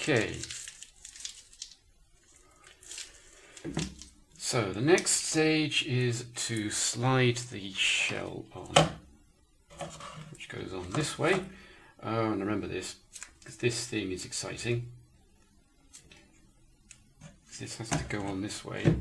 Okay, so the next stage is to slide the shell on, which goes on this way. Oh, and remember this, because this thing is exciting. This has to go on this way.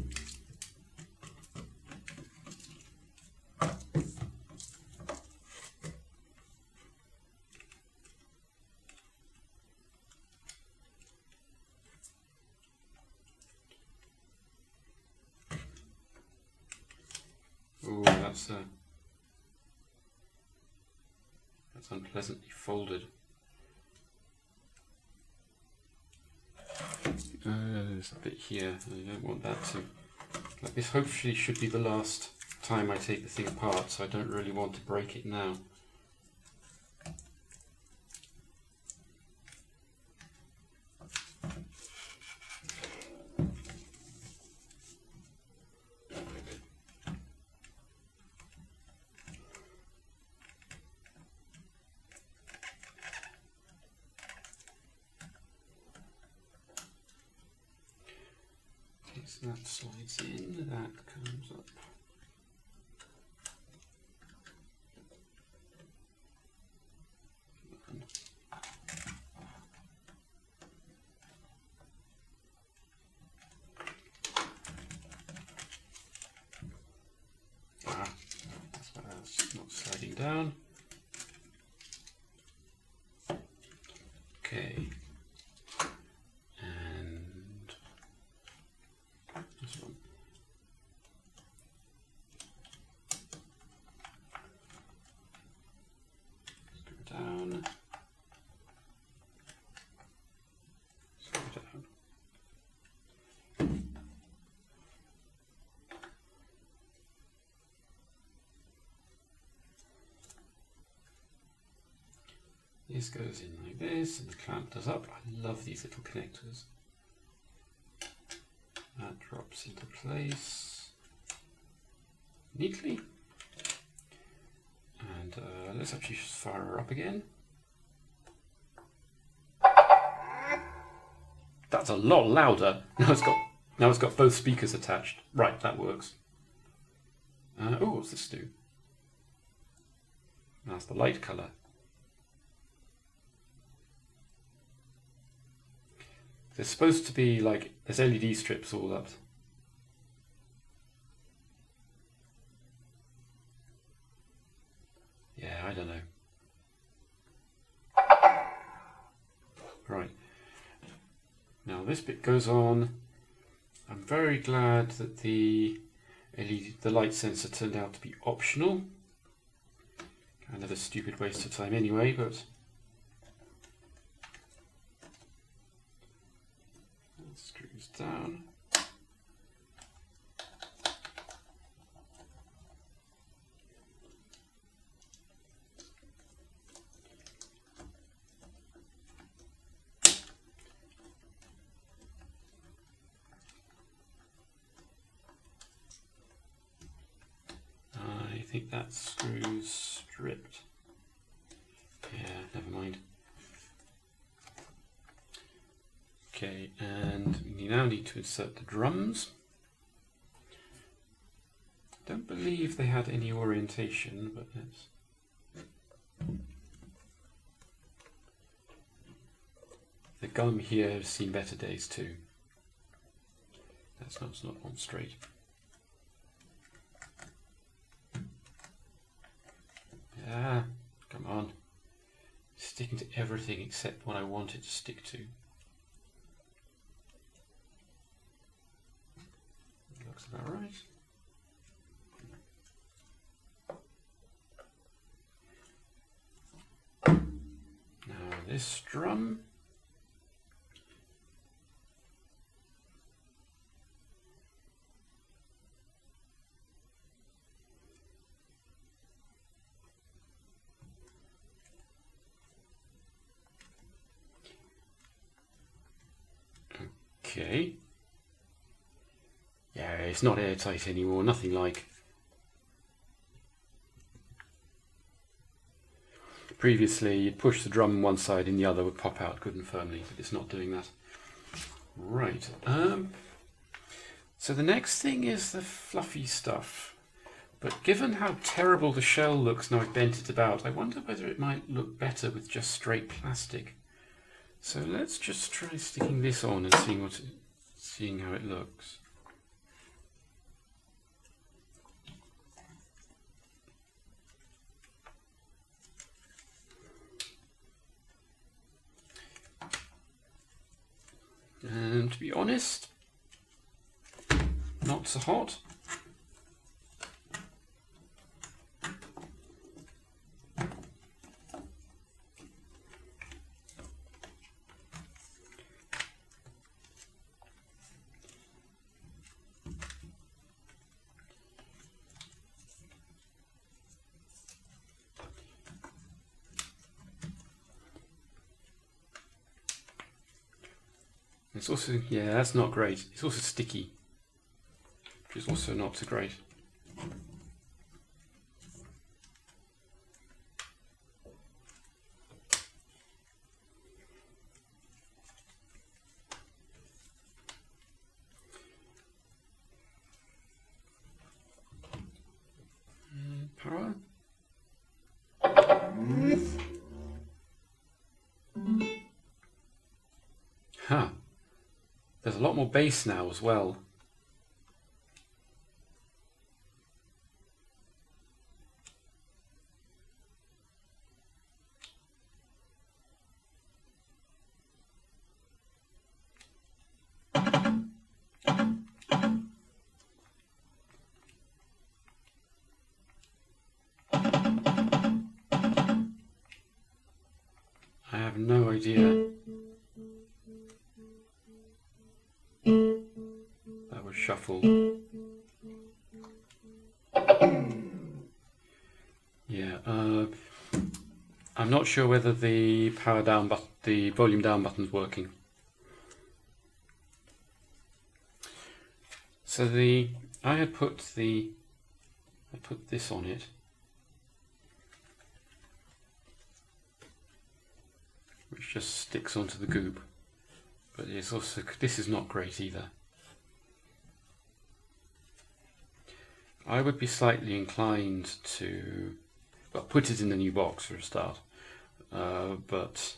That's unpleasantly folded. There's a bit here, I don't want that to... Like this hopefully should be the last time I take the thing apart, so I don't really want to break it now. So that slides in, that comes up. Ah, that's why that's not sliding down. Okay. This goes in like this, and the clamp does up. I love these little connectors. That drops into place neatly. And let's actually just fire her up again. That's a lot louder. Now it's got both speakers attached. Right, that works. Oh, what's this do? That's the light colour. There's supposed to be like, there's LED strips all up. Yeah, I don't know. Right. Now this bit goes on. I'm very glad that the LED, the light sensor turned out to be optional. Kind of a stupid waste of time anyway, but... Screws down. I think that screw's stripped. Yeah, never mind. Okay, and we now need to insert the drums. Don't believe they had any orientation, but let's... The gum here has seen better days too. That's not on straight. Ah, come on. Sticking to everything except what I want it to stick to. Looks about right. Now this strum. Okay. Yeah, it's not airtight anymore, nothing like. Previously, you'd push the drum one side and the other would pop out good and firmly, but it's not doing that. Right, so the next thing is the fluffy stuff. But given how terrible the shell looks now I've bent it about, I wonder whether it might look better with just straight plastic. So let's just try sticking this on and seeing what, seeing how it looks. And to be honest, not so hot. It's also, yeah, that's not great. It's also sticky, which is also not so great. Power. Huh. There's a lot more bass now as well. I have no idea. Shuffle. Yeah, I'm not sure whether the power down but the volume down button's working. So the I put this on it. Which just sticks onto the goop. But it's also, this is not great either. I would be slightly inclined to, well, put it in a new box for a start, but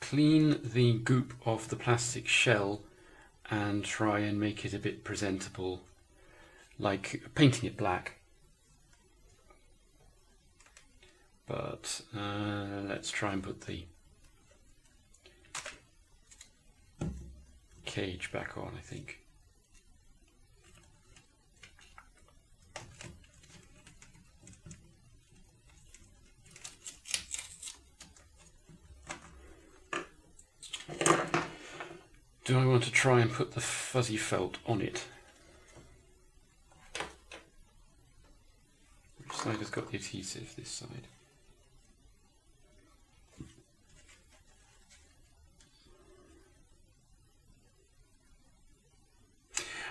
clean the goop off the plastic shell and try and make it a bit presentable, like painting it black. But let's try and put the cage back on, I think. Do I want to try and put the fuzzy felt on it? Which side has got the adhesive? This side.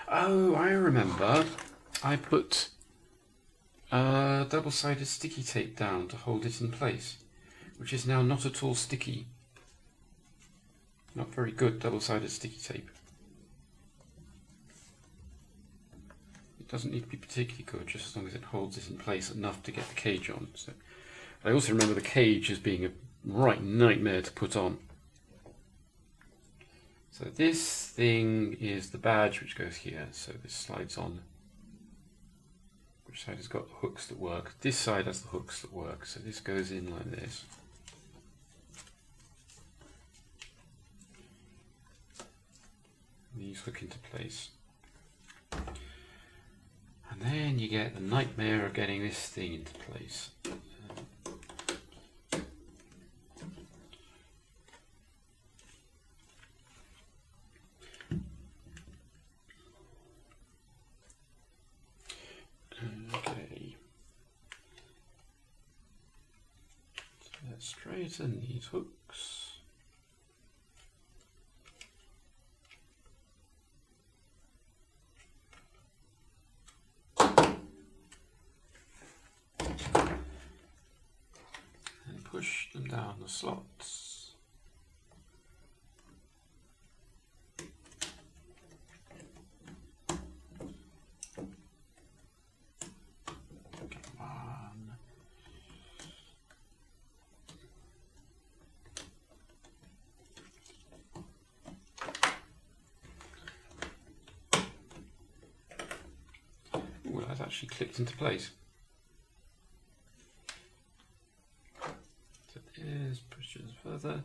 Oh, I remember. I put Double-sided sticky tape down to hold it in place, which is now not at all sticky. Not very good double-sided sticky tape. It doesn't need to be particularly good, just as long as it holds it in place enough to get the cage on. So, I also remember the cage as being a right nightmare to put on. So this thing is the badge which goes here, so this slides on. Which side has got the hooks that work? This side has the hooks that work, so this goes in like this. These hook into place. And then you get the nightmare of getting this thing into place. And these hooks. And push them down the slots. Actually clicked into place. So there's pushes further.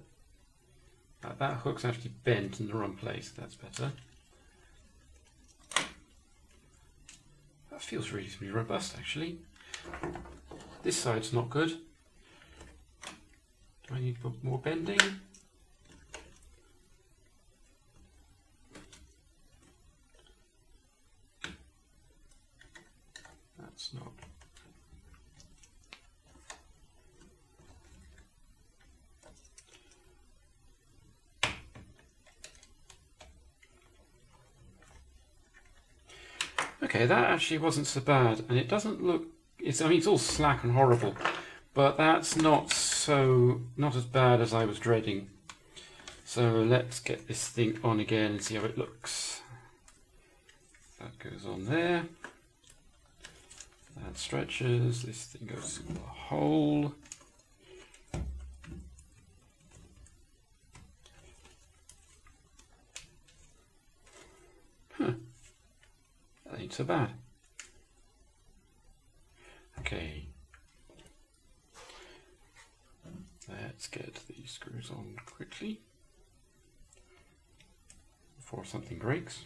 That hook's actually bent in the wrong place. That's better. That feels reasonably robust actually. This side's not good. Do I need more bending? Okay, that actually wasn't so bad, and it doesn't look, I mean, it's all slack and horrible, but that's not as bad as I was dreading. So let's get this thing on again and see how it looks. That goes on there. That stretches, this thing goes through the hole. So bad. Okay, let's get these screws on quickly before something breaks.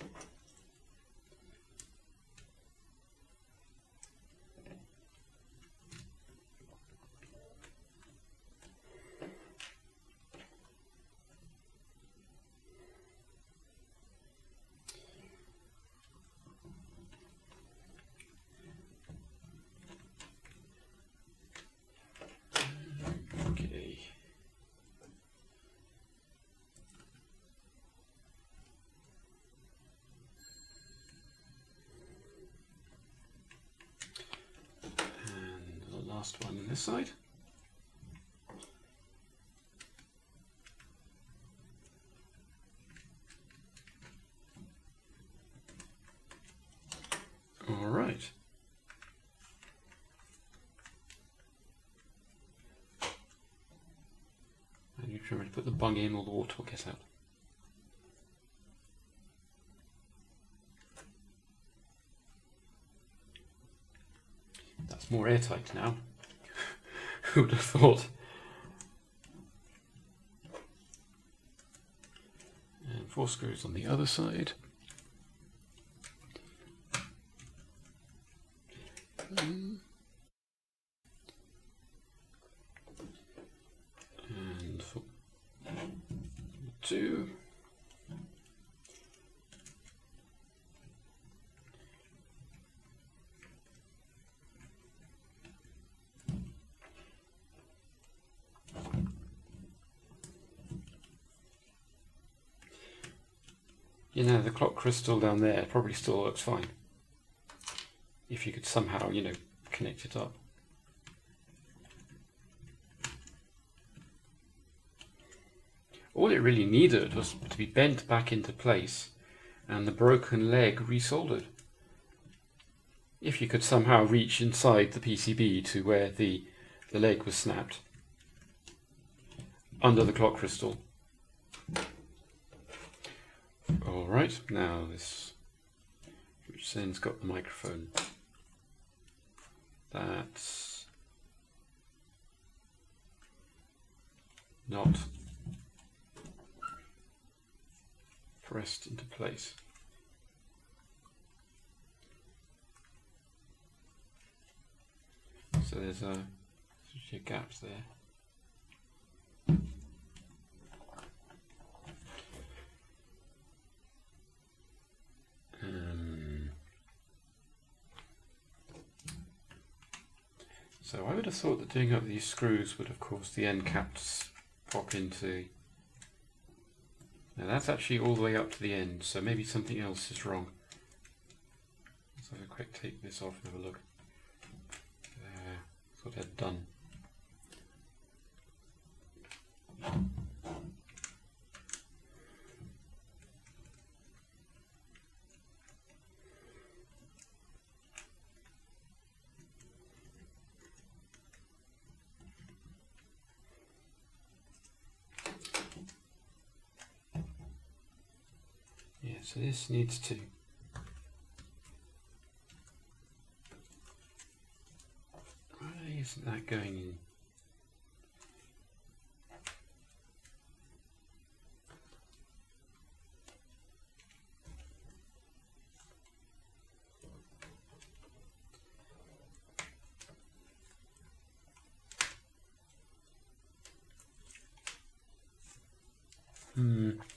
One on this side. All right. And you should really put the bung in, or the water will get out. That's more airtight now. Who would have thought? And 4 screws on the other side. And 2. You know, the clock crystal down there probably still works fine. If you could somehow, you know, connect it up. All it really needed was to be bent back into place and the broken leg resoldered. If you could somehow reach inside the PCB to where the leg was snapped under the clock crystal. All right, now this, which then's got the microphone. That's not pressed into place. So there's a gap there. So I would have thought that doing up these screws would have caused the end cap to pop into. Now that's actually all the way up to the end, so maybe something else is wrong. Let's have a quick take this off and have a look. That's what I've done. So this needs to why isn't that going in?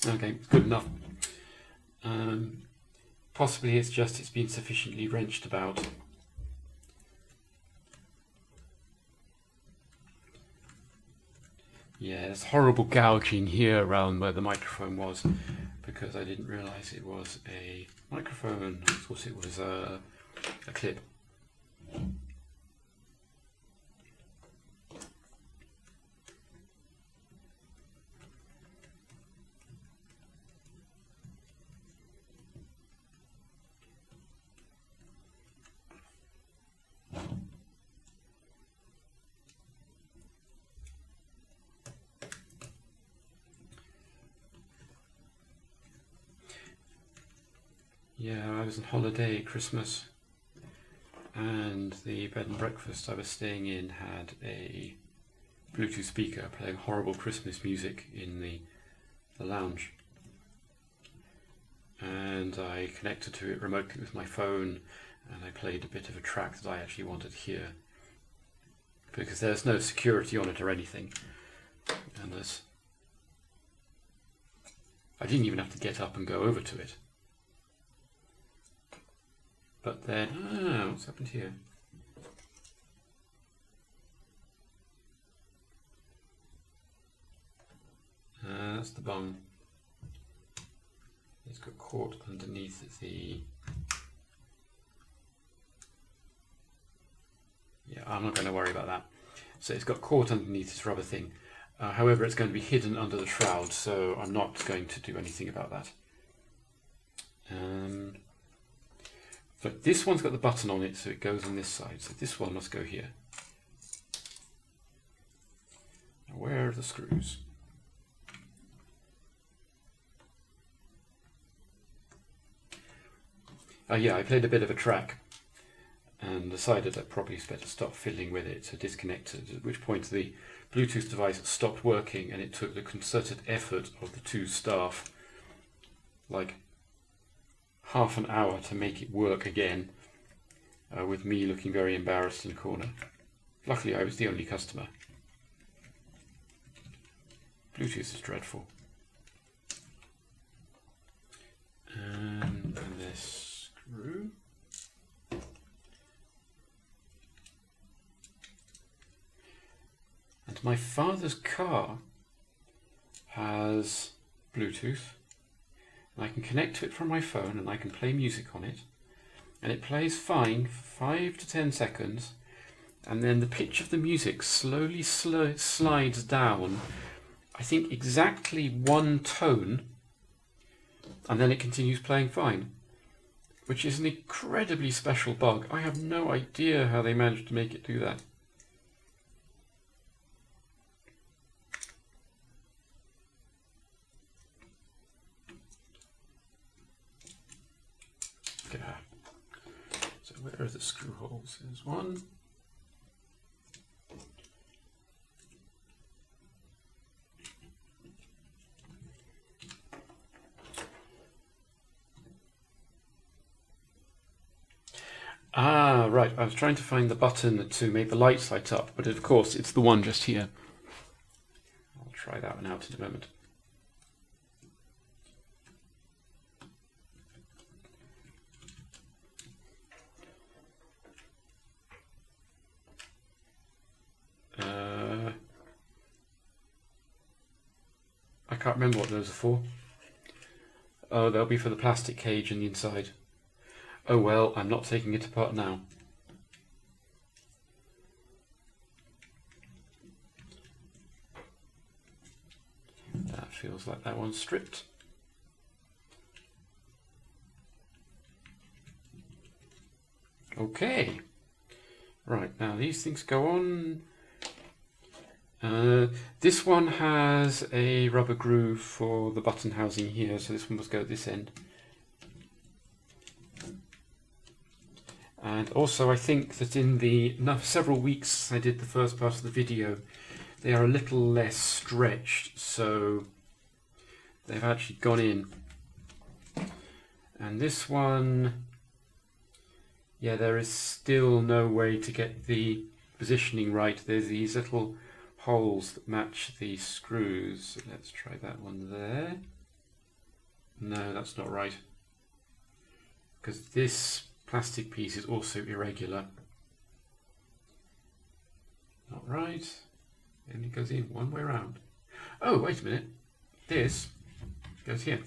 Okay, it's good enough. Possibly it's just it's been sufficiently wrenched about. Yeah, there's horrible gouging here around where the microphone was, because I didn't realise it was a microphone. I thought it was a clip. Yeah, I was on holiday at Christmas, and the bed and breakfast I was staying in had a Bluetooth speaker playing horrible Christmas music in the lounge. And I connected to it remotely with my phone, and I played a bit of a track that I actually wanted to hear, because there's no security on it or anything. And I didn't even have to get up and go over to it. But then, what's happened here? That's the bung. It's got caught underneath the... Yeah, I'm not going to worry about that. So it's got caught underneath this rubber thing. However, it's going to be hidden under the shroud, so I'm not going to do anything about that. But this one's got the button on it, so it goes on this side. So this one must go here. Now, where are the screws? Yeah, I played a bit of a track and decided I probably better stop fiddling with it, so disconnected, at which point the Bluetooth device stopped working and it took the concerted effort of the two staff, like half an hour, to make it work again, with me looking very embarrassed in the corner. Luckily I was the only customer. Bluetooth is dreadful. And this screw. And my father's car has Bluetooth. I can connect to it from my phone and I can play music on it, and it plays fine for 5 to 10 seconds, and then the pitch of the music slowly slides down, I think exactly one tone, and then it continues playing fine, which is an incredibly special bug. I have no idea how they managed to make it do that. Yeah. So where are the screw holes? There's one. Ah, right, I was trying to find the button to make the lights light up, but of course it's the one just here. I'll try that one out in a moment. I can't remember what those are for. Oh, they'll be for the plastic cage in the inside. Oh well, I'm not taking it apart now. That feels like that one's stripped. Okay. Right, now these things go on. This one has a rubber groove for the button housing here, so this one must go at this end. And also I think that in the several weeks I did the first part of the video, they are a little less stretched, so they've actually gone in. And this one, yeah, there is still no way to get the positioning right. There's these little holes that match the screws. Let's try that one there. No, that's not right, because this plastic piece is also irregular. Not right. And it goes in one way around. Oh, wait a minute. This goes here.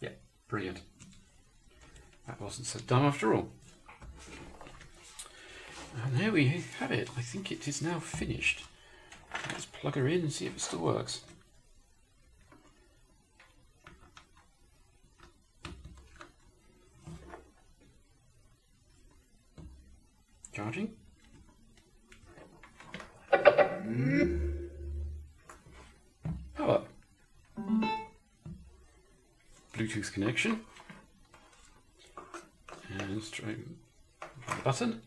Yeah, brilliant. That wasn't so dumb after all. And there we have it. I think it is now finished. Let's plug her in and see if it still works. Charging. Power. Bluetooth connection. And let's try the button.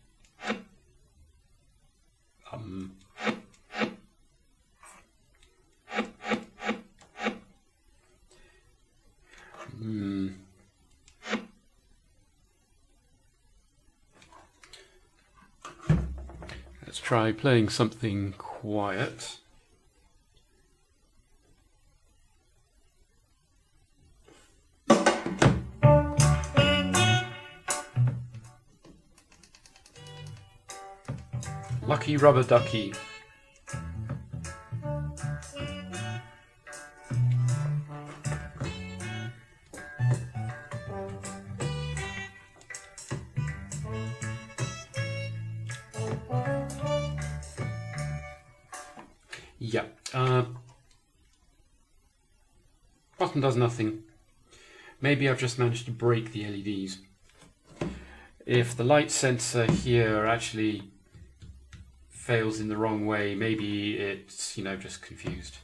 Try playing something quiet. Lucky rubber ducky. Does nothing. Maybe I've just managed to break the LEDs. If the light sensor here actually fails in the wrong way, maybe it's, you know, just confused.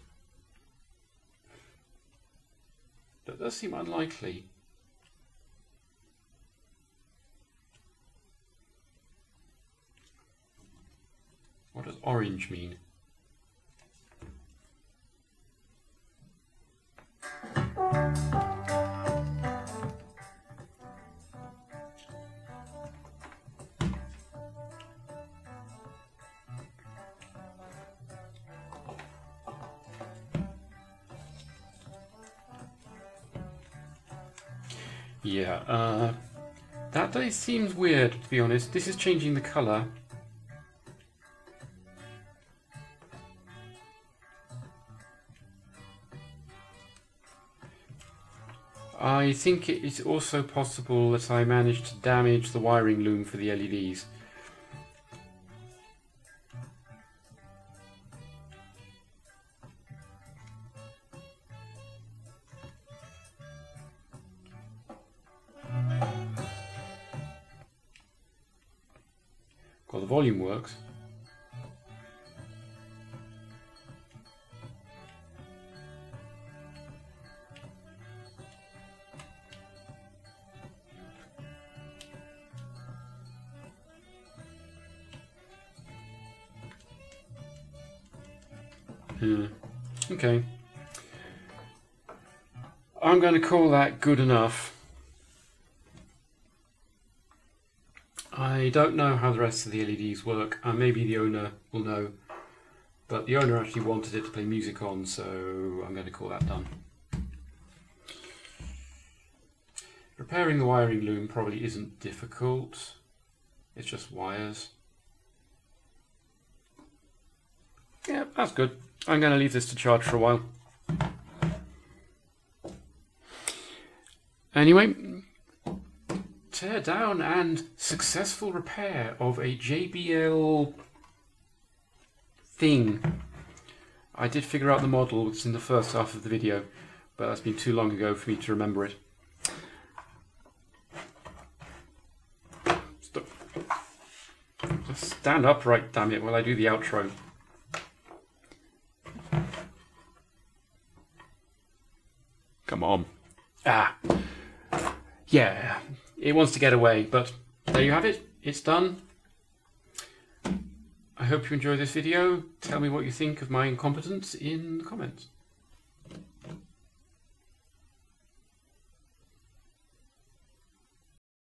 That does seem unlikely. What does orange mean? Yeah, that day seems weird, to be honest. This is changing the colour. I think it is also possible that I managed to damage the wiring loom for the LEDs. Well, the volume works. Okay. I'm going to call that good enough. I don't know how the rest of the LEDs work, and maybe the owner will know, but the owner actually wanted it to play music on, so I'm going to call that done. Repairing the wiring loom probably isn't difficult, it's just wires. Yeah, that's good. I'm going to leave this to charge for a while. Anyway, tear down and successful repair of a JBL thing. I did figure out the model, which is in the first half of the video, but that's been too long ago for me to remember it. Stop. Just stand upright, damn it, while I do the outro. Come on. Ah. Yeah. It wants to get away, but there you have it. It's done. I hope you enjoy this video. Tell me what you think of my incompetence in the comments.